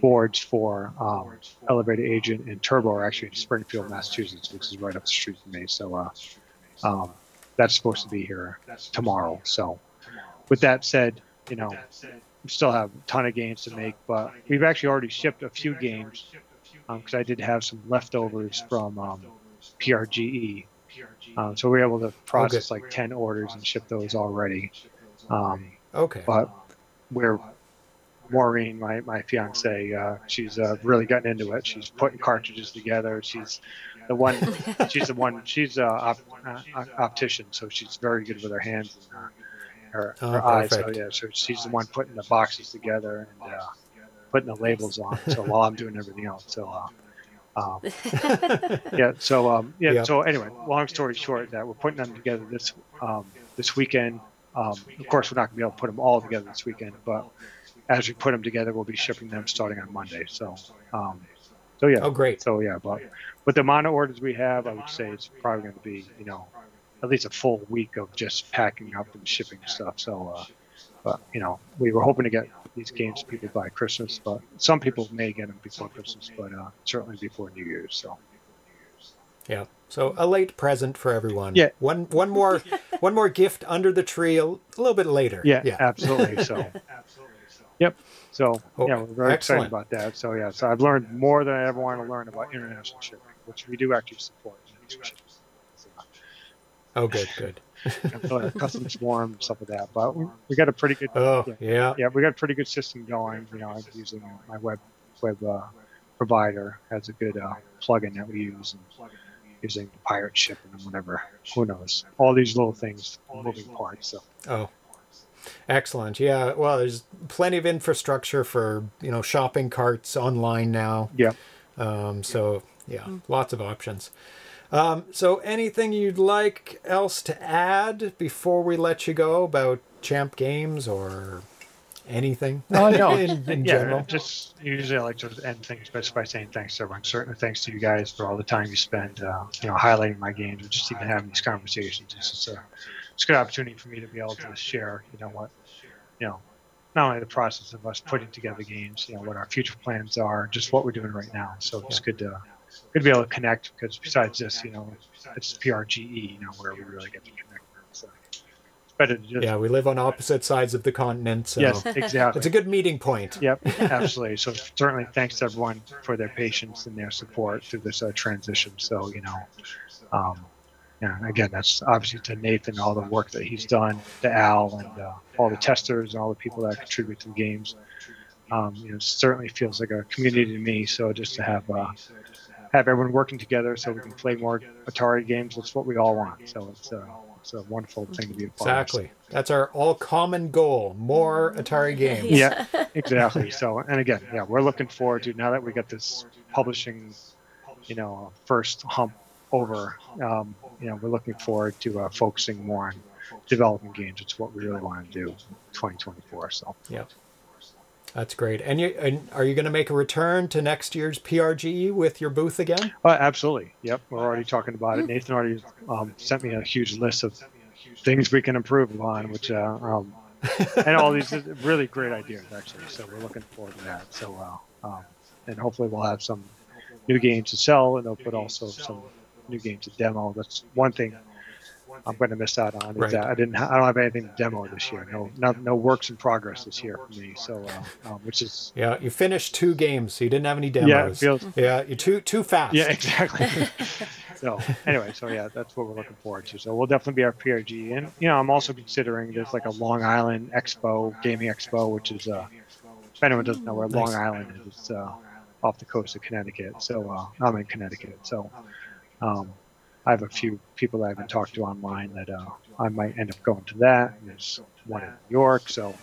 boards for um, Elevator Agent and Turbo are actually in Springfield, Massachusetts, which is right up the street from me. So uh, um, that's supposed to be here tomorrow. So with that said, you know, we still have a ton of games to make, but we've actually already shipped a few games because um, I did have some leftovers from um, P R G E. Um, so we were able to process okay. like ten orders and ship those already. Um, okay. But we're Maureen, my my fiance, uh, she's uh, really gotten into it. She's putting cartridges together. She's the one. She's the one. She's a op, uh, optician, so she's very good with her hands and uh, her, her oh, eyes. So yeah, so she's the one putting the boxes together and uh, putting the labels on. So while I'm doing everything else, so. Uh, um, yeah. So um, yeah. Yep. So anyway, long story short, that we're putting them together this um, this weekend. Um, of course, we're not going to be able to put them all together this weekend, but as we put them together, we'll be shipping them starting on Monday. So um, so yeah. Oh great. So yeah, but with the amount of orders we have, I would say it's probably going to be you know at least a full week of just packing up and shipping stuff. So uh, but you know we were hoping to get these games people buy Christmas, but some people may get them before Christmas, but uh, certainly before New Year's. So, yeah. So a late present for everyone. Yeah. One one more one more gift under the tree a little bit later. Yeah. Yeah. Absolutely. So. Absolutely. So. Yep. So oh, yeah, we're very excellent. excited about that. So yeah. So I've learned more than I ever wanted to learn about international shipping, which we do actually support. So. Oh, good. Good. Customs warm stuff like that, but we, we got a pretty good oh yeah, yeah yeah we got a pretty good system going. You know, I'm using my web web uh, provider has a good uh, plugin that we use, and using the pirate ship and whatever. Who knows? All these little things, moving parts. So. Oh, excellent. Yeah. Well, there's plenty of infrastructure for you know shopping carts online now. Yeah. Um. So yeah, mm-hmm. lots of options. Um, so anything you'd like else to add before we let you go about Champ Games or anything oh, no. in, in yeah, general? Just usually I like to end things just by saying thanks to everyone. Certainly thanks to you guys for all the time you spend, uh, you know, highlighting my games and just even having these conversations. It's just a, it's a good opportunity for me to be able to share, you know, what, you know, not only the process of us putting together games, you know, what our future plans are, just what we're doing right now. So it's yeah. good to... Good to be able to connect because besides this, you know, it's P R G E, you know, where we really get to connect. So But just, yeah, we live on opposite sides of the continent. So yes, exactly. It's a good meeting point. Yep, absolutely. So certainly thanks to everyone for their patience and their support through this uh, transition. So, you know, um, yeah, again, that's obviously to Nathan, all the work that he's done, to Al, and uh, all the testers and all the people that contribute to the games. Um, you know, it certainly feels like a community to me. So just to have uh, have everyone working together so we can play more Atari games, that's what we all want. So it's uh, it's a wonderful thing to be a part of. Exactly. That's our all common goal, more Atari games. Yeah, exactly. So, and again, yeah, we're looking forward to, now that we got this publishing, you know, first hump over, um, you know, we're looking forward to uh, focusing more on developing games. It's what we really want to do in twenty twenty-four. So, yeah. That's great. And, you, and are you going to make a return to next year's P R G with your booth again? Uh, absolutely. Yep. We're already talking about it. Nathan already um, sent me a huge list of things we can improve upon, which, uh, um, and all these really great ideas, actually. So we're looking forward to that. So, uh, um, and hopefully we'll have some new games to sell, and but also some new games to demo. That's one thing I'm going to miss out on. Is right. that I didn't. I don't have anything to demo this year. No, no, no works in progress this year for me. So, uh, um, which is yeah. You finished two games, so you didn't have any demos. Yeah, it feels, yeah. You're too too fast. Yeah, exactly. So anyway, so yeah, that's what we're looking forward to. So we'll definitely be our P R G, and you know, I'm also considering there's like a Long Island Expo, gaming expo, which is uh, if anyone doesn't know where nice. Long Island is, it's uh, off the coast of Connecticut. So uh, I'm in Connecticut. So. Um, I have a few people that I haven't talked to online that uh, I might end up going to that. There's one in New York, so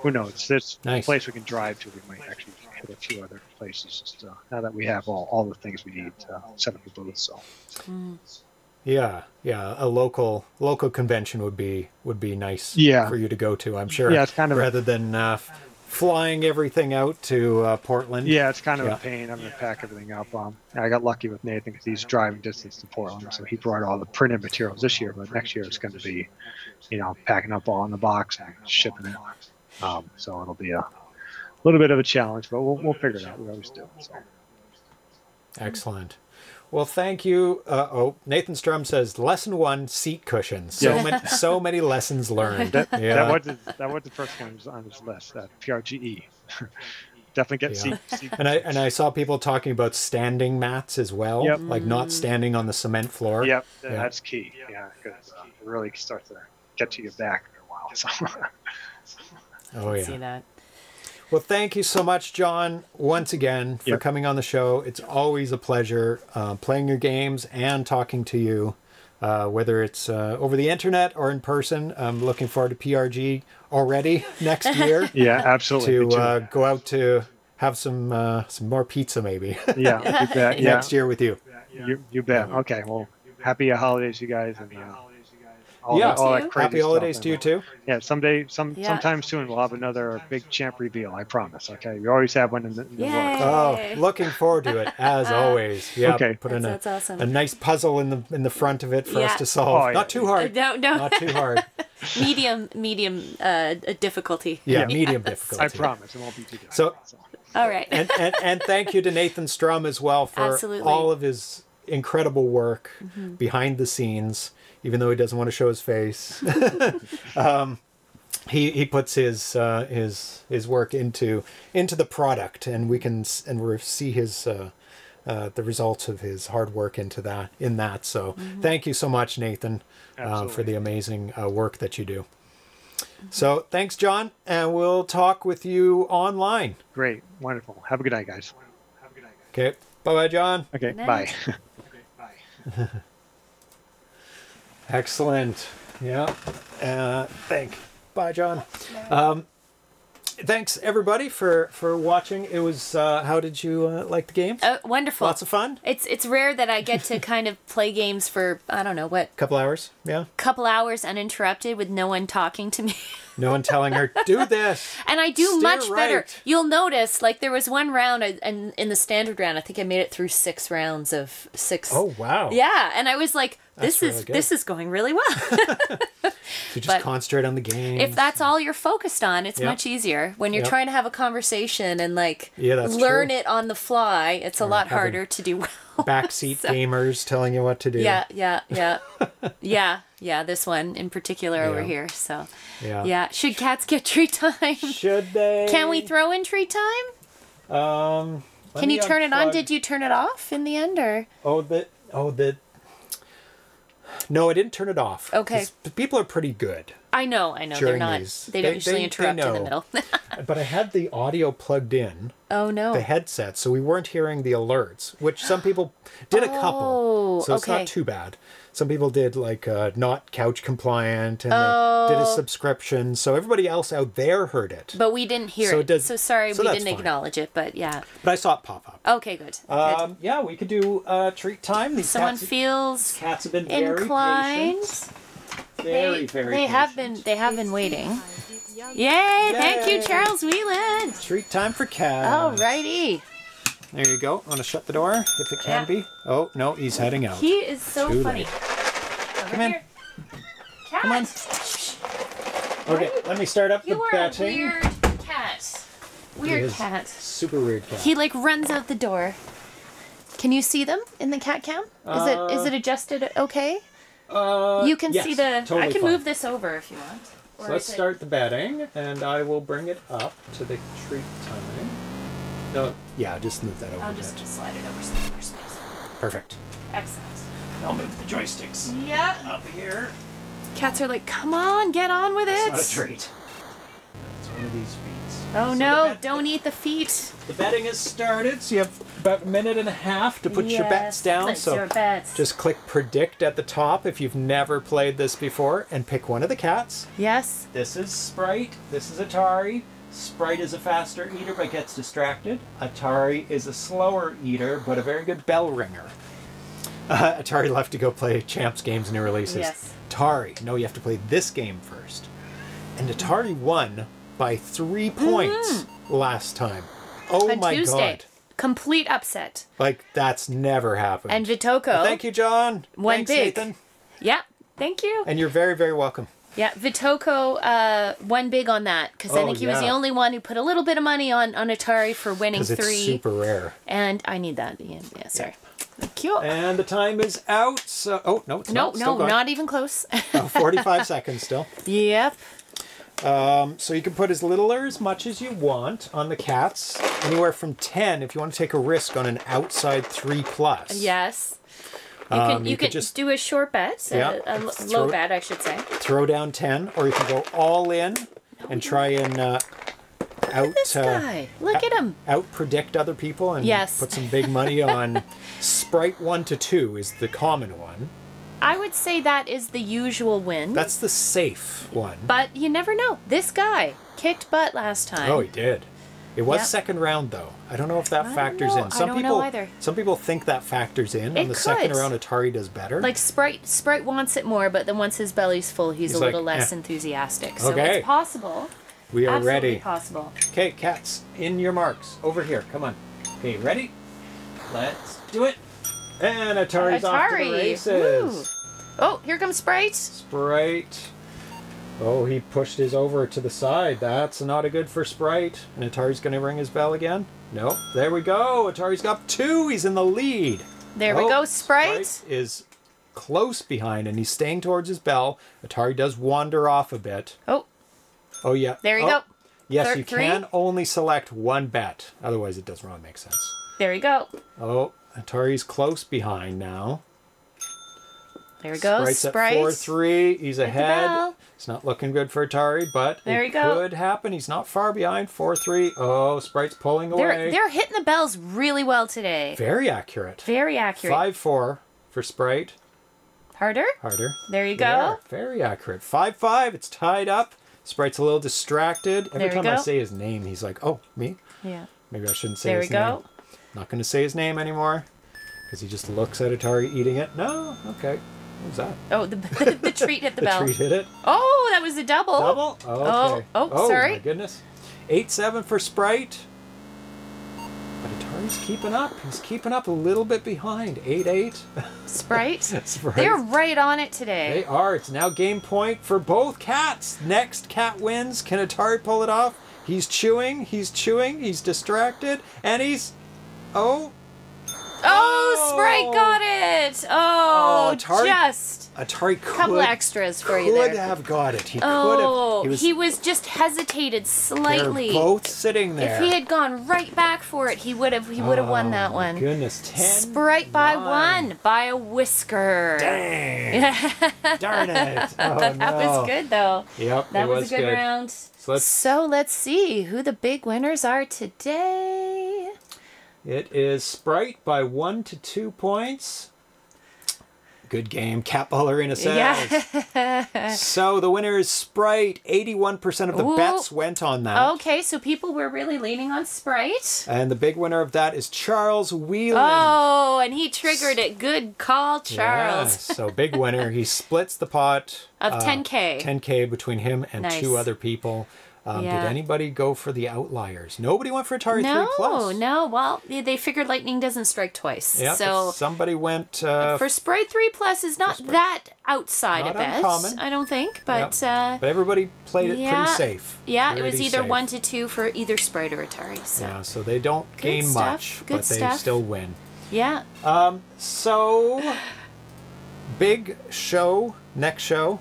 who knows? This nice. Place we can drive to, we might actually hit a few other places just, uh, now that we have all, all the things we need to set up a booth. So, yeah, yeah, a local local convention would be would be nice yeah. for you to go to, I'm sure. Yeah, it's kind of rather a, than uh, flying everything out to uh, Portland. Yeah, it's kind of yeah. a pain. I'm going to pack everything up. Um, I got lucky with Nathan because he's driving distance to Portland, so he brought all the printed materials this year, but next year it's going to be, you know, packing up all in the box and shipping it. Um, so it'll be a little bit of a challenge, but we'll, we'll figure it out. We always do. So. Excellent. Well, thank you. Uh, oh, Nathan Strum says, lesson one, seat cushions. So, yeah. many, so many lessons learned. That, yeah. that, was the, that was the first one on his list, that P R G E. Definitely get yeah. seat, seat and I And I saw people talking about standing mats as well, yep. like not standing on the cement floor. Yep, yeah. that's key. Yeah, because uh, it really starts to get to your back in a while. So. oh, yeah. I see that. Well, thank you so much, John, once again, for yep. coming on the show. It's always a pleasure uh, playing your games and talking to you, uh, whether it's uh, over the internet or in person. I'm looking forward to P R G already next year. yeah, absolutely. To uh, go out to have some uh, some more pizza, maybe. Yeah, you bet. yeah. Next year with you. You, you bet. Yeah. Okay, well, happy holidays, you guys. And, uh, All yeah, that, all that happy holidays to you too. Yeah, someday, some, yeah. sometime soon, we'll have another big Champ reveal. I promise. Okay, we always have one in the, in the works. Oh, looking forward to it as always. Yeah, okay. Put that's, in that's a, awesome. a nice puzzle in the in the front of it for yeah. us to solve. Oh, yeah. Not too hard. No, no, not too hard. medium, medium uh, difficulty. Yeah, yeah. medium yes. difficulty. I promise, it won't be too difficult. So, so. all right. and, and and thank you to Nathan Strum as well for Absolutely. all of his incredible work mm-hmm. behind the scenes. Even though he doesn't want to show his face, um, he he puts his uh, his his work into into the product, and we can and we see his uh, uh, the results of his hard work into that in that. So mm-hmm. thank you so much, Nathan, uh, for the amazing uh, work that you do. Mm-hmm. So thanks, John, and we'll talk with you online. Great, wonderful. Have a good night, guys. Have a good night, guys. Okay, bye, bye, John. Okay, bye. okay, bye. Excellent. Yeah. Uh, thank. Bye, John. Um, thanks everybody for for watching. It was. Uh, how did you uh, like the game? Oh, wonderful. Lots of fun. It's it's rare that I get to kind of play games for I don't know what. Couple hours. Yeah. Couple hours uninterrupted with no one talking to me. No one telling her do this. And I do Steer much right. better. You'll notice, like there was one round, and in the standard round, I think I made it through six rounds of six. Oh wow. Yeah, and I was like. That's this really is good. This is going really well. So just but concentrate on the game. If that's all you're focused on, it's yep. much easier. When you're yep. trying to have a conversation and like yeah, learn true. it on the fly, it's or a lot harder to do well. Backseat so. gamers telling you what to do. Yeah, yeah, yeah. yeah, yeah, this one in particular yeah. over here. So, yeah. yeah. Should cats get tree time? Should they? Can we throw in tree time? Um... Let Can you turn unplug. it on? Did you turn it off in the end, or? Oh, the oh the. No, I didn't turn it off. Okay. People are pretty good. I know, I know they're not. These. They don't they, usually they, interrupt they in the middle. But I had the audio plugged in. Oh no. The headset, so we weren't hearing the alerts, which some people did oh, a couple. So it's okay. not too bad. Some people did like uh, not couch compliant, and oh. they did a subscription, so everybody else out there heard it. But we didn't hear so it. Does, so sorry, so we didn't fine. acknowledge it, but yeah. But I saw it pop up. Okay, good. Um, good. Yeah, we could do uh, treat time. These Someone cats, feels cats have been inclined. Very patient. Very, they, very. They patient. have been. They have been waiting. Yay! Yay. Thank you, Charles Whelan. Treat time for cats. Alrighty. There you go. Want to shut the door if it can yeah. be? Oh no, he's heading out. He is so Too funny. Come in. Cat. Come on. Okay, you, let me start up the batting. You are a weird cat. Weird cat. Super weird cat. He like runs out the door. Can you see them in the cat cam? Is uh, it is it adjusted okay? Uh, you can yes, see the. Totally I can fine. move this over if you want. So let's it... start the batting, and I will bring it up to the treat time. No, yeah, just move that over. I'll just, just slide it over so there's more space. Perfect. Excellent. I'll move the joysticks. Yeah. Up here. Cats are like, come on, get on with it. It's not a treat. It's one of these feats. Oh so no! Don't eat the feet. The betting has started, so you have about a minute and a half to put yes, your bets down. Place so your bets. Just click predict at the top if you've never played this before, and pick one of the cats. Yes. This is Sprite. This is Atari. Sprite is a faster eater but gets distracted. Atari is a slower eater but a very good bell ringer. Uh, Atari left to go play Champ's games new releases. Yes. Atari, no, you have to play this game first. And Atari won by three points mm-hmm. last time. Oh On my Tuesday. god. Complete upset. Like, that's never happened. And Vitoko. Well, thank you, John. One Thanks, big. Nathan. Yeah, thank you. And you're very, very welcome. Yeah, Vitoko uh, won big on that because oh, I think he yeah. was the only one who put a little bit of money on, on Atari for winning three. Because it's super rare. And I need that at the end. Yeah, sorry. Yeah. Cute. And the time is out. So, oh, no, it's no, not. No, no, not even close. Oh, forty-five seconds still. Yep. Um, so you can put as little or as much as you want on the cats. Anywhere from ten if you want to take a risk on an outside three plus. Yes. You can, um, you you can just do a short bet, yeah, a, a low throw, bet, I should say. Throw down ten, or you can go all in no, and try and... Uh, Out, Look at this guy. Uh, Look at him. Out predict other people and yes. put some big money on Sprite one to two is the common one. I would say that is the usual win. That's the safe one. But you never know. This guy kicked butt last time. Oh, he did. It was yep. second round though. I don't know if that I factors in. Some I don't people know either. Some people think that factors in. It on the could. second round, Atari does better. Like Sprite, Sprite wants it more, but then once his belly's full, he's, he's a little like, less eh. enthusiastic. So okay. it's possible. We are Absolutely ready. Possible. Okay, cats, in your marks. Over here, come on. Okay, ready? Let's do it. And Atari's Atari. off to the races. Woo. Oh, here comes Sprite. Sprite. Oh, he pushed his over to the side. That's not a good for Sprite. And Atari's going to ring his bell again. Nope. There we go. Atari's got two. He's in the lead. There oh, we go, Sprite. Sprite is close behind, and he's staying towards his bell. Atari does wander off a bit. Oh. Oh, yeah. There you oh. go. Yes, Third you three. can only select one bet. Otherwise, it doesn't really make sense. There you go. Oh, Atari's close behind now. There we go. Sprite's Sprite. at four three. He's Hit ahead. It's not looking good for Atari, but there it go. could happen. He's not far behind. four three. Oh, Sprite's pulling away. They're, they're hitting the bells really well today. Very accurate. Very accurate. five four for Sprite. Harder? Harder. There you go. Very accurate. five five. It's tied up. Sprite's a little distracted. Every time I say his name, he's like, oh, me? Yeah. Maybe I shouldn't say his name. There we go. Not going to say his name anymore because he just looks at Atari eating it. No? Okay. What was that? Oh, the, the, the treat hit the, the bell. The treat hit it. Oh, that was a double. Double? Oh, okay. Oh, oh, sorry. Oh, my goodness. eight seven for Sprite. But Atari He's keeping up. He's keeping up a little bit behind. eight eight. Sprite? Sprite. They're right on it today. They are. It's now game point for both cats. Next cat wins. Can Atari pull it off? He's chewing. He's chewing. He's distracted. And he's... Oh... Oh, Sprite got it! Oh, oh Atari, just Atari could, couple extras for you there. Could have got it. He oh, could have. He was, he was just hesitated slightly. They're both sitting there. If he had gone right back for it, he would have. He would have oh, won that one. Goodness, ten. Sprite by one, by a whisker. Dang! Darn it! Oh, that no. was good though. Yep, that it was, was a good, good. round. So let's, so let's see who the big winners are today. It is Sprite by one to two points. Good game, Cat Ball Arena says. Yeah. So the winner is Sprite. eighty-one percent of the Ooh. bets went on that. Okay, so people were really leaning on Sprite. And the big winner of that is Charles Whelan. Oh, and he triggered it. Good call, Charles. Yeah, so big winner. He splits the pot. Of uh, ten K. ten K between him and nice. two other people. Um, yeah. Did anybody go for the outliers? Nobody went for Atari no, three plus. No, no. Well, they figured lightning doesn't strike twice. Yep, so somebody went... Uh, for Sprite three plus is not that outside not a bit. Uncommon. I don't think, but... Yep. Uh, but everybody played it yeah, pretty safe. Yeah, pretty it was either safe. one to two for either Sprite or Atari. So. Yeah, so they don't Good gain stuff. much, Good but stuff. they still win. Yeah. Um. So, big show, next show.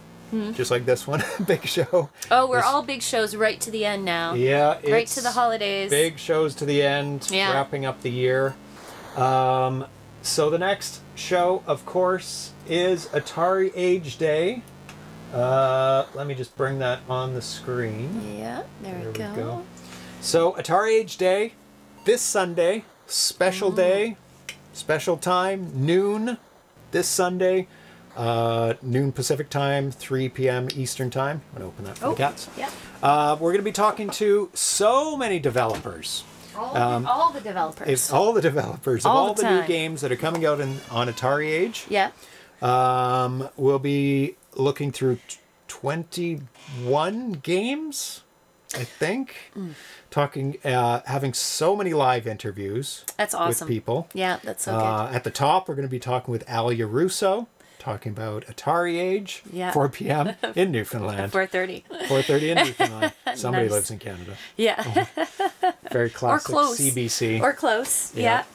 Just like this one, big show. Oh, we're this, all big shows right to the end now. Yeah. Right to the holidays. Big shows to the end, yeah. wrapping up the year. Um, so the next show, of course, is Atari Age Day. Uh, let me just bring that on the screen. Yeah, there, there we, go. we go. So Atari Age Day, this Sunday, special mm. day, special time, noon this Sunday. Uh, noon Pacific time, three P M Eastern time. I'm going to open that for oh, the cats. Yeah. Uh, we're going to be talking to so many developers. All, um, all the developers. It's all the developers all of all the, the new games that are coming out in, on Atari Age. Yeah. Um, we'll be looking through twenty-one games, I think. Mm. Talking, uh, having so many live interviews. That's awesome. With people. Yeah, that's so uh, good. At the top, we're going to be talking with Al Yarusso. Talking about Atari Age, yeah. four P M in Newfoundland. four thirty. four thirty in Newfoundland. Somebody nice. lives in Canada. Yeah. Oh, very classic or close. C B C. Or close, yeah.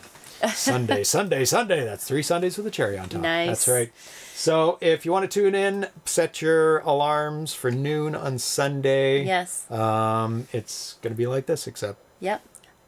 yeah. Sunday, Sunday, Sunday. That's three Sundays with a cherry on top. Nice. That's right. So if you want to tune in, set your alarms for noon on Sunday. Yes. Um, it's going to be like this, except... Yep.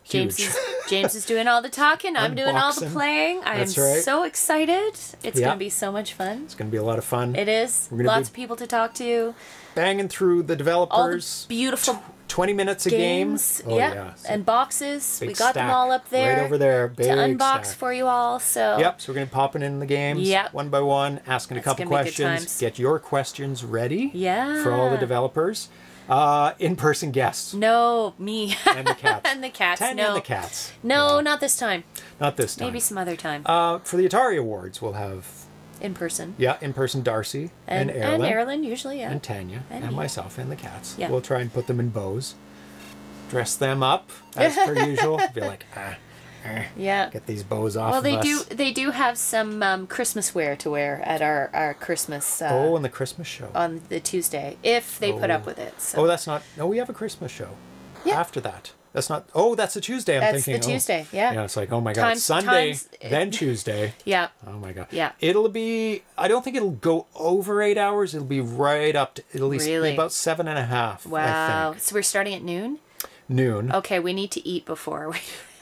Huge. James is, James is doing all the talking. I'm Unboxing. doing all the playing. I That's am right. so excited. It's yeah. going to be so much fun. It's going to be a lot of fun. It is. Lots of people to talk to. Banging through the developers. All the beautiful twenty minutes a games. game. Oh, yep. yeah. So and boxes. We got them all up there. Right over there. Big to unbox stack. for you all. So Yep. So we're going to be popping in the games. Yep. One by one. Asking That's a couple questions. Get your questions ready. Yeah. For all the developers. Uh, in-person guests. No, me. And the cats. and the cats, Ten no. and the cats. No, yeah. not this time. Not this time. Maybe some other time. Uh, for the Atari Awards, we'll have... In-person. Yeah, in-person Darcy and Erilyn. And Erilyn, usually, yeah. And Tanya, and, and myself, and the cats. Yeah. We'll try and put them in bows. Dress them up, as per usual. Be like, ah. Yeah. Get these bows off. Well, they of us. do. They do have some um, Christmas wear to wear at our our Christmas. Uh, oh, and the Christmas show on the Tuesday, if they oh. put up with it. So. Oh, that's not. No, we have a Christmas show. Yeah. After that, that's not. Oh, that's a Tuesday. I'm that's thinking. That's the oh. Tuesday. Yeah. Yeah. It's like, oh my God, times, Sunday, times, then Tuesday. Yeah. Oh my God. Yeah. It'll be. I don't think it'll go over eight hours. It'll be right up to at least really? about seven and a half. Wow. I think. So we're starting at noon. Noon. Okay, we need to eat before.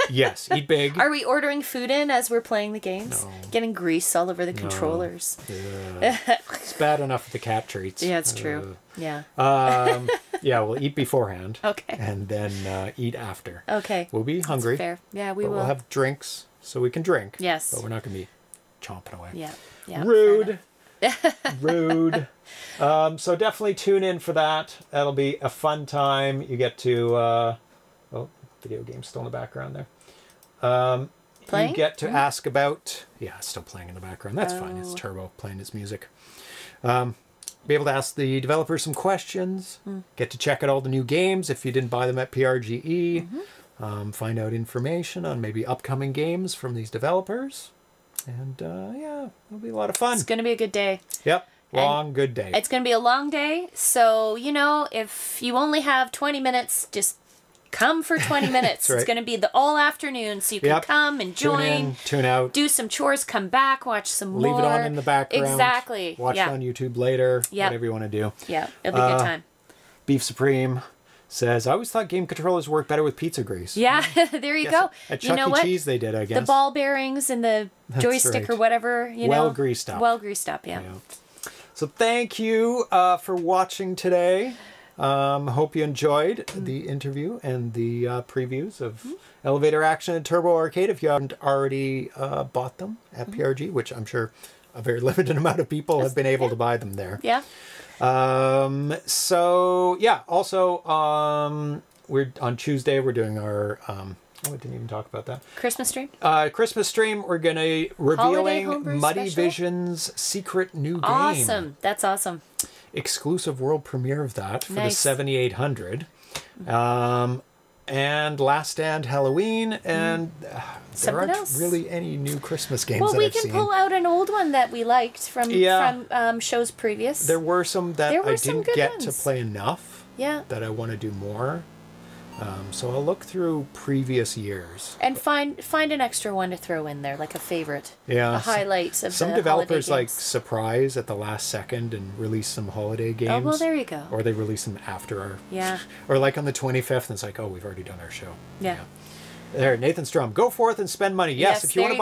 Yes, eat big. Are we ordering food in as we're playing the games? No. Getting grease all over the no. controllers. Yeah. It's bad enough with the cat treats. Yeah, it's true. Uh, yeah. Um, yeah, we'll eat beforehand. Okay. And then uh, eat after. Okay. We'll be hungry. That's fair. Yeah, we but will. We'll have drinks so we can drink. Yes. But we're not going to be chomping away. Yeah. yeah Rude. Rude. Um, so definitely tune in for that. That'll be a fun time. You get to... Uh, oh, video game's still in the background there. Um, you get to ask about... Yeah, it's still playing in the background. That's oh. fine. It's Turbo playing its music. Um, be able to ask the developers some questions. Mm. Get to check out all the new games if you didn't buy them at P R G E. Mm-hmm. um, find out information on maybe upcoming games from these developers. And uh, yeah, it'll be a lot of fun. It's going to be a good day. Yep. Long, and good day. It's going to be a long day. So, you know, if you only have twenty minutes, just come for twenty minutes. Right. It's going to be the all afternoon, so you can yep. come and join. Tune in, tune out. Do some chores, come back, watch some Leave more. Leave it on in the background. Exactly. Watch yeah. it on YouTube later, yep. whatever you want to do. Yeah, it'll be uh, a good time. Beef Supreme says, I always thought game controllers work better with pizza grease. Yeah, there you go. At Chuck you know E. Cheese they did, I guess. The ball bearings and the That's joystick right. or whatever. You well know? greased up. Well greased up, yeah. yeah. So thank you uh, for watching today. Um, hope you enjoyed the interview and the uh, previews of mm-hmm. Elevator Action and Turbo Arcade. If you haven't already uh, bought them at mm-hmm. P R G, which I'm sure a very limited amount of people have been able yeah. to buy them there. Yeah. Um, so, yeah. Also, um, we're on Tuesday, we're doing our... Um, Oh, I didn't even talk about that. Christmas stream? Uh, Christmas stream. We're going to revealing Muddy Special? Vision's secret new game. Awesome. That's awesome. Exclusive world premiere of that for nice. the seventy-eight hundred. Um, and Last Stand Halloween. And uh, there aren't else. really any new Christmas games well, that I've seen. Well, we can pull out an old one that we liked from, yeah. from um, shows previous. There were some that were I some didn't get ones. to play enough yeah. that I want to do more. Um, so I'll look through previous years and find find an extra one to throw in there, like a favorite, yeah, a highlight of some the developers like surprise at the last second and release some holiday games. Oh well, there you go. Or they release them after our yeah, or like on the twenty-fifth, and it's like, oh, we've already done our show. Yeah. yeah. There, Nathan Strum, go forth and spend money. Yes, yes if you want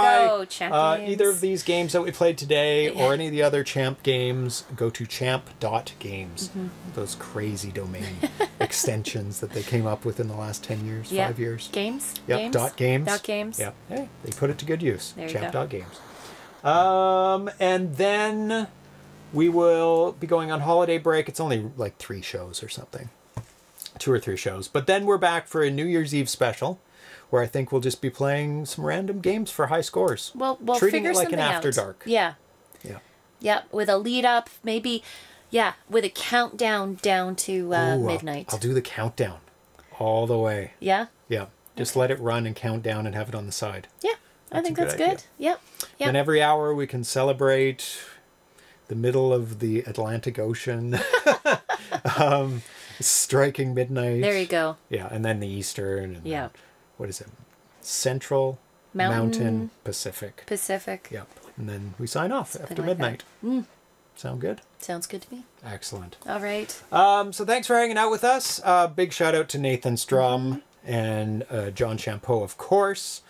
to buy uh, either of these games that we played today yeah. or any of the other Champ games, go to champ dot games. Mm-hmm. Those crazy domain extensions that they came up with in the last ten years, yeah. five years. Games? Yep, games? Dot games. Dot games. Yep. Hey, they put it to good use. Champ dot games. Um, and then we will be going on holiday break. It's only like three shows or something. Two or three shows. But then we're back for a New Year's Eve special, where I think we'll just be playing some random games for high scores. Well, we'll Treating figure it like something an after out. dark. Yeah. Yeah. Yeah, with a lead up, maybe, yeah, with a countdown down to uh, Ooh, midnight. I'll, I'll do the countdown all the way. Yeah? Yeah. Just okay. let it run and count down and have it on the side. Yeah, that's I think good that's idea. good. Yep. yep. And every hour we can celebrate the middle of the Atlantic Ocean. um, striking midnight. There you go. Yeah, and then the Eastern. And yeah. The, What is it? Central Mountain, Mountain Pacific. Pacific. Yep. And then we sign off Something after like midnight. Mm. Sound good? Sounds good to me. Excellent. All right. Um, so thanks for hanging out with us. Uh, big shout out to Nathan Strum mm-hmm. and uh, John Champeau, of course,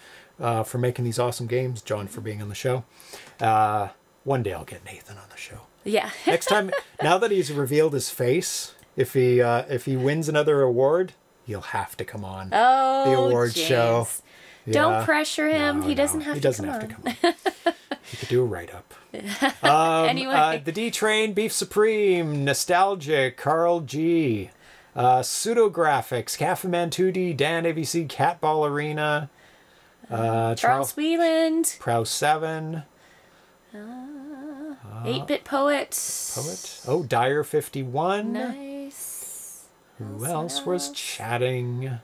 uh, for making these awesome games. John for being on the show. Uh, one day I'll get Nathan on the show. Yeah. Next time, now that he's revealed his face, if he uh, if he wins another award, you'll have to come on oh, the award geez. show. Yeah. Don't pressure him. No, he doesn't no. have he to doesn't come have on. to come on. He could do a write-up. Um, anyway. Uh, the D-Train, Beef Supreme, Nostalgic, Carl G, uh, Pseudographics, Cafeman two D, Dan A B C, Catball Arena, uh, Charles Trow Wieland, Prow seven, uh, eight bit Poet. Poet? Oh, Dyer fifty-one. Nice. Who else was chatting?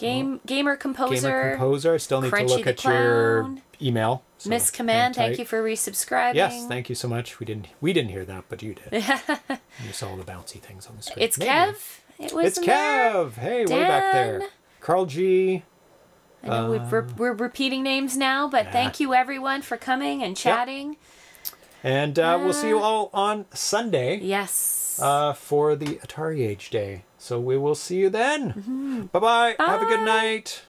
Game gamer composer. Gamer composer. I still need to look at your email. Miss Command, thank you for resubscribing. Yes, thank you so much. We didn't we didn't hear that, but you did. You saw the bouncy things on the screen. It's Kev. It was It's Kev. Hey, way back there. Carl G. I know we're we're repeating names now, but thank you everyone for coming and chatting. And uh, we'll see you all on Sunday. Yes. Uh, for the Atari Age Day. So we will see you then. Mm-hmm. Bye-bye. Have a good night.